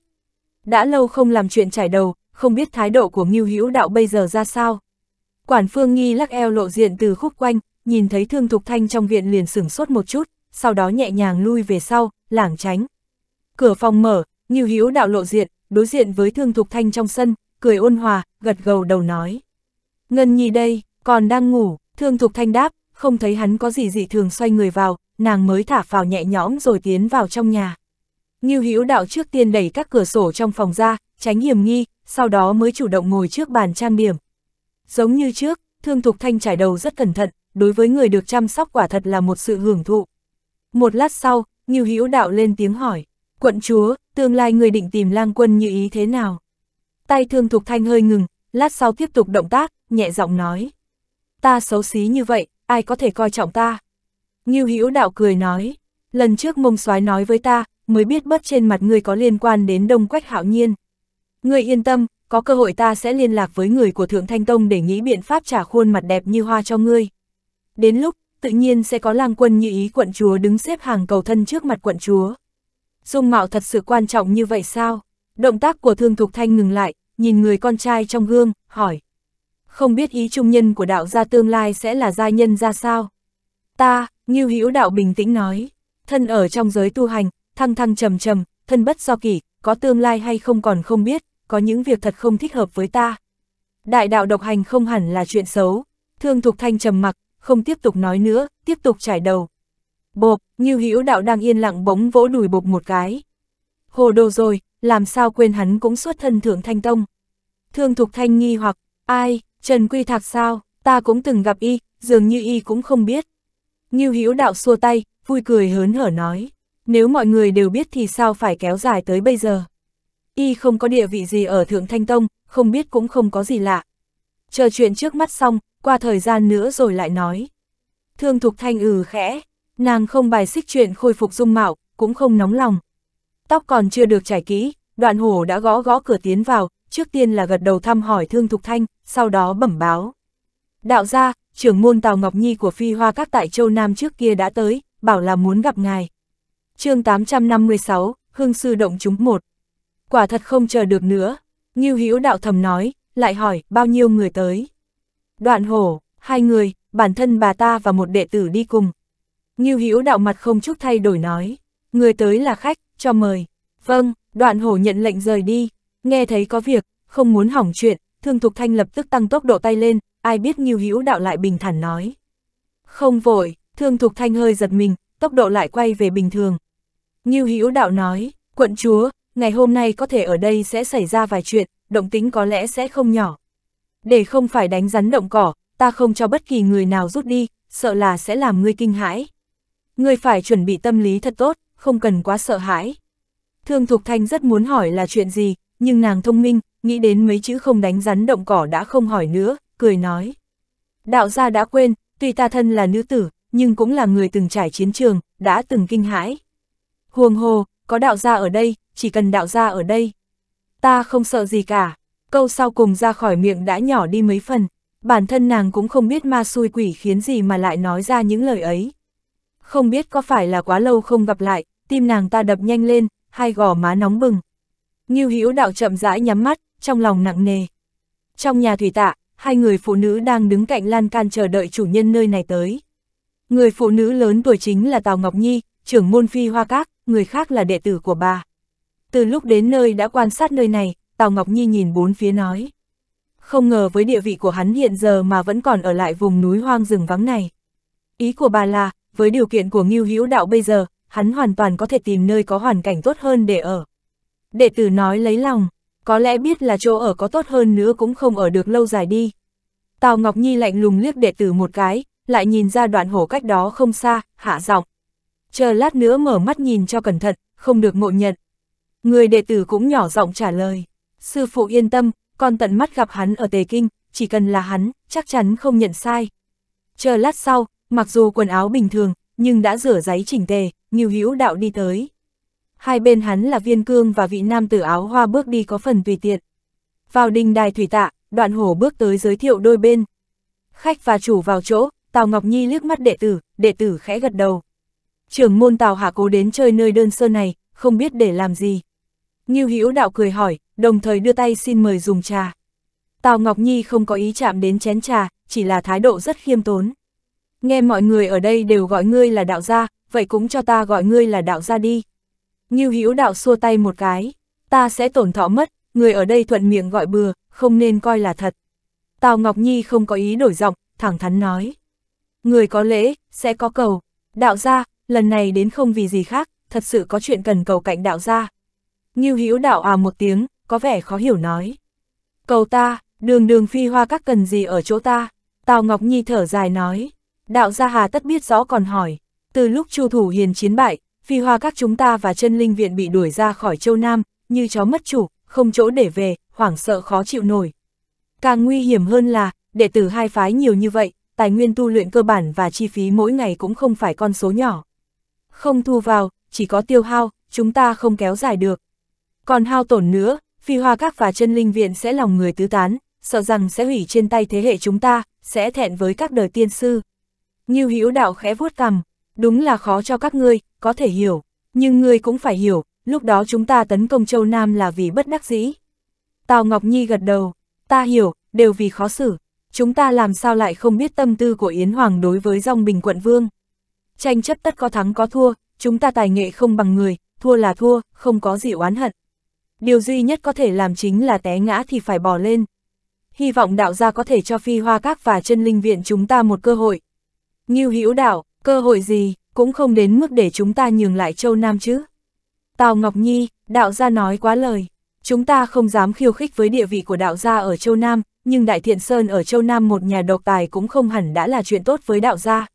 Đã lâu không làm chuyện trải đầu, không biết thái độ của Ngưu Hữu Đạo bây giờ ra sao. Quản Phương Nghi lắc eo lộ diện từ khúc quanh, nhìn thấy Thương Thục Thanh trong viện liền sửng sốt một chút, sau đó nhẹ nhàng lui về sau, lảng tránh. Cửa phòng mở, Ngưu Hữu Đạo lộ diện, đối diện với Thương Thục Thanh trong sân, cười ôn hòa, gật gầu đầu nói. Ngân Nhi đây, còn đang ngủ, Thương Thục Thanh đáp, không thấy hắn có gì dị thường xoay người vào, nàng mới thả phào nhẹ nhõm rồi tiến vào trong nhà. Ngưu Hữu Đạo trước tiên đẩy các cửa sổ trong phòng ra, tránh hiểm nghi, sau đó mới chủ động ngồi trước bàn trang điểm. Giống như trước, Thương Thục Thanh trải đầu rất cẩn thận, đối với người được chăm sóc quả thật là một sự hưởng thụ. Một lát sau, Ngưu Hữu Đạo lên tiếng hỏi, quận chúa, tương lai người định tìm lang quân như ý thế nào? Tay Thương Thục Thanh hơi ngừng, lát sau tiếp tục động tác, nhẹ giọng nói. Ta xấu xí như vậy, ai có thể coi trọng ta? Ngưu Hữu Đạo cười nói, lần trước Mông Soái nói với ta, mới biết bớt trên mặt ngươi có liên quan đến Đông Quách Hạo Nhiên. Ngươi yên tâm, có cơ hội ta sẽ liên lạc với người của Thượng Thanh Tông để nghĩ biện pháp trả khuôn mặt đẹp như hoa cho ngươi. Đến lúc, tự nhiên sẽ có lang quân như ý quận chúa đứng xếp hàng cầu thân trước mặt quận chúa. Dung mạo thật sự quan trọng như vậy sao? Động tác của Thương Thục Thanh ngừng lại, nhìn người con trai trong gương, hỏi. Không biết ý trung nhân của đạo gia tương lai sẽ là gia nhân ra sao? Ta, Ngưu Hữu Đạo bình tĩnh nói, thân ở trong giới tu hành, thăng thăng trầm trầm, thân bất do kỷ, có tương lai hay không còn không biết, có những việc thật không thích hợp với ta. Đại đạo độc hành không hẳn là chuyện xấu. Thương Thục Thanh trầm mặc, không tiếp tục nói nữa, tiếp tục trải đầu. Bộp, Ngưu Hữu Đạo đang yên lặng bỗng vỗ đùi bộp một cái. Hồ đồ rồi, làm sao quên hắn cũng xuất thân Thượng Thanh Tông. Thương Thục Thanh nghi hoặc, ai, Trần Quy Thạc sao, ta cũng từng gặp y, dường như y cũng không biết. Ngưu Hữu Đạo xua tay, vui cười hớn hở nói, nếu mọi người đều biết thì sao phải kéo dài tới bây giờ. Y không có địa vị gì ở Thượng Thanh Tông, không biết cũng không có gì lạ. Chờ chuyện trước mắt xong, qua thời gian nữa rồi lại nói. Thương Thục Thanh ừ khẽ, nàng không bài xích chuyện khôi phục dung mạo, cũng không nóng lòng. Tóc còn chưa được trải kỹ, Đoạn Hổ đã gõ gõ cửa tiến vào, trước tiên là gật đầu thăm hỏi Thương Thục Thanh, sau đó bẩm báo. Đạo gia, trưởng môn Tào Ngọc Nhi của Phi Hoa Các tại Châu Nam trước kia đã tới, bảo là muốn gặp ngài. Chương tám trăm năm mươi sáu, Hương Sư Động Chúng một. Quả thật không chờ được nữa, Ngưu Hữu Đạo thầm nói, lại hỏi bao nhiêu người tới. Đoạn Hổ, hai người, bản thân bà ta và một đệ tử đi cùng. Ngưu Hữu Đạo mặt không chút thay đổi nói, người tới là khách, cho mời. Vâng, Đoạn Hổ nhận lệnh rời đi, nghe thấy có việc, không muốn hỏng chuyện, Thương Thục Thanh lập tức tăng tốc độ tay lên, ai biết Ngưu Hữu Đạo lại bình thản nói. Không vội, Thương Thục Thanh hơi giật mình, tốc độ lại quay về bình thường. Ngưu Hữu Đạo nói, quận chúa, ngày hôm nay có thể ở đây sẽ xảy ra vài chuyện, động tính có lẽ sẽ không nhỏ. Để không phải đánh rắn động cỏ, ta không cho bất kỳ người nào rút đi, sợ là sẽ làm ngươi kinh hãi. Ngươi phải chuẩn bị tâm lý thật tốt, không cần quá sợ hãi. Thương Thục Thanh rất muốn hỏi là chuyện gì, nhưng nàng thông minh, nghĩ đến mấy chữ không đánh rắn động cỏ đã không hỏi nữa, cười nói. Đạo gia đã quên, tuy ta thân là nữ tử, nhưng cũng là người từng trải chiến trường, đã từng kinh hãi. Huống hồ, có đạo gia ở đây, chỉ cần đạo gia ở đây. Ta không sợ gì cả, câu sau cùng ra khỏi miệng đã nhỏ đi mấy phần, bản thân nàng cũng không biết ma xui quỷ khiến gì mà lại nói ra những lời ấy. Không biết có phải là quá lâu không gặp lại, tim nàng ta đập nhanh lên, hai gò má nóng bừng. Ngưu Hữu Đạo chậm rãi nhắm mắt, trong lòng nặng nề. Trong nhà thủy tạ, hai người phụ nữ đang đứng cạnh lan can chờ đợi chủ nhân nơi này tới. Người phụ nữ lớn tuổi chính là Tào Ngọc Nhi, trưởng môn Phi Hoa Các, người khác là đệ tử của bà. Từ lúc đến nơi đã quan sát nơi này, Tào Ngọc Nhi nhìn bốn phía nói. Không ngờ với địa vị của hắn hiện giờ mà vẫn còn ở lại vùng núi hoang rừng vắng này. Ý của bà là, với điều kiện của Ngưu Hữu Đạo bây giờ, hắn hoàn toàn có thể tìm nơi có hoàn cảnh tốt hơn để ở. Đệ tử nói lấy lòng, có lẽ biết là chỗ ở có tốt hơn nữa cũng không ở được lâu dài đi. Tào Ngọc Nhi lạnh lùng liếc đệ tử một cái, lại nhìn ra đoạn hổ cách đó không xa, hạ giọng. Chờ lát nữa mở mắt nhìn cho cẩn thận, không được ngộ nhận. Người đệ tử cũng nhỏ giọng trả lời. Sư phụ yên tâm, con tận mắt gặp hắn ở Tề Kinh, chỉ cần là hắn, chắc chắn không nhận sai. Chờ lát sau, mặc dù quần áo bình thường, nhưng đã rửa ráy chỉnh tề, Ngưu Hữu Đạo đi tới. Hai bên hắn là Viên Cương và vị nam tử áo hoa bước đi có phần tùy tiện. Vào đình đài thủy tạ, Đoạn Hổ bước tới giới thiệu đôi bên. Khách và chủ vào chỗ, Tào Ngọc Nhi liếc mắt đệ tử, đệ tử khẽ gật đầu. Trưởng môn Tào Hạ cố đến chơi nơi đơn sơ này, không biết để làm gì. Ngưu Hữu Đạo cười hỏi, đồng thời đưa tay xin mời dùng trà. Tào Ngọc Nhi không có ý chạm đến chén trà, chỉ là thái độ rất khiêm tốn. Nghe mọi người ở đây đều gọi ngươi là đạo gia, vậy cũng cho ta gọi ngươi là đạo gia đi. Ngưu Hữu Đạo xua tay một cái, ta sẽ tổn thọ mất, người ở đây thuận miệng gọi bừa, không nên coi là thật. Tào Ngọc Nhi không có ý đổi giọng, thẳng thắn nói. Người có lễ, sẽ có cầu, đạo gia, lần này đến không vì gì khác, thật sự có chuyện cần cầu cạnh đạo gia. Ngưu Hữu Đạo à một tiếng, có vẻ khó hiểu nói. Cầu ta, đường đường Phi Hoa Các cần gì ở chỗ ta? Tào Ngọc Nhi thở dài nói. Đạo gia hà tất biết rõ còn hỏi, từ lúc Chu Thủ Hiền chiến bại, Phi Hoa Các chúng ta và Chân Linh Viện bị đuổi ra khỏi Châu Nam, như chó mất chủ, không chỗ để về, hoảng sợ khó chịu nổi. Càng nguy hiểm hơn là, đệ tử hai phái nhiều như vậy, tài nguyên tu luyện cơ bản và chi phí mỗi ngày cũng không phải con số nhỏ. Không thu vào, chỉ có tiêu hao, chúng ta không kéo dài được. Còn hao tổn nữa, Phi Hoa Các và Chân Linh Viện sẽ lòng người tứ tán, sợ rằng sẽ hủy trên tay thế hệ chúng ta, sẽ thẹn với các đời tiên sư. Ngưu Hữu Đạo khẽ vuốt cằm, đúng là khó cho các ngươi, có thể hiểu, nhưng ngươi cũng phải hiểu, lúc đó chúng ta tấn công Châu Nam là vì bất đắc dĩ. Tào Ngọc Nhi gật đầu, ta hiểu, đều vì khó xử, chúng ta làm sao lại không biết tâm tư của Yến Hoàng đối với Dòng Bình Quận Vương. Tranh chấp tất có thắng có thua, chúng ta tài nghệ không bằng người, thua là thua, không có gì oán hận. Điều duy nhất có thể làm chính là té ngã thì phải bò lên. Hy vọng đạo gia có thể cho Phi Hoa Các và Chân Linh Viện chúng ta một cơ hội. Ngưu Hữu Đạo, cơ hội gì, cũng không đến mức để chúng ta nhường lại Châu Nam chứ. Tào Ngọc Nhi, đạo gia nói quá lời. Chúng ta không dám khiêu khích với địa vị của đạo gia ở Châu Nam, nhưng Đại Thiện Sơn ở Châu Nam một nhà độc tài cũng không hẳn đã là chuyện tốt với đạo gia.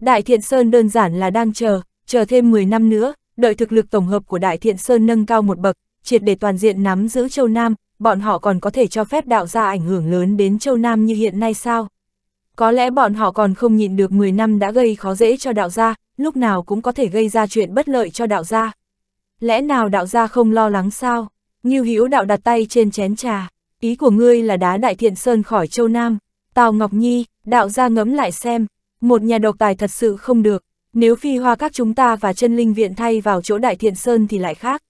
Đại Thiện Sơn đơn giản là đang chờ, chờ thêm mười năm nữa, đợi thực lực tổng hợp của Đại Thiện Sơn nâng cao một bậc, triệt để toàn diện nắm giữ Châu Nam, bọn họ còn có thể cho phép đạo gia ảnh hưởng lớn đến Châu Nam như hiện nay sao? Có lẽ bọn họ còn không nhịn được mười năm đã gây khó dễ cho đạo gia, lúc nào cũng có thể gây ra chuyện bất lợi cho đạo gia. Lẽ nào đạo gia không lo lắng sao? Ngưu Hữu Đạo đặt tay trên chén trà. Ý của ngươi là đá Đại Thiện Sơn khỏi Châu Nam. Tào Ngọc Nhi, đạo gia ngẫm lại xem. Một nhà độc tài thật sự không được. Nếu Phi Hoa Các chúng ta và Chân Linh Viện thay vào chỗ Đại Thiện Sơn thì lại khác.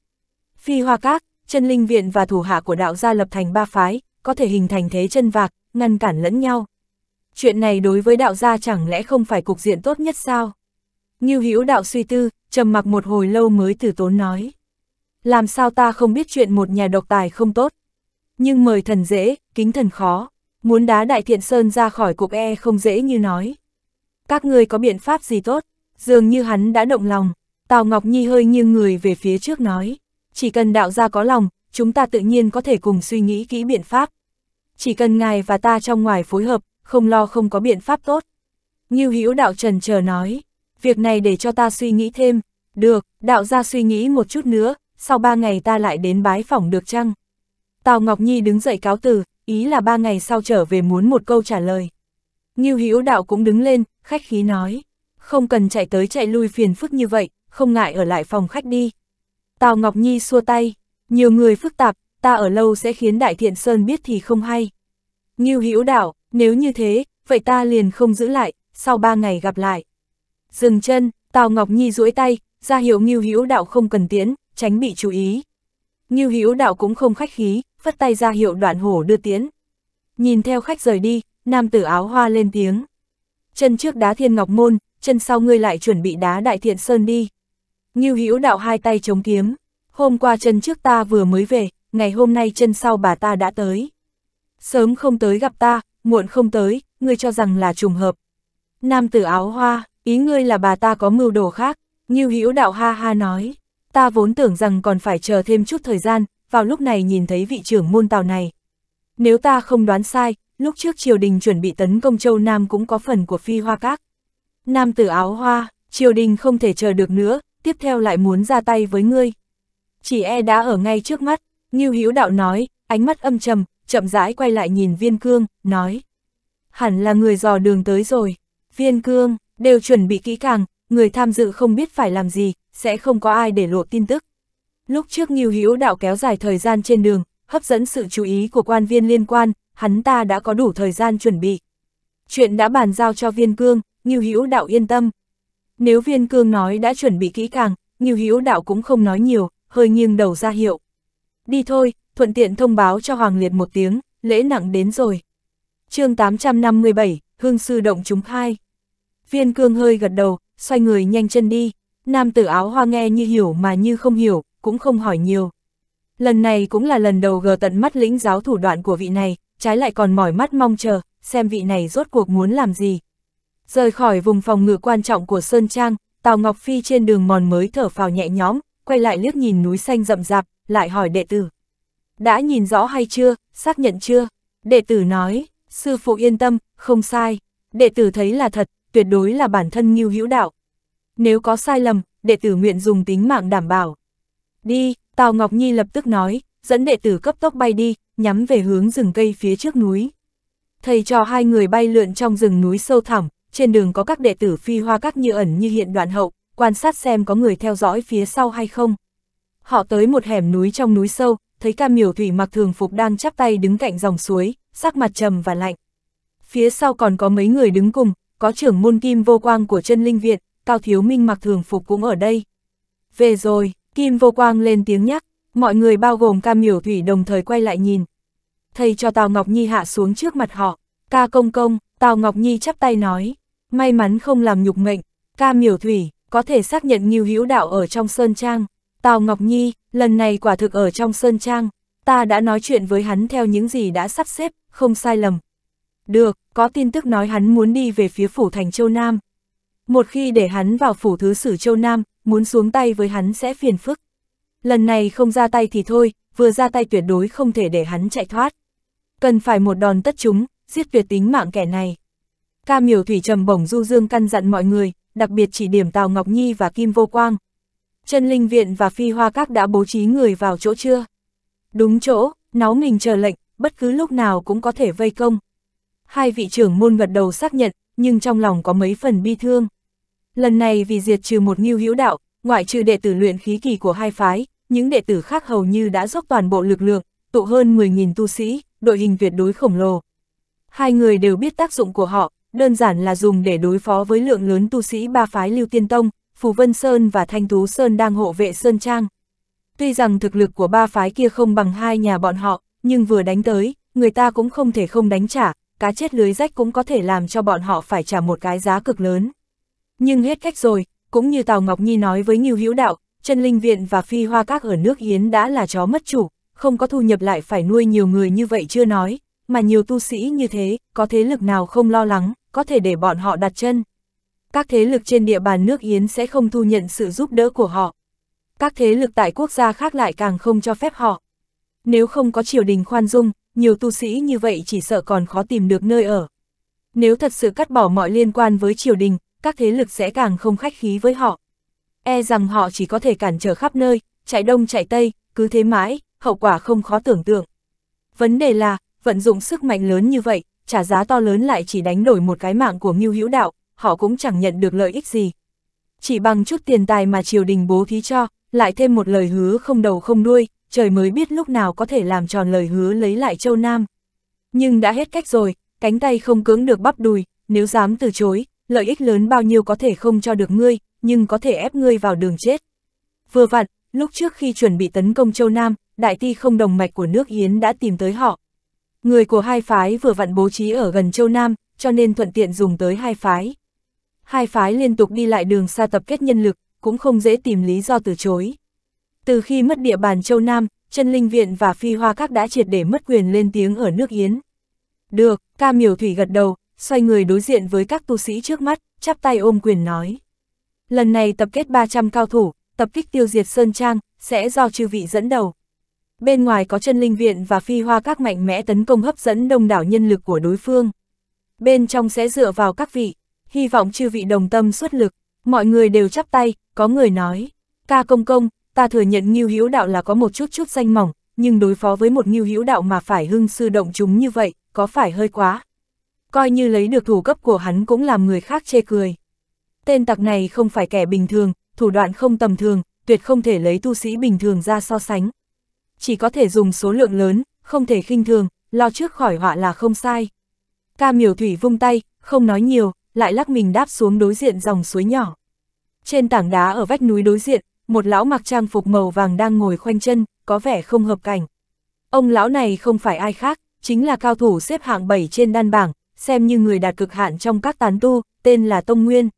Phi Hoa Các, Chân Linh Viện và thủ hạ của đạo gia lập thành ba phái, có thể hình thành thế chân vạc, ngăn cản lẫn nhau. Chuyện này đối với đạo gia chẳng lẽ không phải cục diện tốt nhất sao? Ngưu Hữu Đạo suy tư, trầm mặc một hồi lâu mới từ tốn nói. Làm sao ta không biết chuyện một nhà độc tài không tốt? Nhưng mời thần dễ, kính thần khó. Muốn đá Đại Thiện Sơn ra khỏi cục e không dễ như nói. Các ngươi có biện pháp gì tốt? Dường như hắn đã động lòng. Tào Ngọc Nhi hơi nghiêng người về phía trước nói. Chỉ cần đạo gia có lòng, chúng ta tự nhiên có thể cùng suy nghĩ kỹ biện pháp. Chỉ cần ngài và ta trong ngoài phối hợp, không lo không có biện pháp tốt. Ngưu Hữu Đạo trần chờ nói, việc này để cho ta suy nghĩ thêm. Được, đạo gia suy nghĩ một chút nữa, sau ba ngày ta lại đến bái phỏng được chăng? Tào Ngọc Nhi đứng dậy cáo từ, ý là ba ngày sau trở về muốn một câu trả lời. Ngưu Hữu Đạo cũng đứng lên, khách khí nói, không cần chạy tới chạy lui phiền phức như vậy, không ngại ở lại phòng khách đi. Tào Ngọc Nhi xua tay, nhiều người phức tạp, ta ở lâu sẽ khiến Đại Thiện Sơn biết thì không hay. Ngưu Hữu Đạo, nếu như thế, vậy ta liền không giữ lại, sau ba ngày gặp lại. Dừng chân, Tào Ngọc Nhi duỗi tay, ra hiệu Ngưu Hữu Đạo không cần tiễn, tránh bị chú ý. Ngưu Hữu Đạo cũng không khách khí, phất tay ra hiệu Đoạn Hổ đưa tiễn. Nhìn theo khách rời đi, nam tử áo hoa lên tiếng. Chân trước đá Thiên Ngọc Môn, chân sau ngươi lại chuẩn bị đá Đại Thiện Sơn đi. Ngưu Hữu Đạo hai tay chống kiếm. Hôm qua chân trước ta vừa mới về, ngày hôm nay chân sau bà ta đã tới. Sớm không tới gặp ta, muộn không tới, ngươi cho rằng là trùng hợp. Nam tử áo hoa, ý ngươi là bà ta có mưu đồ khác. Ngưu Hữu Đạo ha ha nói. Ta vốn tưởng rằng còn phải chờ thêm chút thời gian, vào lúc này nhìn thấy vị trưởng môn Tào này. Nếu ta không đoán sai, lúc trước triều đình chuẩn bị tấn công Châu Nam cũng có phần của Phi Hoa Các. Nam tử áo hoa, triều đình không thể chờ được nữa, tiếp theo lại muốn ra tay với ngươi. Chỉ e đã ở ngay trước mắt, Ngưu Hữu Đạo nói, ánh mắt âm trầm, chậm rãi quay lại nhìn Viên Cương, nói. Hẳn là người dò đường tới rồi. Viên Cương, đều chuẩn bị kỹ càng, người tham dự không biết phải làm gì, sẽ không có ai để lộ tin tức. Lúc trước Ngưu Hữu Đạo kéo dài thời gian trên đường, hấp dẫn sự chú ý của quan viên liên quan, hắn ta đã có đủ thời gian chuẩn bị. Chuyện đã bàn giao cho Viên Cương, Ngưu Hữu Đạo yên tâm. Nếu Viên Cương nói đã chuẩn bị kỹ càng, Ngưu Hữu Đạo cũng không nói nhiều, hơi nghiêng đầu ra hiệu. Đi thôi, thuận tiện thông báo cho Hoàng Liệt một tiếng, lễ nặng đến rồi. Chương tám trăm năm mươi bảy, Hương Sư Động Chúng Khai. Viên Cương hơi gật đầu, xoay người nhanh chân đi. Nam tử áo hoa nghe như hiểu mà như không hiểu, cũng không hỏi nhiều. Lần này cũng là lần đầu gờ tận mắt lĩnh giáo thủ đoạn của vị này, trái lại còn mỏi mắt mong chờ, xem vị này rốt cuộc muốn làm gì. Rời khỏi vùng phòng ngự quan trọng của Sơn Trang, Tào Ngọc Phi trên đường mòn mới thở phào nhẹ nhõm, quay lại liếc nhìn núi xanh rậm rạp, lại hỏi đệ tử. Đã nhìn rõ hay chưa, xác nhận chưa? Đệ tử nói, sư phụ yên tâm, không sai. Đệ tử thấy là thật, tuyệt đối là bản thân Ngưu Hữu Đạo. Nếu có sai lầm, đệ tử nguyện dùng tính mạng đảm bảo. Đi, Tào Ngọc Nhi lập tức nói, dẫn đệ tử cấp tốc bay đi, nhắm về hướng rừng cây phía trước núi. Thầy trò hai người bay lượn trong rừng núi sâu thẳm, trên đường có các đệ tử Phi Hoa Các như ẩn như hiện đoạn hậu, quan sát xem có người theo dõi phía sau hay không. Họ tới một hẻm núi trong núi sâu, thấy Cam Miểu Thủy mặc thường phục đang chắp tay đứng cạnh dòng suối, sắc mặt trầm và lạnh. Phía sau còn có mấy người đứng cùng, có trưởng môn Kim Vô Quang của Chân Linh Viện, Cao Thiếu Minh mặc thường phục cũng ở đây. Về rồi, Kim Vô Quang lên tiếng nhắc, mọi người bao gồm Cam Miểu Thủy đồng thời quay lại nhìn. Thầy cho Tào Ngọc Nhi hạ xuống trước mặt họ, ca công công, Tào Ngọc Nhi chắp tay nói, may mắn không làm nhục mệnh, Cam Miểu Thủy, có thể xác nhận Ngưu Hữu Đạo ở trong Sơn Trang. Tào Ngọc Nhi, lần này quả thực ở trong Sơn Trang, ta đã nói chuyện với hắn theo những gì đã sắp xếp, không sai lầm. Được, có tin tức nói hắn muốn đi về phía phủ thành Châu Nam. Một khi để hắn vào phủ thứ sử Châu Nam, muốn xuống tay với hắn sẽ phiền phức. Lần này không ra tay thì thôi, vừa ra tay tuyệt đối không thể để hắn chạy thoát. Cần phải một đòn tất trúng, giết tuyệt tính mạng kẻ này. Ca Miểu Thủy trầm bổng du dương căn dặn mọi người, đặc biệt chỉ điểm Tào Ngọc Nhi và Kim Vô Quang. Chân Linh Viện và Phi Hoa Các đã bố trí người vào chỗ chưa? Đúng chỗ, náu mình chờ lệnh, bất cứ lúc nào cũng có thể vây công. Hai vị trưởng môn gật đầu xác nhận, nhưng trong lòng có mấy phần bi thương. Lần này vì diệt trừ một Ngưu Hữu Đạo, ngoại trừ đệ tử luyện khí kỳ của hai phái, những đệ tử khác hầu như đã dốc toàn bộ lực lượng, tụ hơn mười nghìn tu sĩ, đội hình tuyệt đối khổng lồ. Hai người đều biết tác dụng của họ, đơn giản là dùng để đối phó với lượng lớn tu sĩ ba phái Lưu Tiên Tông, Phù Vân Sơn và Thanh Tú Sơn đang hộ vệ Sơn Trang. Tuy rằng thực lực của ba phái kia không bằng hai nhà bọn họ, nhưng vừa đánh tới, người ta cũng không thể không đánh trả, cá chết lưới rách cũng có thể làm cho bọn họ phải trả một cái giá cực lớn. Nhưng hết cách rồi, cũng như Tào Ngọc Nhi nói với Ngưu Hữu Đạo, Chân Linh Viện và Phi Hoa Các ở nước Yến đã là chó mất chủ, không có thu nhập lại phải nuôi nhiều người như vậy chưa nói, mà nhiều tu sĩ như thế, có thế lực nào không lo lắng, có thể để bọn họ đặt chân. Các thế lực trên địa bàn nước Yến sẽ không thu nhận sự giúp đỡ của họ. Các thế lực tại quốc gia khác lại càng không cho phép họ. Nếu không có triều đình khoan dung, nhiều tu sĩ như vậy chỉ sợ còn khó tìm được nơi ở. Nếu thật sự cắt bỏ mọi liên quan với triều đình, các thế lực sẽ càng không khách khí với họ. E rằng họ chỉ có thể cản trở khắp nơi, chạy đông chạy tây, cứ thế mãi, hậu quả không khó tưởng tượng. Vấn đề là, vận dụng sức mạnh lớn như vậy, trả giá to lớn lại chỉ đánh đổi một cái mạng của Ngưu Hữu Đạo, họ cũng chẳng nhận được lợi ích gì. Chỉ bằng chút tiền tài mà triều đình bố thí cho, lại thêm một lời hứa không đầu không đuôi, trời mới biết lúc nào có thể làm tròn lời hứa lấy lại Châu Nam. Nhưng đã hết cách rồi, cánh tay không cưỡng được bắp đùi, nếu dám từ chối, lợi ích lớn bao nhiêu có thể không cho được ngươi, nhưng có thể ép ngươi vào đường chết. Vừa vặn, Lúc trước khi chuẩn bị tấn công Châu Nam, đại ti không đồng mạch của nước Yến đã tìm tới họ. Người của hai phái vừa vặn bố trí ở gần Châu Nam, cho nên thuận tiện dùng tới hai phái. Hai phái liên tục đi lại đường xa tập kết nhân lực, cũng không dễ tìm lý do từ chối. Từ khi mất địa bàn Châu Nam, Chân Linh Viện và Phi Hoa Các đã triệt để mất quyền lên tiếng ở nước Yến. Được, Ca Miểu Thủy gật đầu, xoay người đối diện với các tu sĩ trước mắt, chắp tay ôm quyền nói. Lần này tập kết ba trăm cao thủ, tập kích tiêu diệt Sơn Trang, sẽ do chư vị dẫn đầu. Bên ngoài có Chân Linh Viện và Phi Hoa Các mạnh mẽ tấn công hấp dẫn đông đảo nhân lực của đối phương. Bên trong sẽ dựa vào các vị, hy vọng chư vị đồng tâm xuất lực. Mọi người đều chắp tay, có người nói. Ca Công Công, ta thừa nhận Ngưu Hữu Đạo là có một chút chút danh mỏng, nhưng đối phó với một Ngưu Hữu Đạo mà phải hưng sư động chúng như vậy, có phải hơi quá. Coi như lấy được thủ cấp của hắn cũng làm người khác chê cười. Tên tặc này không phải kẻ bình thường, thủ đoạn không tầm thường, tuyệt không thể lấy tu sĩ bình thường ra so sánh. Chỉ có thể dùng số lượng lớn, không thể khinh thường, lo trước khỏi họa là không sai. Ca Miểu Thủy vung tay, không nói nhiều, lại lắc mình đáp xuống đối diện dòng suối nhỏ. Trên tảng đá ở vách núi đối diện, một lão mặc trang phục màu vàng đang ngồi khoanh chân, có vẻ không hợp cảnh. Ông lão này không phải ai khác, chính là cao thủ xếp hạng bảy trên đan bảng, xem như người đạt cực hạn trong các tán tu, tên là Tông Nguyên.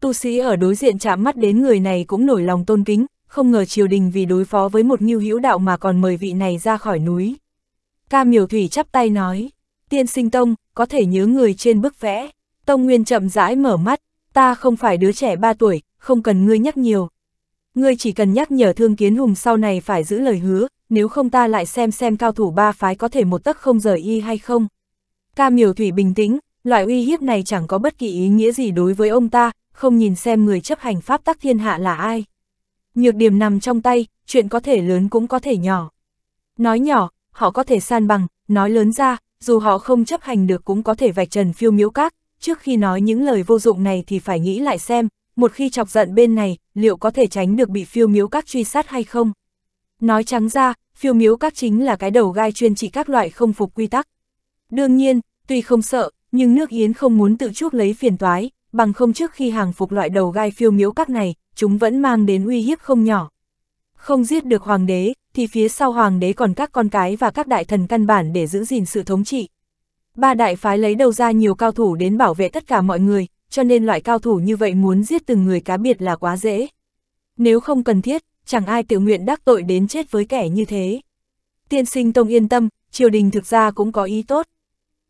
Tu sĩ ở đối diện chạm mắt đến người này cũng nổi lòng tôn kính, không ngờ triều đình vì đối phó với một Ngưu Hữu Đạo mà còn mời vị này ra khỏi núi. Ca Miểu Thủy chắp tay nói, tiên sinh Tông, có thể nhớ người trên bức vẽ. Tông Nguyên chậm rãi mở mắt, ta không phải đứa trẻ ba tuổi, không cần ngươi nhắc nhiều. Ngươi chỉ cần nhắc nhở Thương Kiến Hùng sau này phải giữ lời hứa, nếu không ta lại xem xem cao thủ ba phái có thể một tấc không rời y hay không. Ca Miểu Thủy bình tĩnh, loại uy hiếp này chẳng có bất kỳ ý nghĩa gì đối với ông ta, không nhìn xem người chấp hành pháp tắc thiên hạ là ai. Nhược điểm nằm trong tay, chuyện có thể lớn cũng có thể nhỏ. Nói nhỏ, họ có thể san bằng, nói lớn ra, dù họ không chấp hành được cũng có thể vạch trần phiêu miễu các. Trước khi nói những lời vô dụng này thì phải nghĩ lại xem, một khi chọc giận bên này, liệu có thể tránh được bị phiêu miếu các truy sát hay không? Nói trắng ra, phiêu miếu các chính là cái đầu gai chuyên trị các loại không phục quy tắc. Đương nhiên, tuy không sợ, nhưng nước Yến không muốn tự chuốc lấy phiền toái, bằng không trước khi hàng phục loại đầu gai phiêu miếu các này, chúng vẫn mang đến uy hiếp không nhỏ. Không giết được hoàng đế, thì phía sau hoàng đế còn các con cái và các đại thần căn bản để giữ gìn sự thống trị. Ba đại phái lấy đầu ra nhiều cao thủ đến bảo vệ tất cả mọi người, cho nên loại cao thủ như vậy muốn giết từng người cá biệt là quá dễ. Nếu không cần thiết, chẳng ai tự nguyện đắc tội đến chết với kẻ như thế. Tiên sinh Tông yên tâm, triều đình thực ra cũng có ý tốt.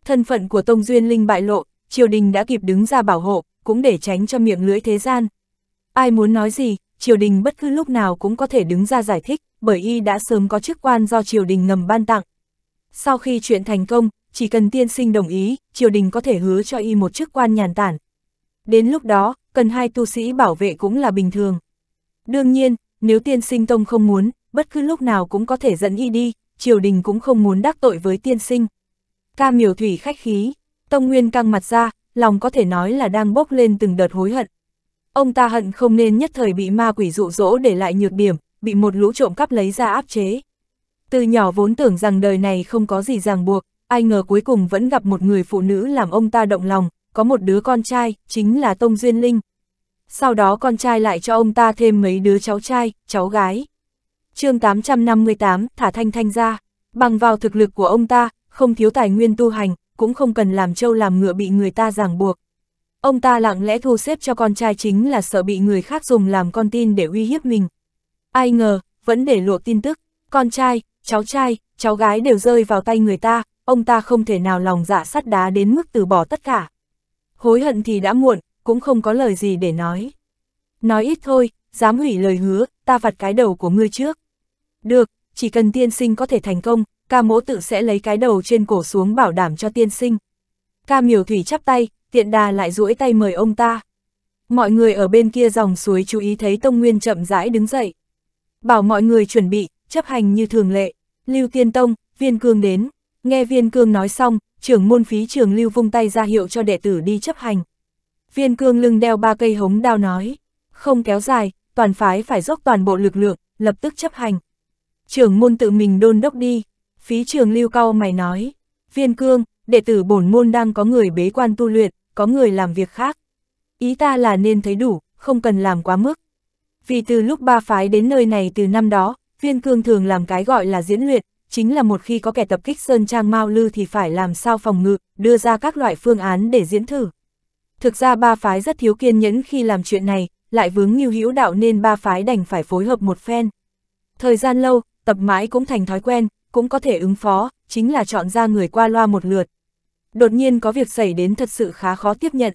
Thân phận của Tông Duyên Linh bại lộ, triều đình đã kịp đứng ra bảo hộ, cũng để tránh cho miệng lưỡi thế gian. Ai muốn nói gì, triều đình bất cứ lúc nào cũng có thể đứng ra giải thích, bởi y đã sớm có chức quan do triều đình ngầm ban tặng. Sau khi chuyện thành công, chỉ cần tiên sinh đồng ý, triều đình có thể hứa cho y một chức quan nhàn tản. Đến lúc đó, cần hai tu sĩ bảo vệ cũng là bình thường. Đương nhiên, nếu tiên sinh Tông không muốn, bất cứ lúc nào cũng có thể dẫn y đi, triều đình cũng không muốn đắc tội với tiên sinh. Ca Miểu Thủy khách khí, Tông Nguyên căng mặt ra, lòng có thể nói là đang bốc lên từng đợt hối hận. Ông ta hận không nên nhất thời bị ma quỷ dụ dỗ để lại nhược điểm, bị một lũ trộm cắp lấy ra áp chế. Từ nhỏ vốn tưởng rằng đời này không có gì ràng buộc, ai ngờ cuối cùng vẫn gặp một người phụ nữ làm ông ta động lòng, có một đứa con trai, chính là Tông Duyên Linh. Sau đó con trai lại cho ông ta thêm mấy đứa cháu trai, cháu gái. Chương tám trăm năm mươi tám, thả Thanh Thanh ra. Bằng vào thực lực của ông ta, không thiếu tài nguyên tu hành, cũng không cần làm trâu làm ngựa bị người ta ràng buộc. Ông ta lặng lẽ thu xếp cho con trai chính là sợ bị người khác dùng làm con tin để uy hiếp mình. Ai ngờ, vẫn để lộ tin tức, con trai, cháu trai, cháu gái đều rơi vào tay người ta. Ông ta không thể nào lòng dạ sắt đá đến mức từ bỏ tất cả. Hối hận thì đã muộn, cũng không có lời gì để nói. Nói ít thôi, dám hủy lời hứa, ta vặt cái đầu của ngươi trước. Được, chỉ cần tiên sinh có thể thành công, Ca Mỗ tự sẽ lấy cái đầu trên cổ xuống bảo đảm cho tiên sinh. Ca Miểu Thủy chắp tay, tiện đà lại duỗi tay mời ông ta. Mọi người ở bên kia dòng suối chú ý thấy Tông Nguyên chậm rãi đứng dậy. Bảo mọi người chuẩn bị, chấp hành như thường lệ. Lưu Tiên Tông, Viên Cương đến. Nghe Viên Cương nói xong, trưởng môn Phí Trường Lưu vung tay ra hiệu cho đệ tử đi chấp hành. Viên Cương lưng đeo ba cây hống đao nói, không kéo dài, toàn phái phải dốc toàn bộ lực lượng, lập tức chấp hành. Trưởng môn tự mình đôn đốc đi. Phí Trường Lưu cau mày nói, Viên Cương, đệ tử bổn môn đang có người bế quan tu luyện, có người làm việc khác. Ý ta là nên thấy đủ, không cần làm quá mức. vì từ lúc ba phái đến nơi này từ năm đó, Viên Cương thường làm cái gọi là diễn luyện, chính là một khi có kẻ tập kích Sơn Trang Mao Lư thì phải làm sao phòng ngự, đưa ra các loại phương án để diễn thử. Thực ra ba phái rất thiếu kiên nhẫn khi làm chuyện này, lại vướng Ngưu Hữu Đạo nên ba phái đành phải phối hợp một phen. Thời gian lâu, tập mãi cũng thành thói quen, cũng có thể ứng phó, chính là chọn ra người qua loa một lượt. Đột nhiên có việc xảy đến thật sự khá khó tiếp nhận.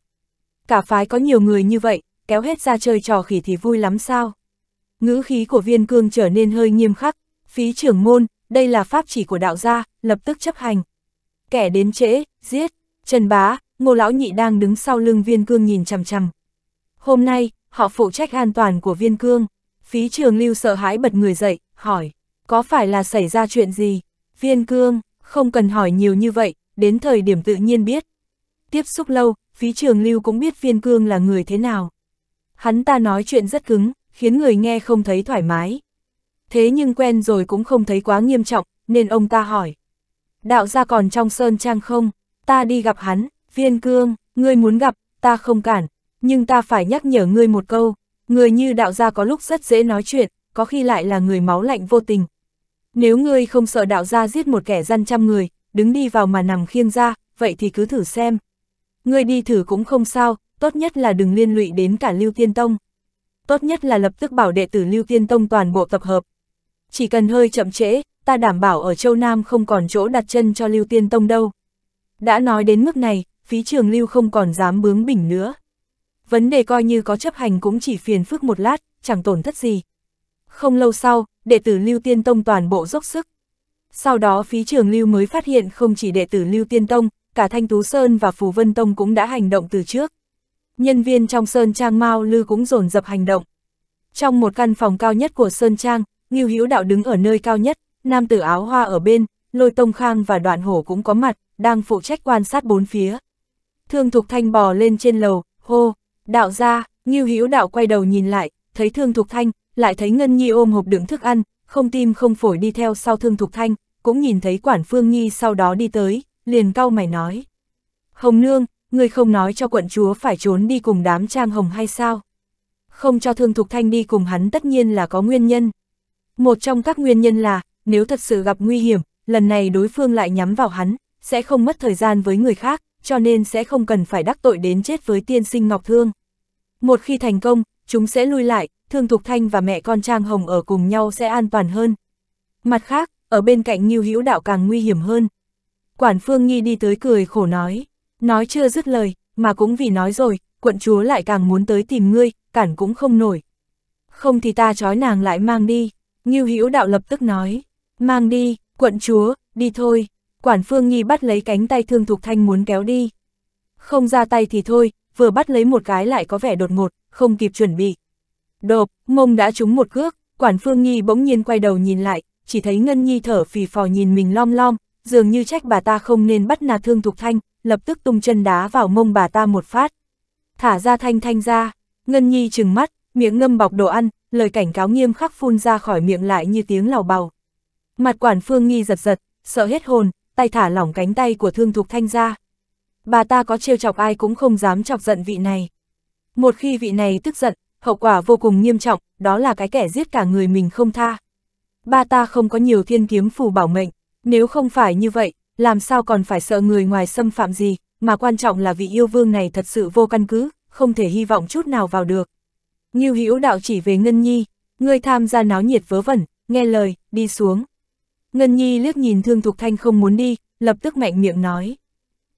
Cả phái có nhiều người như vậy, kéo hết ra chơi trò khỉ thì vui lắm sao? Ngữ khí của Viên Cương trở nên hơi nghiêm khắc, phí trưởng môn, đây là pháp chỉ của đạo gia, lập tức chấp hành. Kẻ đến trễ, giết. Trần Bá, Ngô lão nhị đang đứng sau lưng Viên Cương nhìn chằm chằm. Hôm nay, họ phụ trách an toàn của Viên Cương. Phí Trường Lưu sợ hãi bật người dậy, hỏi, có phải là xảy ra chuyện gì? Viên Cương, không cần hỏi nhiều như vậy, đến thời điểm tự nhiên biết. Tiếp xúc lâu, Phí Trường Lưu cũng biết Viên Cương là người thế nào. Hắn ta nói chuyện rất cứng, khiến người nghe không thấy thoải mái. Thế nhưng quen rồi cũng không thấy quá nghiêm trọng, nên ông ta hỏi. Đạo gia còn trong Sơn Trang không? Ta đi gặp hắn. Viên Cương, ngươi muốn gặp, ta không cản, nhưng ta phải nhắc nhở ngươi một câu. Người như đạo gia có lúc rất dễ nói chuyện, có khi lại là người máu lạnh vô tình. Nếu ngươi không sợ đạo gia giết một kẻ răn trăm người, đứng đi vào mà nằm khiêng ra, vậy thì cứ thử xem. Ngươi đi thử cũng không sao, tốt nhất là đừng liên lụy đến cả Lưu Tiên Tông. Tốt nhất là lập tức bảo đệ tử Lưu Tiên Tông toàn bộ tập hợp. Chỉ cần hơi chậm trễ, ta đảm bảo ở Châu Nam không còn chỗ đặt chân cho Lưu Tiên Tông đâu. Đã nói đến mức này, Phí Trường Lưu không còn dám bướng bỉnh nữa. Vấn đề coi như có chấp hành cũng chỉ phiền phức một lát, chẳng tổn thất gì. Không lâu sau, đệ tử Lưu Tiên Tông toàn bộ dốc sức. Sau đó Phí Trường Lưu mới phát hiện không chỉ đệ tử Lưu Tiên Tông, cả Thanh Tú Sơn và Phù Vân Tông cũng đã hành động từ trước. Nhân viên trong Sơn Trang Mao Lư cũng dồn dập hành động. Trong một căn phòng cao nhất của Sơn Trang, Ngưu Hữu Đạo đứng ở nơi cao nhất, nam tử áo hoa ở bên, Lôi Tông Khang và Đoạn Hổ cũng có mặt, đang phụ trách quan sát bốn phía. Thương Thục Thanh bò lên trên lầu, hô, đạo gia. Ngưu Hữu Đạo quay đầu nhìn lại, thấy Thương Thục Thanh, lại thấy Ngân Nhi ôm hộp đựng thức ăn, không tim không phổi đi theo sau Thương Thục Thanh, cũng nhìn thấy Quản Phương Nhi sau đó đi tới, liền cau mày nói. Hồng Nương, ngươi không nói cho quận chúa phải trốn đi cùng đám Trang Hồng hay sao? Không cho Thương Thục Thanh đi cùng hắn tất nhiên là có nguyên nhân. Một trong các nguyên nhân là, nếu thật sự gặp nguy hiểm, lần này đối phương lại nhắm vào hắn, sẽ không mất thời gian với người khác, cho nên sẽ không cần phải đắc tội đến chết với tiên sinh Ngọc Thương. Một khi thành công, chúng sẽ lui lại, Thương Thục Thanh và mẹ con Trang Hồng ở cùng nhau sẽ an toàn hơn. Mặt khác, ở bên cạnh Ngưu Hữu Đạo càng nguy hiểm hơn. Quản Phương Nhi đi tới cười khổ nói, nói chưa dứt lời, mà cũng vì nói rồi, quận chúa lại càng muốn tới tìm ngươi, cản cũng không nổi. Không thì ta trói nàng lại mang đi. Ngưu Hữu Đạo lập tức nói, mang đi, quận chúa, đi thôi. Quản Phương Nhi bắt lấy cánh tay Thương Thục Thanh muốn kéo đi. Không ra tay thì thôi, vừa bắt lấy một cái lại có vẻ đột ngột, không kịp chuẩn bị. Đột, mông đã trúng một cước, Quản Phương Nhi bỗng nhiên quay đầu nhìn lại, chỉ thấy Ngân Nhi thở phì phò nhìn mình lom lom, dường như trách bà ta không nên bắt nạt Thương Thục Thanh, lập tức tung chân đá vào mông bà ta một phát. Thả ra Thanh Thanh ra, Ngân Nhi trừng mắt, miệng ngâm bọc đồ ăn, lời cảnh cáo nghiêm khắc phun ra khỏi miệng lại như tiếng lào bào. Mặt Quản Phương Nhi giật giật, sợ hết hồn, tay thả lỏng cánh tay của Thương Thục Thanh ra. Bà ta có trêu chọc ai cũng không dám chọc giận vị này. Một khi vị này tức giận, hậu quả vô cùng nghiêm trọng, đó là cái kẻ giết cả người mình không tha. Bà ta không có nhiều thiên kiếm phù bảo mệnh, nếu không phải như vậy, làm sao còn phải sợ người ngoài xâm phạm gì, mà quan trọng là vị yêu vương này thật sự vô căn cứ, không thể hy vọng chút nào vào được. Ngưu Hữu Đạo chỉ về Ngân Nhi, ngươi tham gia náo nhiệt vớ vẩn, nghe lời, đi xuống. Ngân Nhi liếc nhìn Thương Thục Thanh không muốn đi, lập tức mạnh miệng nói.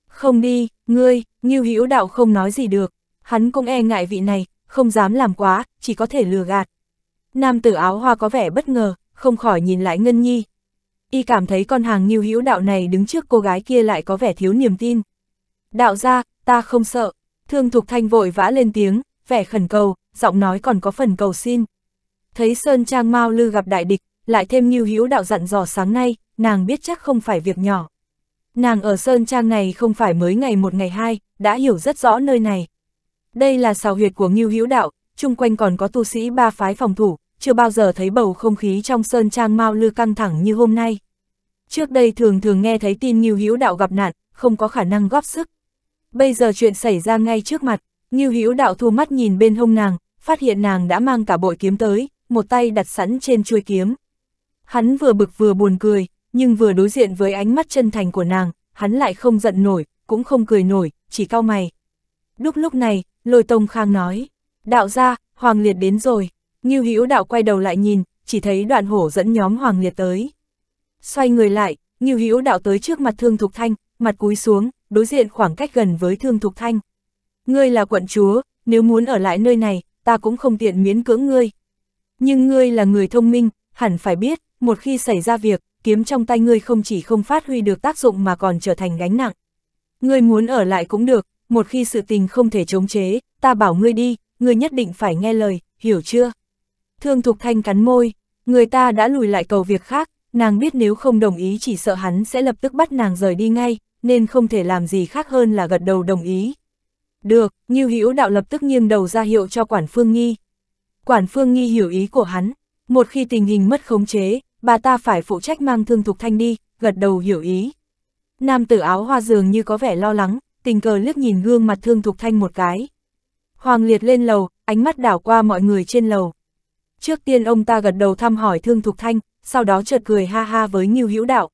Không đi, ngươi. Ngưu Hữu Đạo không nói gì được, hắn cũng e ngại vị này, không dám làm quá, chỉ có thể lừa gạt. Nam tử áo hoa có vẻ bất ngờ, không khỏi nhìn lại Ngân Nhi. Y cảm thấy con hàng Ngưu Hữu Đạo này đứng trước cô gái kia lại có vẻ thiếu niềm tin. Đạo gia, ta không sợ. Thương Thục Thanh vội vã lên tiếng, vẻ khẩn cầu, giọng nói còn có phần cầu xin. Thấy Sơn Trang Mao Lư gặp đại địch, lại thêm Ngưu Hữu Đạo dặn dò sáng nay, nàng biết chắc không phải việc nhỏ. Nàng ở Sơn Trang này không phải mới ngày một ngày hai, đã hiểu rất rõ nơi này. Đây là sào huyệt của Ngưu Hữu Đạo, chung quanh còn có tu sĩ ba phái phòng thủ, chưa bao giờ thấy bầu không khí trong Sơn Trang Mao Lư căng thẳng như hôm nay. Trước đây thường thường nghe thấy tin Ngưu Hữu Đạo gặp nạn, không có khả năng góp sức. Bây giờ chuyện xảy ra ngay trước mặt, Ngưu Hữu Đạo thu mắt nhìn bên hông nàng, phát hiện nàng đã mang cả bội kiếm tới, một tay đặt sẵn trên chuôi kiếm. Hắn vừa bực vừa buồn cười, nhưng vừa đối diện với ánh mắt chân thành của nàng, hắn lại không giận nổi, cũng không cười nổi, chỉ cau mày. Lúc lúc này, Lôi Tông Khang nói, đạo gia, Hoàng Liệt đến rồi. Ngưu Hữu Đạo quay đầu lại nhìn, chỉ thấy Đoạn Hổ dẫn nhóm Hoàng Liệt tới. Xoay người lại, Ngưu Hữu Đạo tới trước mặt Thương Thục Thanh, mặt cúi xuống, đối diện khoảng cách gần với Thương Thục Thanh. Ngươi là quận chúa, nếu muốn ở lại nơi này, ta cũng không tiện miễn cưỡng ngươi. Nhưng ngươi là người thông minh, hẳn phải biết, một khi xảy ra việc, kiếm trong tay ngươi không chỉ không phát huy được tác dụng mà còn trở thành gánh nặng. Ngươi muốn ở lại cũng được, một khi sự tình không thể chống chế, ta bảo ngươi đi, ngươi nhất định phải nghe lời, hiểu chưa? Thương Thục Thanh cắn môi, người ta đã lùi lại cầu việc khác, nàng biết nếu không đồng ý chỉ sợ hắn sẽ lập tức bắt nàng rời đi ngay, nên không thể làm gì khác hơn là gật đầu đồng ý. Được, Ngưu Hữu Đạo lập tức nghiêng đầu ra hiệu cho Quản Phương Nghi. Quản Phương Nghi hiểu ý của hắn, một khi tình hình mất khống chế, bà ta phải phụ trách mang Thương Thục Thanh đi, gật đầu hiểu ý. Nam tử áo hoa dường như có vẻ lo lắng, tình cờ liếc nhìn gương mặt Thương Thục Thanh một cái. Hoàng Liệt lên lầu, ánh mắt đảo qua mọi người trên lầu. Trước tiên ông ta gật đầu thăm hỏi Thương Thục Thanh, sau đó chợt cười ha ha với Ngưu Hữu Đạo.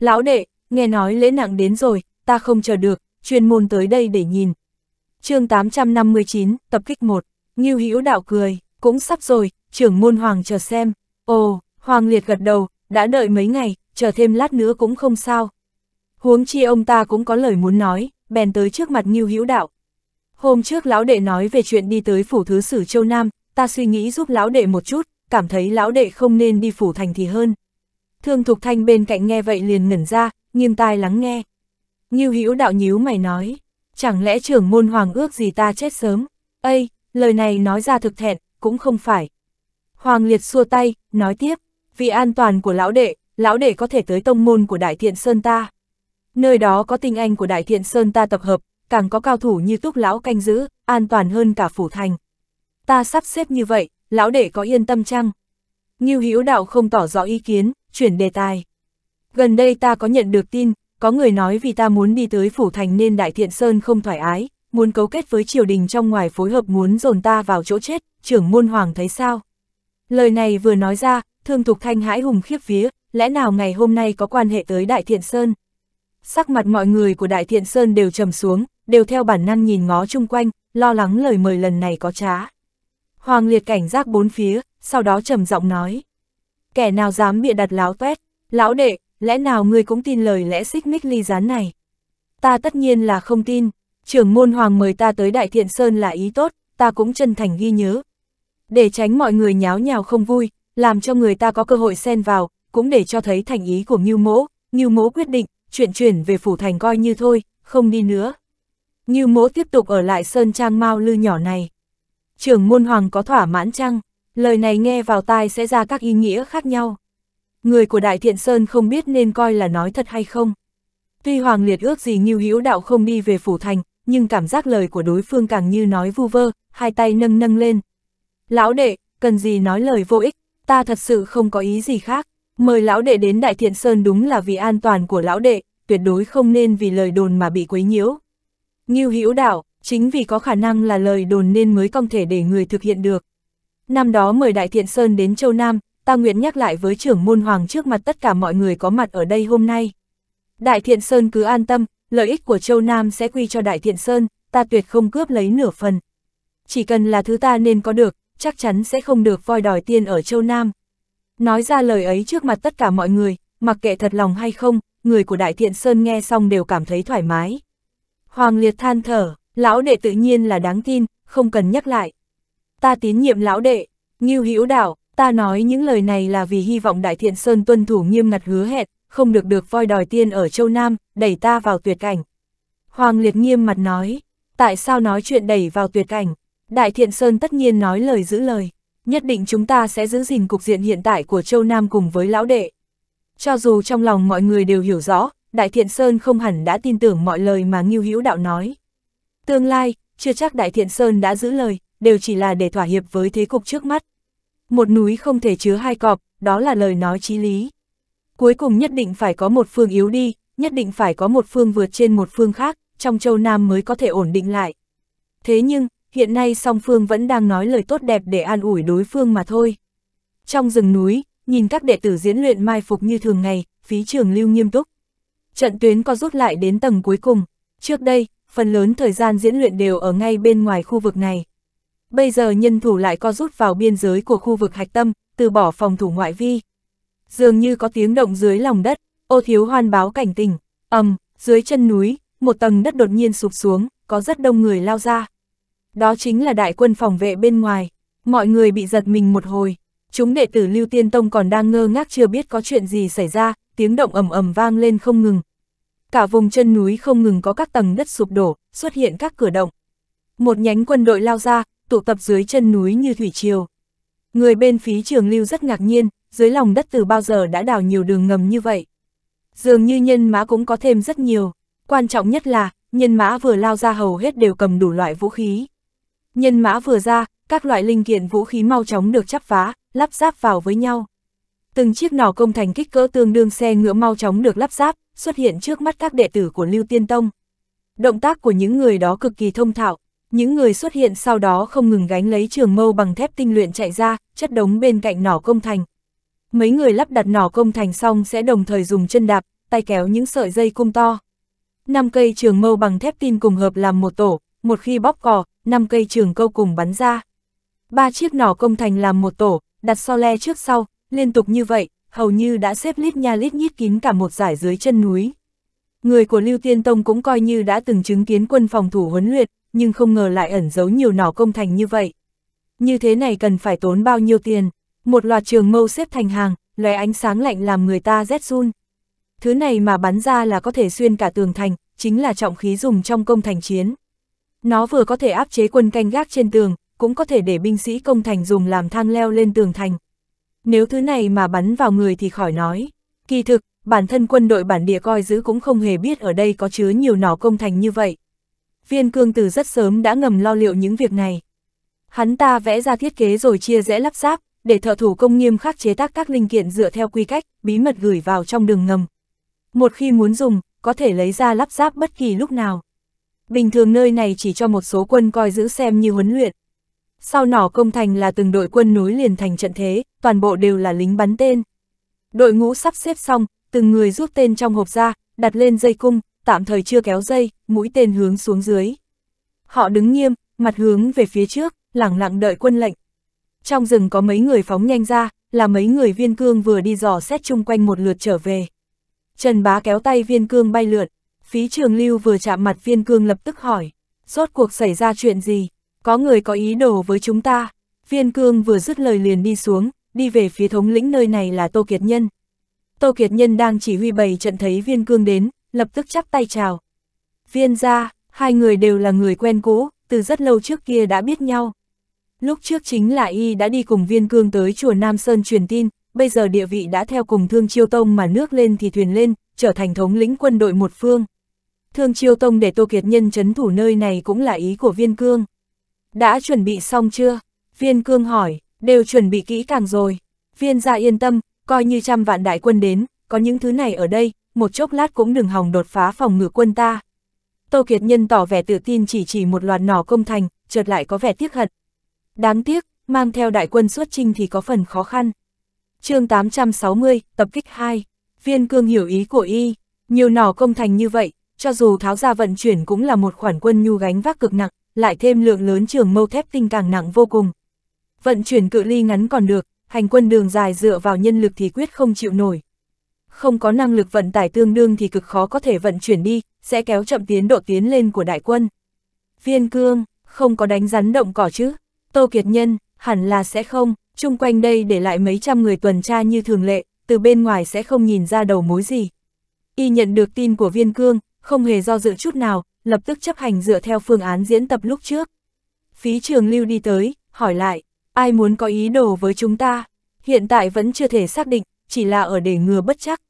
Lão đệ, nghe nói lễ nặng đến rồi, ta không chờ được, chuyên môn tới đây để nhìn. Chương tám trăm năm mươi chín, tập kích một. Ngưu Hữu Đạo cười, cũng sắp rồi, trưởng môn Hoàng chờ xem. Ồ, Hoàng Liệt gật đầu, đã đợi mấy ngày, chờ thêm lát nữa cũng không sao. Huống chi ông ta cũng có lời muốn nói, bèn tới trước mặt Ngưu Hữu Đạo. Hôm trước lão đệ nói về chuyện đi tới phủ thứ sử Châu Nam, ta suy nghĩ giúp lão đệ một chút, cảm thấy lão đệ không nên đi phủ thành thì hơn. Thương Thục Thanh bên cạnh nghe vậy liền ngẩn ra, nghiêng tai lắng nghe. Ngưu Hữu Đạo nhíu mày nói, chẳng lẽ trưởng môn Hoàng ước gì ta chết sớm? Ây, lời này nói ra thực thẹn, cũng không phải. Hoàng Liệt xua tay, nói tiếp, vì an toàn của lão đệ, lão đệ có thể tới tông môn của Đại Thiện Sơn ta. Nơi đó có tinh anh của Đại Thiện Sơn ta tập hợp, càng có cao thủ như Túc lão canh giữ, an toàn hơn cả phủ thành. Ta sắp xếp như vậy, lão đệ có yên tâm chăng? Ngưu Hữu Đạo không tỏ rõ ý kiến, chuyển đề tài. Gần đây ta có nhận được tin, có người nói vì ta muốn đi tới phủ thành nên Đại Thiện Sơn không thoải ái, muốn cấu kết với triều đình trong ngoài phối hợp muốn dồn ta vào chỗ chết, trưởng môn Hoàng thấy sao? Lời này vừa nói ra, Thương Thục Thanh hãi hùng khiếp vía, lẽ nào ngày hôm nay có quan hệ tới Đại Thiện Sơn? Sắc mặt mọi người của Đại Thiện Sơn đều trầm xuống, đều theo bản năng nhìn ngó chung quanh, lo lắng lời mời lần này có trá. Hoàng Liệt cảnh giác bốn phía, sau đó trầm giọng nói. Kẻ nào dám bịa đặt láo toét, lão đệ, lẽ nào ngươi cũng tin lời lẽ xích mích ly gián này? Ta tất nhiên là không tin, trưởng môn Hoàng mời ta tới Đại Thiện Sơn là ý tốt, ta cũng chân thành ghi nhớ. Để tránh mọi người nháo nhào không vui, làm cho người ta có cơ hội xen vào, cũng để cho thấy thành ý của Ngưu Mỗ, Ngưu Mỗ quyết định, chuyện chuyển về phủ thành coi như thôi, không đi nữa. Ngưu Mỗ tiếp tục ở lại sơn trang Mao Lư nhỏ này. Trưởng môn Hoàng có thỏa mãn chăng? Lời này nghe vào tai sẽ ra các ý nghĩa khác nhau. Người của Đại Thiện Sơn không biết nên coi là nói thật hay không. Tuy Hoàng Liệt ước gì Ngưu Hữu Đạo không đi về phủ thành, nhưng cảm giác lời của đối phương càng như nói vu vơ, hai tay nâng nâng lên. Lão đệ, cần gì nói lời vô ích, ta thật sự không có ý gì khác. Mời lão đệ đến Đại Thiện Sơn đúng là vì an toàn của lão đệ, tuyệt đối không nên vì lời đồn mà bị quấy nhiễu. Ngưu Hữu Đạo, chính vì có khả năng là lời đồn nên mới không thể để người thực hiện được. Năm đó mời Đại Thiện Sơn đến Châu Nam, ta nguyện nhắc lại với trưởng môn Hoàng trước mặt tất cả mọi người có mặt ở đây hôm nay. Đại Thiện Sơn cứ an tâm, lợi ích của Châu Nam sẽ quy cho Đại Thiện Sơn, ta tuyệt không cướp lấy nửa phần. Chỉ cần là thứ ta nên có được, chắc chắn sẽ không được voi đòi tiên ở Châu Nam. Nói ra lời ấy trước mặt tất cả mọi người, mặc kệ thật lòng hay không, người của Đại Thiện Sơn nghe xong đều cảm thấy thoải mái. Hoàng Liệt than thở, lão đệ tự nhiên là đáng tin, không cần nhắc lại. Ta tín nhiệm lão đệ. Ngưu Hữu Đạo, ta nói những lời này là vì hy vọng Đại Thiện Sơn tuân thủ nghiêm ngặt hứa hẹn, không được được voi đòi tiên ở Châu Nam, đẩy ta vào tuyệt cảnh. Hoàng Liệt nghiêm mặt nói, tại sao nói chuyện đẩy vào tuyệt cảnh? Đại Thiện Sơn tất nhiên nói lời giữ lời, nhất định chúng ta sẽ giữ gìn cục diện hiện tại của Châu Nam cùng với lão đệ. Cho dù trong lòng mọi người đều hiểu rõ, Đại Thiện Sơn không hẳn đã tin tưởng mọi lời mà Ngưu Hữu Đạo nói. Tương lai, chưa chắc Đại Thiện Sơn đã giữ lời, đều chỉ là để thỏa hiệp với thế cục trước mắt. Một núi không thể chứa hai cọp, đó là lời nói chí lý. Cuối cùng nhất định phải có một phương yếu đi, nhất định phải có một phương vượt trên một phương khác, trong Châu Nam mới có thể ổn định lại. Thế nhưng, hiện nay song phương vẫn đang nói lời tốt đẹp để an ủi đối phương mà thôi. Trong rừng núi, nhìn các đệ tử diễn luyện mai phục như thường ngày, Phí Trường Lưu nghiêm túc. Trận tuyến co rút lại đến tầng cuối cùng. Trước đây, phần lớn thời gian diễn luyện đều ở ngay bên ngoài khu vực này. Bây giờ nhân thủ lại co rút vào biên giới của khu vực hạch tâm, từ bỏ phòng thủ ngoại vi. Dường như có tiếng động dưới lòng đất, Ô Thiếu Hoan báo cảnh tỉnh. Ầm, um, dưới chân núi, một tầng đất đột nhiên sụp xuống, có rất đông người lao ra. Đó chính là đại quân phòng vệ bên ngoài. Mọi người bị giật mình một hồi. Chúng đệ tử Lưu Tiên Tông còn đang ngơ ngác chưa biết có chuyện gì xảy ra, tiếng động ầm ầm vang lên không ngừng. Cả vùng chân núi không ngừng có các tầng đất sụp đổ, xuất hiện các cửa động. Một nhánh quân đội lao ra, tụ tập dưới chân núi như thủy triều. Người bên Phí Trường Lưu rất ngạc nhiên, dưới lòng đất từ bao giờ đã đào nhiều đường ngầm như vậy. Dường như nhân mã cũng có thêm rất nhiều. Quan trọng nhất là, nhân mã vừa lao ra hầu hết đều cầm đủ loại vũ khí. Nhân mã vừa ra, các loại linh kiện vũ khí mau chóng được chắp vá, lắp ráp vào với nhau. Từng chiếc nỏ công thành kích cỡ tương đương xe ngựa mau chóng được lắp ráp, xuất hiện trước mắt các đệ tử của Lưu Tiên Tông. Động tác của những người đó cực kỳ thông thạo, những người xuất hiện sau đó không ngừng gánh lấy trường mâu bằng thép tinh luyện chạy ra, chất đống bên cạnh nỏ công thành. Mấy người lắp đặt nỏ công thành xong sẽ đồng thời dùng chân đạp, tay kéo những sợi dây cung to. Năm cây trường mâu bằng thép tin cùng hợp làm một tổ, một khi bóp cò, năm cây trường câu cùng bắn ra. Ba chiếc nỏ công thành làm một tổ, đặt so le trước sau, liên tục như vậy, hầu như đã xếp lít nha lít nhít kín cả một dải dưới chân núi. Người của Lưu Tiên Tông cũng coi như đã từng chứng kiến quân phòng thủ huấn luyện, nhưng không ngờ lại ẩn giấu nhiều nỏ công thành như vậy. Như thế này cần phải tốn bao nhiêu tiền? Một loạt trường mâu xếp thành hàng, lóe ánh sáng lạnh làm người ta rét run. Thứ này mà bắn ra là có thể xuyên cả tường thành, chính là trọng khí dùng trong công thành chiến. Nó vừa có thể áp chế quân canh gác trên tường, cũng có thể để binh sĩ công thành dùng làm thang leo lên tường thành. Nếu thứ này mà bắn vào người thì khỏi nói. Kỳ thực, bản thân quân đội bản địa coi giữ cũng không hề biết ở đây có chứa nhiều nỏ công thành như vậy. Viên Cương Từ rất sớm đã ngầm lo liệu những việc này. Hắn ta vẽ ra thiết kế rồi chia rẽ lắp ráp, để thợ thủ công nghiêm khắc chế tác các linh kiện dựa theo quy cách, bí mật gửi vào trong đường ngầm. Một khi muốn dùng, có thể lấy ra lắp ráp bất kỳ lúc nào. Bình thường nơi này chỉ cho một số quân coi giữ xem như huấn luyện. Sau nỏ công thành là từng đội quân nối liền thành trận thế, toàn bộ đều là lính bắn tên. Đội ngũ sắp xếp xong, từng người rút tên trong hộp ra, đặt lên dây cung, tạm thời chưa kéo dây, mũi tên hướng xuống dưới. Họ đứng nghiêm, mặt hướng về phía trước, lẳng lặng đợi quân lệnh. Trong rừng có mấy người phóng nhanh ra, là mấy người Viên Cương vừa đi dò xét chung quanh một lượt trở về. Trần Bá kéo tay Viên Cương bay lượn, Phí Trường Lưu vừa chạm mặt Viên Cương lập tức hỏi, rốt cuộc xảy ra chuyện gì? Có người có ý đồ với chúng ta. Viên Cương vừa dứt lời liền đi xuống, đi về phía thống lĩnh nơi này là Tô Kiệt Nhân. Tô Kiệt Nhân đang chỉ huy bày trận thấy Viên Cương đến, lập tức chắp tay chào. Viên gia, hai người đều là người quen cũ, từ rất lâu trước kia đã biết nhau. Lúc trước chính là y đã đi cùng Viên Cương tới chùa Nam Sơn truyền tin, bây giờ địa vị đã theo cùng Thương Chiêu Tông mà nước lên thì thuyền lên, trở thành thống lĩnh quân đội một phương. Thương Chiêu Tông để Tô Kiệt Nhân trấn thủ nơi này cũng là ý của Viên Cương. Đã chuẩn bị xong chưa? Viên Cương hỏi, đều chuẩn bị kỹ càng rồi. Viên gia yên tâm, coi như trăm vạn đại quân đến, có những thứ này ở đây, một chốc lát cũng đừng hòng đột phá phòng ngự quân ta. Tô Kiệt Nhân tỏ vẻ tự tin chỉ chỉ một loạt nỏ công thành, chợt lại có vẻ tiếc hận. Đáng tiếc, mang theo đại quân xuất chinh thì có phần khó khăn. Chương tám trăm sáu mươi, tập kích hai. Viên Cương hiểu ý của y, nhiều nỏ công thành như vậy, cho dù tháo ra vận chuyển cũng là một khoản quân nhu gánh vác cực nặng, lại thêm lượng lớn trường mâu thép tinh càng nặng vô cùng. Vận chuyển cự ly ngắn còn được, hành quân đường dài dựa vào nhân lực thì quyết không chịu nổi. Không có năng lực vận tải tương đương thì cực khó có thể vận chuyển đi, sẽ kéo chậm tiến độ tiến lên của đại quân. Viên Cương, không có đánh rắn động cỏ chứ? Tô Kiệt Nhân, hẳn là sẽ không, chung quanh đây để lại mấy trăm người tuần tra như thường lệ, từ bên ngoài sẽ không nhìn ra đầu mối gì. Y nhận được tin của Viên Cương, không hề do dự chút nào, lập tức chấp hành dựa theo phương án diễn tập lúc trước. Phí Trường Lưu đi tới, hỏi lại, ai muốn có ý đồ với chúng ta? Hiện tại vẫn chưa thể xác định, chỉ là ở để ngừa bất chắc.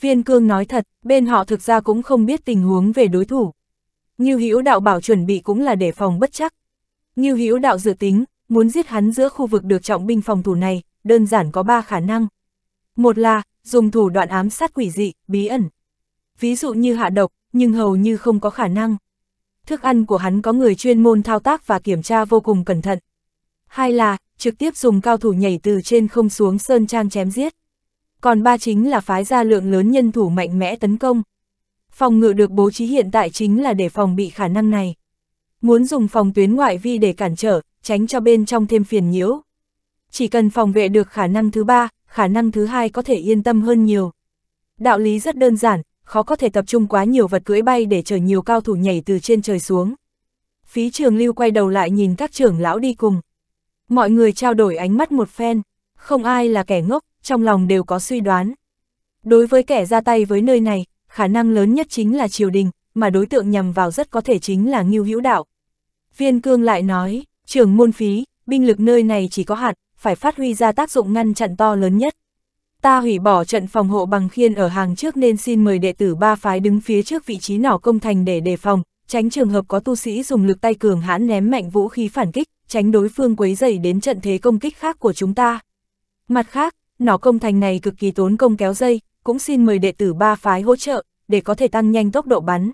Viên Cương nói thật, bên họ thực ra cũng không biết tình huống về đối thủ. Ngưu Hữu Đạo bảo chuẩn bị cũng là để phòng bất chắc. Ngưu Hữu Đạo dự tính, muốn giết hắn giữa khu vực được trọng binh phòng thủ này, đơn giản có ba khả năng. Một là, dùng thủ đoạn ám sát quỷ dị, bí ẩn. Ví dụ như hạ độc, nhưng hầu như không có khả năng. thức ăn của hắn có người chuyên môn thao tác và kiểm tra vô cùng cẩn thận. Hai là, trực tiếp dùng cao thủ nhảy từ trên không xuống sơn trang chém giết. Còn ba chính là phái ra lượng lớn nhân thủ mạnh mẽ tấn công. Phòng ngự được bố trí hiện tại chính là để phòng bị khả năng này. Muốn dùng phòng tuyến ngoại vi để cản trở, tránh cho bên trong thêm phiền nhiễu. Chỉ cần phòng vệ được khả năng thứ ba, khả năng thứ hai có thể yên tâm hơn nhiều. Đạo lý rất đơn giản, khó có thể tập trung quá nhiều vật cưỡi bay để chở nhiều cao thủ nhảy từ trên trời xuống. Phí Trường Lưu quay đầu lại nhìn các trưởng lão đi cùng. Mọi người trao đổi ánh mắt một phen, không ai là kẻ ngốc, trong lòng đều có suy đoán. Đối với kẻ ra tay với nơi này, khả năng lớn nhất chính là triều đình, mà đối tượng nhằm vào rất có thể chính là Ngưu Hữu Đạo. Viên Cương lại nói, trưởng môn Phí, binh lực nơi này chỉ có hạn, phải phát huy ra tác dụng ngăn chặn to lớn nhất. Ta hủy bỏ trận phòng hộ bằng khiên ở hàng trước nên xin mời đệ tử ba phái đứng phía trước vị trí nỏ công thành để đề phòng, tránh trường hợp có tu sĩ dùng lực tay cường hãn ném mạnh vũ khí phản kích, tránh đối phương quấy rầy đến trận thế công kích khác của chúng ta. Mặt khác, nỏ công thành này cực kỳ tốn công kéo dây, cũng xin mời đệ tử ba phái hỗ trợ, để có thể tăng nhanh tốc độ bắn.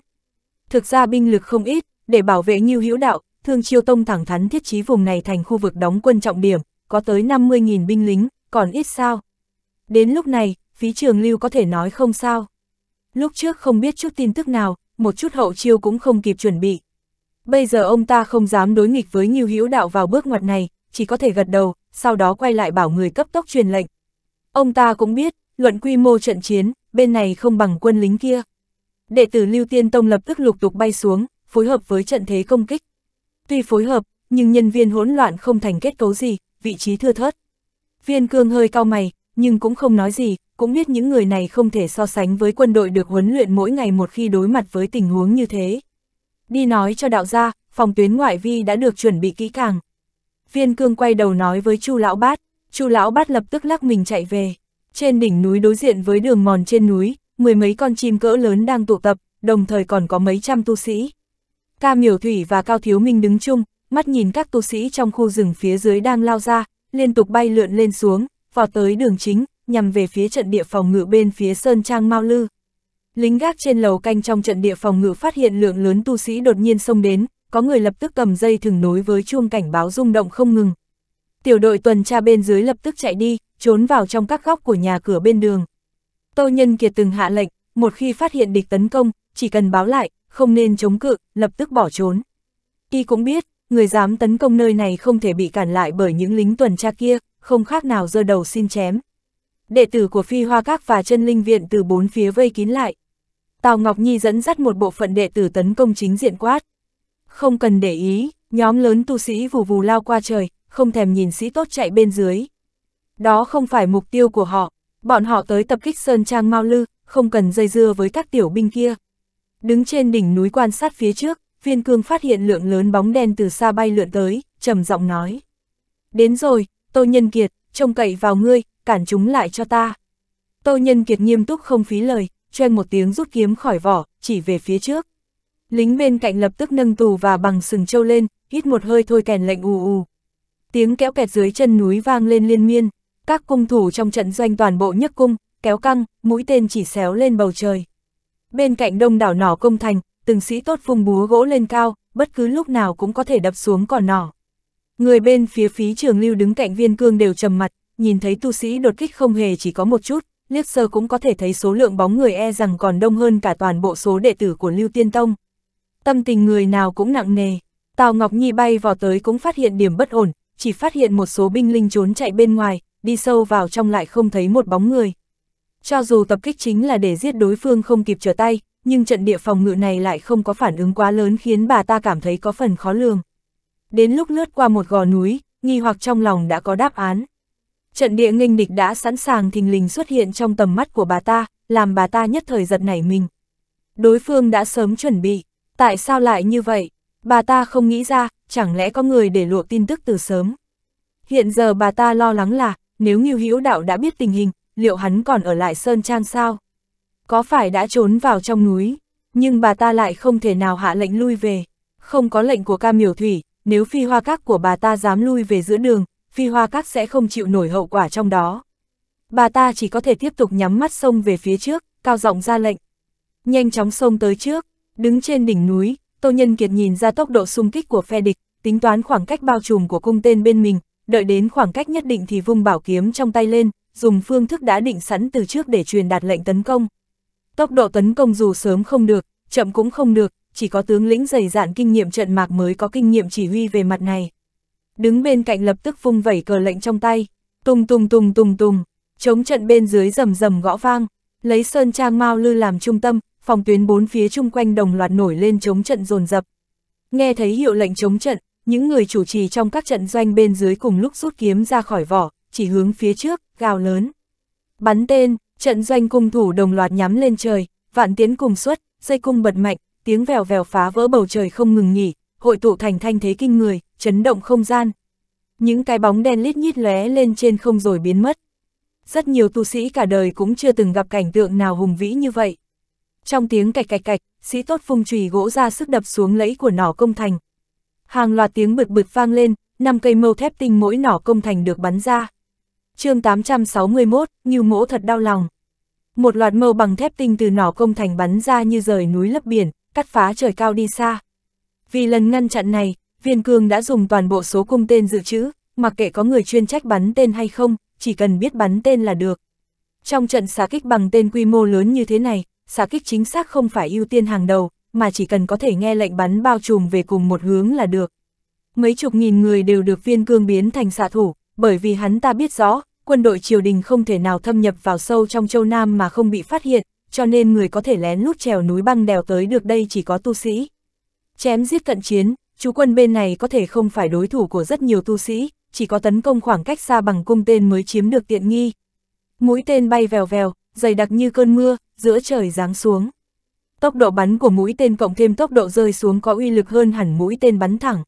Thực ra binh lực không ít, để bảo vệ Ngưu Hữu Đạo, Thương Chiêu Tông thẳng thắn thiết trí vùng này thành khu vực đóng quân trọng điểm, có tới năm mươi nghìn binh lính, còn ít sao. Đến lúc này, Phí Trường Lưu có thể nói không sao. Lúc trước không biết chút tin tức nào, một chút hậu chiêu cũng không kịp chuẩn bị. Bây giờ ông ta không dám đối nghịch với Ngưu Hữu Đạo vào bước ngoặt này, chỉ có thể gật đầu, sau đó quay lại bảo người cấp tốc truyền lệnh. Ông ta cũng biết, luận quy mô trận chiến, bên này không bằng quân lính kia. Đệ tử Lưu Tiên Tông lập tức lục tục bay xuống, phối hợp với trận thế công kích. Tuy phối hợp, nhưng nhân viên hỗn loạn không thành kết cấu gì, vị trí thưa thớt. Viên Cương hơi cau mày, nhưng cũng không nói gì, cũng biết những người này không thể so sánh với quân đội được huấn luyện mỗi ngày một khi đối mặt với tình huống như thế. Đi nói cho đạo gia, phòng tuyến ngoại vi đã được chuẩn bị kỹ càng. Viên Cương quay đầu nói với Chu Lão Bát, Chu Lão Bát lập tức lắc mình chạy về. Trên đỉnh núi đối diện với đường mòn trên núi, mười mấy con chim cỡ lớn đang tụ tập, đồng thời còn có mấy trăm tu sĩ. Ca Miểu Thủy và Cao Thiếu Minh đứng chung, mắt nhìn các tu sĩ trong khu rừng phía dưới đang lao ra, liên tục bay lượn lên xuống, vọt tới đường chính, nhằm về phía trận địa phòng ngự bên phía sơn trang Mao Lư. Lính gác trên lầu canh trong trận địa phòng ngự phát hiện lượng lớn tu sĩ đột nhiên xông đến, có người lập tức cầm dây thừng nối với chuông cảnh báo rung động không ngừng. Tiểu đội tuần tra bên dưới lập tức chạy đi, trốn vào trong các góc của nhà cửa bên đường. Tô Nhân Kiệt từng hạ lệnh, một khi phát hiện địch tấn công, chỉ cần báo lại, không nên chống cự, lập tức bỏ trốn. Y cũng biết, người dám tấn công nơi này không thể bị cản lại bởi những lính tuần tra kia, không khác nào giơ đầu xin chém. Đệ tử của Phi Hoa Các và Chân Linh Viện từ bốn phía vây kín lại. Tào Ngọc Nhi dẫn dắt một bộ phận đệ tử tấn công chính diện quát. Không cần để ý, nhóm lớn tu sĩ vù vù lao qua trời, không thèm nhìn sĩ tốt chạy bên dưới. Đó không phải mục tiêu của họ, bọn họ tới tập kích sơn trang Mao Lư, không cần dây dưa với các tiểu binh kia. Đứng trên đỉnh núi quan sát phía trước, Viên Cương phát hiện lượng lớn bóng đen từ xa bay lượn tới, trầm giọng nói. Đến rồi, Tô Nhân Kiệt, trông cậy vào ngươi, cản chúng lại cho ta. Tô Nhân Kiệt nghiêm túc không phí lời, choeng một tiếng rút kiếm khỏi vỏ, chỉ về phía trước. Lính bên cạnh lập tức nâng tù và bằng sừng trâu lên, hít một hơi thôi kèn lệnh ù ù. Tiếng kéo kẹt dưới chân núi vang lên liên miên. Các cung thủ trong trận doanh toàn bộ nhấc cung, kéo căng, mũi tên chỉ xéo lên bầu trời. Bên cạnh đông đảo nỏ công thành, từng sĩ tốt vung búa gỗ lên cao, bất cứ lúc nào cũng có thể đập xuống cò nỏ. Người bên phía Phí Trường Lưu đứng cạnh Viên Cương đều trầm mặt, nhìn thấy tu sĩ đột kích không hề chỉ có một chút, liếc sơ cũng có thể thấy số lượng bóng người e rằng còn đông hơn cả toàn bộ số đệ tử của Lưu Tiên Tông. Tâm tình người nào cũng nặng nề, Tào Ngọc Nhi bay vào tới cũng phát hiện điểm bất ổn, chỉ phát hiện một số binh linh trốn chạy bên ngoài. Đi sâu vào trong lại không thấy một bóng người. Cho dù tập kích chính là để giết đối phương không kịp trở tay, nhưng trận địa phòng ngự này lại không có phản ứng quá lớn khiến bà ta cảm thấy có phần khó lường. Đến lúc lướt qua một gò núi, nghi hoặc trong lòng đã có đáp án. Trận địa nghênh địch đã sẵn sàng thình lình xuất hiện trong tầm mắt của bà ta, làm bà ta nhất thời giật nảy mình. Đối phương đã sớm chuẩn bị, tại sao lại như vậy? Bà ta không nghĩ ra, chẳng lẽ có người để lộ tin tức từ sớm. Hiện giờ bà ta lo lắng là nếu Ngưu Hữu Đạo đã biết tình hình, liệu hắn còn ở lại sơn trang sao? Có phải đã trốn vào trong núi? Nhưng bà ta lại không thể nào hạ lệnh lui về. Không có lệnh của Ca Miểu Thủy, nếu Phi Hoa Các của bà ta dám lui về giữa đường, Phi Hoa Các sẽ không chịu nổi hậu quả trong đó. Bà ta chỉ có thể tiếp tục nhắm mắt xông về phía trước, cao giọng ra lệnh. Nhanh chóng xông tới trước, đứng trên đỉnh núi, Tô Nhân Kiệt nhìn ra tốc độ xung kích của phe địch, tính toán khoảng cách bao trùm của cung tên bên mình, đợi đến khoảng cách nhất định thì vung bảo kiếm trong tay lên, dùng phương thức đã định sẵn từ trước để truyền đạt lệnh tấn công. Tốc độ tấn công dù sớm không được, chậm cũng không được, chỉ có tướng lĩnh dày dạn kinh nghiệm trận mạc mới có kinh nghiệm chỉ huy về mặt này. Đứng bên cạnh lập tức vung vẩy cờ lệnh trong tay, tùng tùng tùng tùng tùng, chống trận bên dưới rầm rầm gõ vang, lấy Sơn Trang Mao Lư làm trung tâm, phòng tuyến bốn phía chung quanh đồng loạt nổi lên chống trận dồn dập. Nghe thấy hiệu lệnh chống trận, những người chủ trì trong các trận doanh bên dưới cùng lúc rút kiếm ra khỏi vỏ, chỉ hướng phía trước, gào lớn. Bắn tên, trận doanh cung thủ đồng loạt nhắm lên trời, vạn tiến cùng xuất, dây cung bật mạnh, tiếng vèo vèo phá vỡ bầu trời không ngừng nghỉ, hội tụ thành thanh thế kinh người, chấn động không gian. Những cái bóng đen lít nhít lóe lên trên không rồi biến mất. Rất nhiều tu sĩ cả đời cũng chưa từng gặp cảnh tượng nào hùng vĩ như vậy. Trong tiếng cạch cạch cạch, sĩ tốt phung chùy gỗ ra sức đập xuống lẫy của nỏ công thành. Hàng loạt tiếng bực bực vang lên, năm cây mâu thép tinh mỗi nỏ công thành được bắn ra. Chương tám trăm sáu mươi mốt, Ngưu Mỗ thật đau lòng. Một loạt mâu bằng thép tinh từ nỏ công thành bắn ra như rời núi lấp biển, cắt phá trời cao đi xa. Vì lần ngăn chặn này, Viên Cương đã dùng toàn bộ số cung tên dự trữ, mặc kệ có người chuyên trách bắn tên hay không, chỉ cần biết bắn tên là được. Trong trận xạ kích bằng tên quy mô lớn như thế này, xạ kích chính xác không phải ưu tiên hàng đầu, mà chỉ cần có thể nghe lệnh bắn bao trùm về cùng một hướng là được. Mấy chục nghìn người đều được Viên Cương biến thành xạ thủ, bởi vì hắn ta biết rõ, quân đội triều đình không thể nào thâm nhập vào sâu trong châu Nam mà không bị phát hiện, cho nên người có thể lén lút trèo núi băng đèo tới được đây chỉ có tu sĩ. Chém giết cận chiến, chú quân bên này có thể không phải đối thủ của rất nhiều tu sĩ, chỉ có tấn công khoảng cách xa bằng cung tên mới chiếm được tiện nghi. Mũi tên bay vèo vèo, dày đặc như cơn mưa, giữa trời giáng xuống. Tốc độ bắn của mũi tên cộng thêm tốc độ rơi xuống có uy lực hơn hẳn mũi tên bắn thẳng.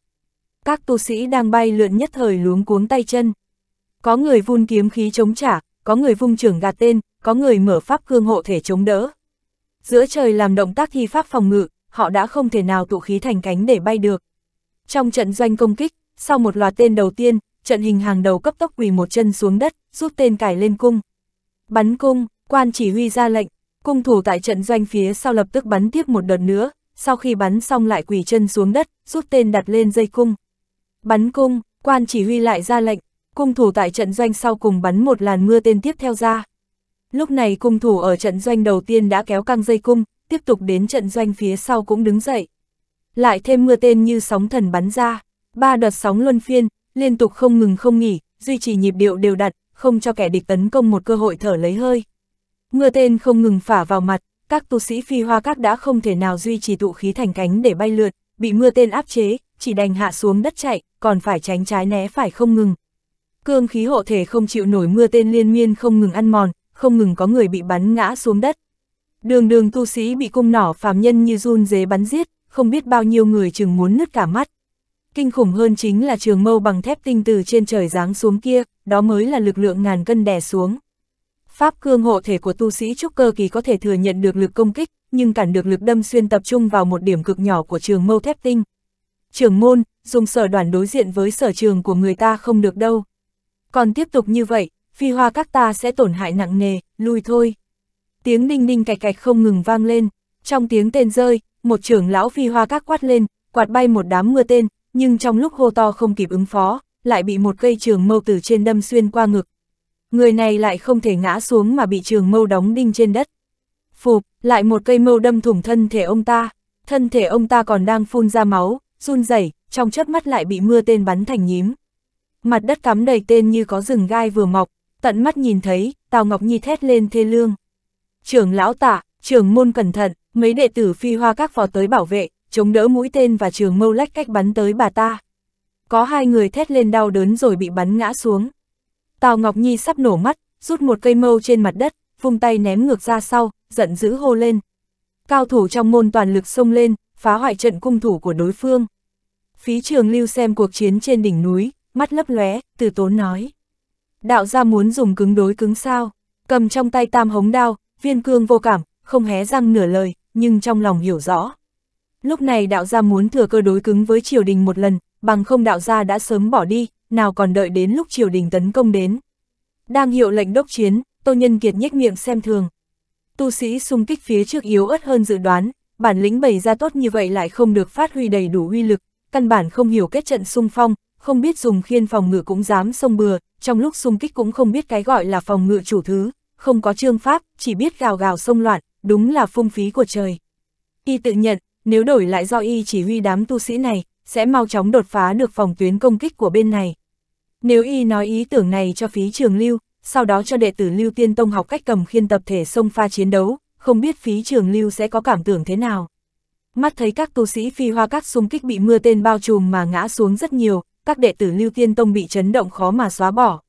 Các tu sĩ đang bay lượn nhất thời luống cuống tay chân. Có người vun kiếm khí chống trả, có người vung chưởng gạt tên, có người mở pháp cương hộ thể chống đỡ. Giữa trời làm động tác thi pháp phòng ngự, họ đã không thể nào tụ khí thành cánh để bay được. Trong trận doanh công kích, sau một loạt tên đầu tiên, trận hình hàng đầu cấp tốc quỳ một chân xuống đất, rút tên cài lên cung. Bắn cung, quan chỉ huy ra lệnh, cung thủ tại trận doanh phía sau lập tức bắn tiếp một đợt nữa, sau khi bắn xong lại quỳ chân xuống đất, rút tên đặt lên dây cung. Bắn cung, quan chỉ huy lại ra lệnh, cung thủ tại trận doanh sau cùng bắn một làn mưa tên tiếp theo ra. Lúc này cung thủ ở trận doanh đầu tiên đã kéo căng dây cung, tiếp tục đến trận doanh phía sau cũng đứng dậy. Lại thêm mưa tên như sóng thần bắn ra, ba đợt sóng luân phiên, liên tục không ngừng không nghỉ, duy trì nhịp điệu đều đặn, không cho kẻ địch tấn công một cơ hội thở lấy hơi. Mưa tên không ngừng phả vào mặt, các tu sĩ phi hoa các đã không thể nào duy trì tụ khí thành cánh để bay lượn, bị mưa tên áp chế, chỉ đành hạ xuống đất chạy, còn phải tránh trái né phải không ngừng. Cương khí hộ thể không chịu nổi mưa tên liên miên không ngừng ăn mòn, không ngừng có người bị bắn ngã xuống đất. Đường đường tu sĩ bị cung nỏ phàm nhân như run dế bắn giết, không biết bao nhiêu người chừng muốn nứt cả mắt. Kinh khủng hơn chính là trường mâu bằng thép tinh từ trên trời giáng xuống kia, đó mới là lực lượng ngàn cân đè xuống. Pháp cương hộ thể của tu sĩ trúc cơ kỳ có thể thừa nhận được lực công kích, nhưng cản được lực đâm xuyên tập trung vào một điểm cực nhỏ của trường mâu thép tinh. Trưởng môn, dùng sở đoàn đối diện với sở trường của người ta không được đâu. Còn tiếp tục như vậy, phi hoa các ta sẽ tổn hại nặng nề, lui thôi. Tiếng đinh đinh cạch cạch không ngừng vang lên, trong tiếng tên rơi, một trưởng lão phi hoa các quát lên, quạt bay một đám mưa tên, nhưng trong lúc hô to không kịp ứng phó, lại bị một cây trường mâu từ trên đâm xuyên qua ngực. Người này lại không thể ngã xuống mà bị trường mâu đóng đinh trên đất. Phụp, lại một cây mâu đâm thủng thân thể ông ta, thân thể ông ta còn đang phun ra máu, run rẩy, trong chớp mắt lại bị mưa tên bắn thành nhím. Mặt đất cắm đầy tên như có rừng gai vừa mọc, tận mắt nhìn thấy, Tào Ngọc Nhi thét lên thê lương. Trưởng lão Tạ, trưởng môn cẩn thận, mấy đệ tử phi hoa các phó tới bảo vệ, chống đỡ mũi tên và trường mâu lách cách bắn tới bà ta. Có hai người thét lên đau đớn rồi bị bắn ngã xuống. Tào Ngọc Nhi sắp nổ mắt, rút một cây mâu trên mặt đất, vung tay ném ngược ra sau, giận dữ hô lên. Cao thủ trong môn toàn lực xông lên, phá hoại trận cung thủ của đối phương. Phí Trường Lưu xem cuộc chiến trên đỉnh núi, mắt lấp lóe, từ tốn nói. Đạo gia muốn dùng cứng đối cứng sao? Cầm trong tay tam hống đao, Viên Cương vô cảm, không hé răng nửa lời, nhưng trong lòng hiểu rõ. Lúc này đạo gia muốn thừa cơ đối cứng với triều đình một lần, bằng không đạo gia đã sớm bỏ đi, nào còn đợi đến lúc triều đình tấn công đến. Đang hiệu lệnh đốc chiến, Tô Nhân Kiệt nhếch miệng xem thường. Tu sĩ xung kích phía trước yếu ớt hơn dự đoán, bản lĩnh bày ra tốt như vậy lại không được phát huy đầy đủ uy lực, căn bản không hiểu kết trận xung phong, không biết dùng khiên phòng ngự cũng dám xông bừa, trong lúc xung kích cũng không biết cái gọi là phòng ngự chủ thứ, không có chương pháp, chỉ biết gào gào xông loạn, đúng là phung phí của trời. Y tự nhận, nếu đổi lại do y chỉ huy đám tu sĩ này, sẽ mau chóng đột phá được phòng tuyến công kích của bên này. Nếu y nói ý tưởng này cho Phí Trường Lưu, sau đó cho đệ tử Lưu Tiên Tông học cách cầm khiên tập thể xông pha chiến đấu, không biết Phí Trường Lưu sẽ có cảm tưởng thế nào. Mắt thấy các tu sĩ Phi Hoa Các xung kích bị mưa tên bao trùm mà ngã xuống rất nhiều, các đệ tử Lưu Tiên Tông bị chấn động khó mà xóa bỏ.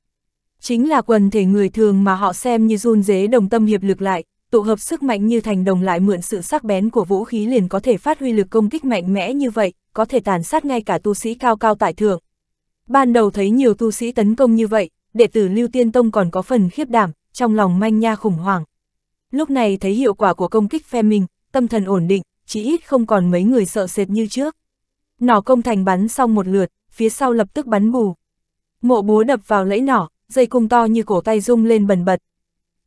Chính là quần thể người thường mà họ xem như run rế đồng tâm hiệp lực lại, tụ hợp sức mạnh như thành đồng lại mượn sự sắc bén của vũ khí liền có thể phát huy lực công kích mạnh mẽ như vậy, có thể tàn sát ngay cả tu sĩ cao cao tại thượng. Ban đầu thấy nhiều tu sĩ tấn công như vậy, đệ tử Lưu Tiên Tông còn có phần khiếp đảm, trong lòng manh nha khủng hoảng. Lúc này thấy hiệu quả của công kích phe mình, tâm thần ổn định, chỉ ít không còn mấy người sợ sệt như trước. Nỏ công thành bắn xong một lượt, phía sau lập tức bắn bù. Mộ Búa đập vào lẫy nỏ, dây cung to như cổ tay rung lên bần bật.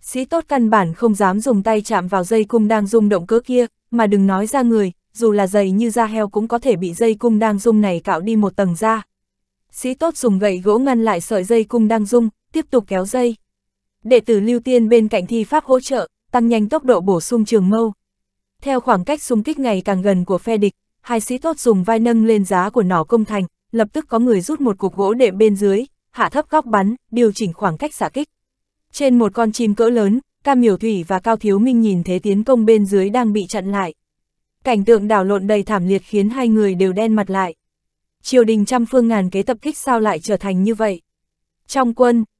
Sĩ tốt căn bản không dám dùng tay chạm vào dây cung đang rung động cỡ kia, mà đừng nói ra người, dù là dày như da heo cũng có thể bị dây cung đang rung này cạo đi một tầng da. Sĩ tốt dùng gậy gỗ ngăn lại sợi dây cung đang rung, tiếp tục kéo dây. Đệ tử Lưu Tiên bên cạnh thi pháp hỗ trợ, tăng nhanh tốc độ bổ sung trường mâu. Theo khoảng cách xung kích ngày càng gần của phe địch, hai sĩ tốt dùng vai nâng lên giá của nỏ công thành, lập tức có người rút một cục gỗ đệm bên dưới, hạ thấp góc bắn, điều chỉnh khoảng cách xạ kích. Trên một con chim cỡ lớn, Cam Miểu Thủy và Cao Thiếu Minh nhìn thế tiến công bên dưới đang bị chặn lại. Cảnh tượng đảo lộn đầy thảm liệt khiến hai người đều đen mặt lại. Triều đình trăm phương ngàn kế tập kích sao lại trở thành như vậy? Trong quân,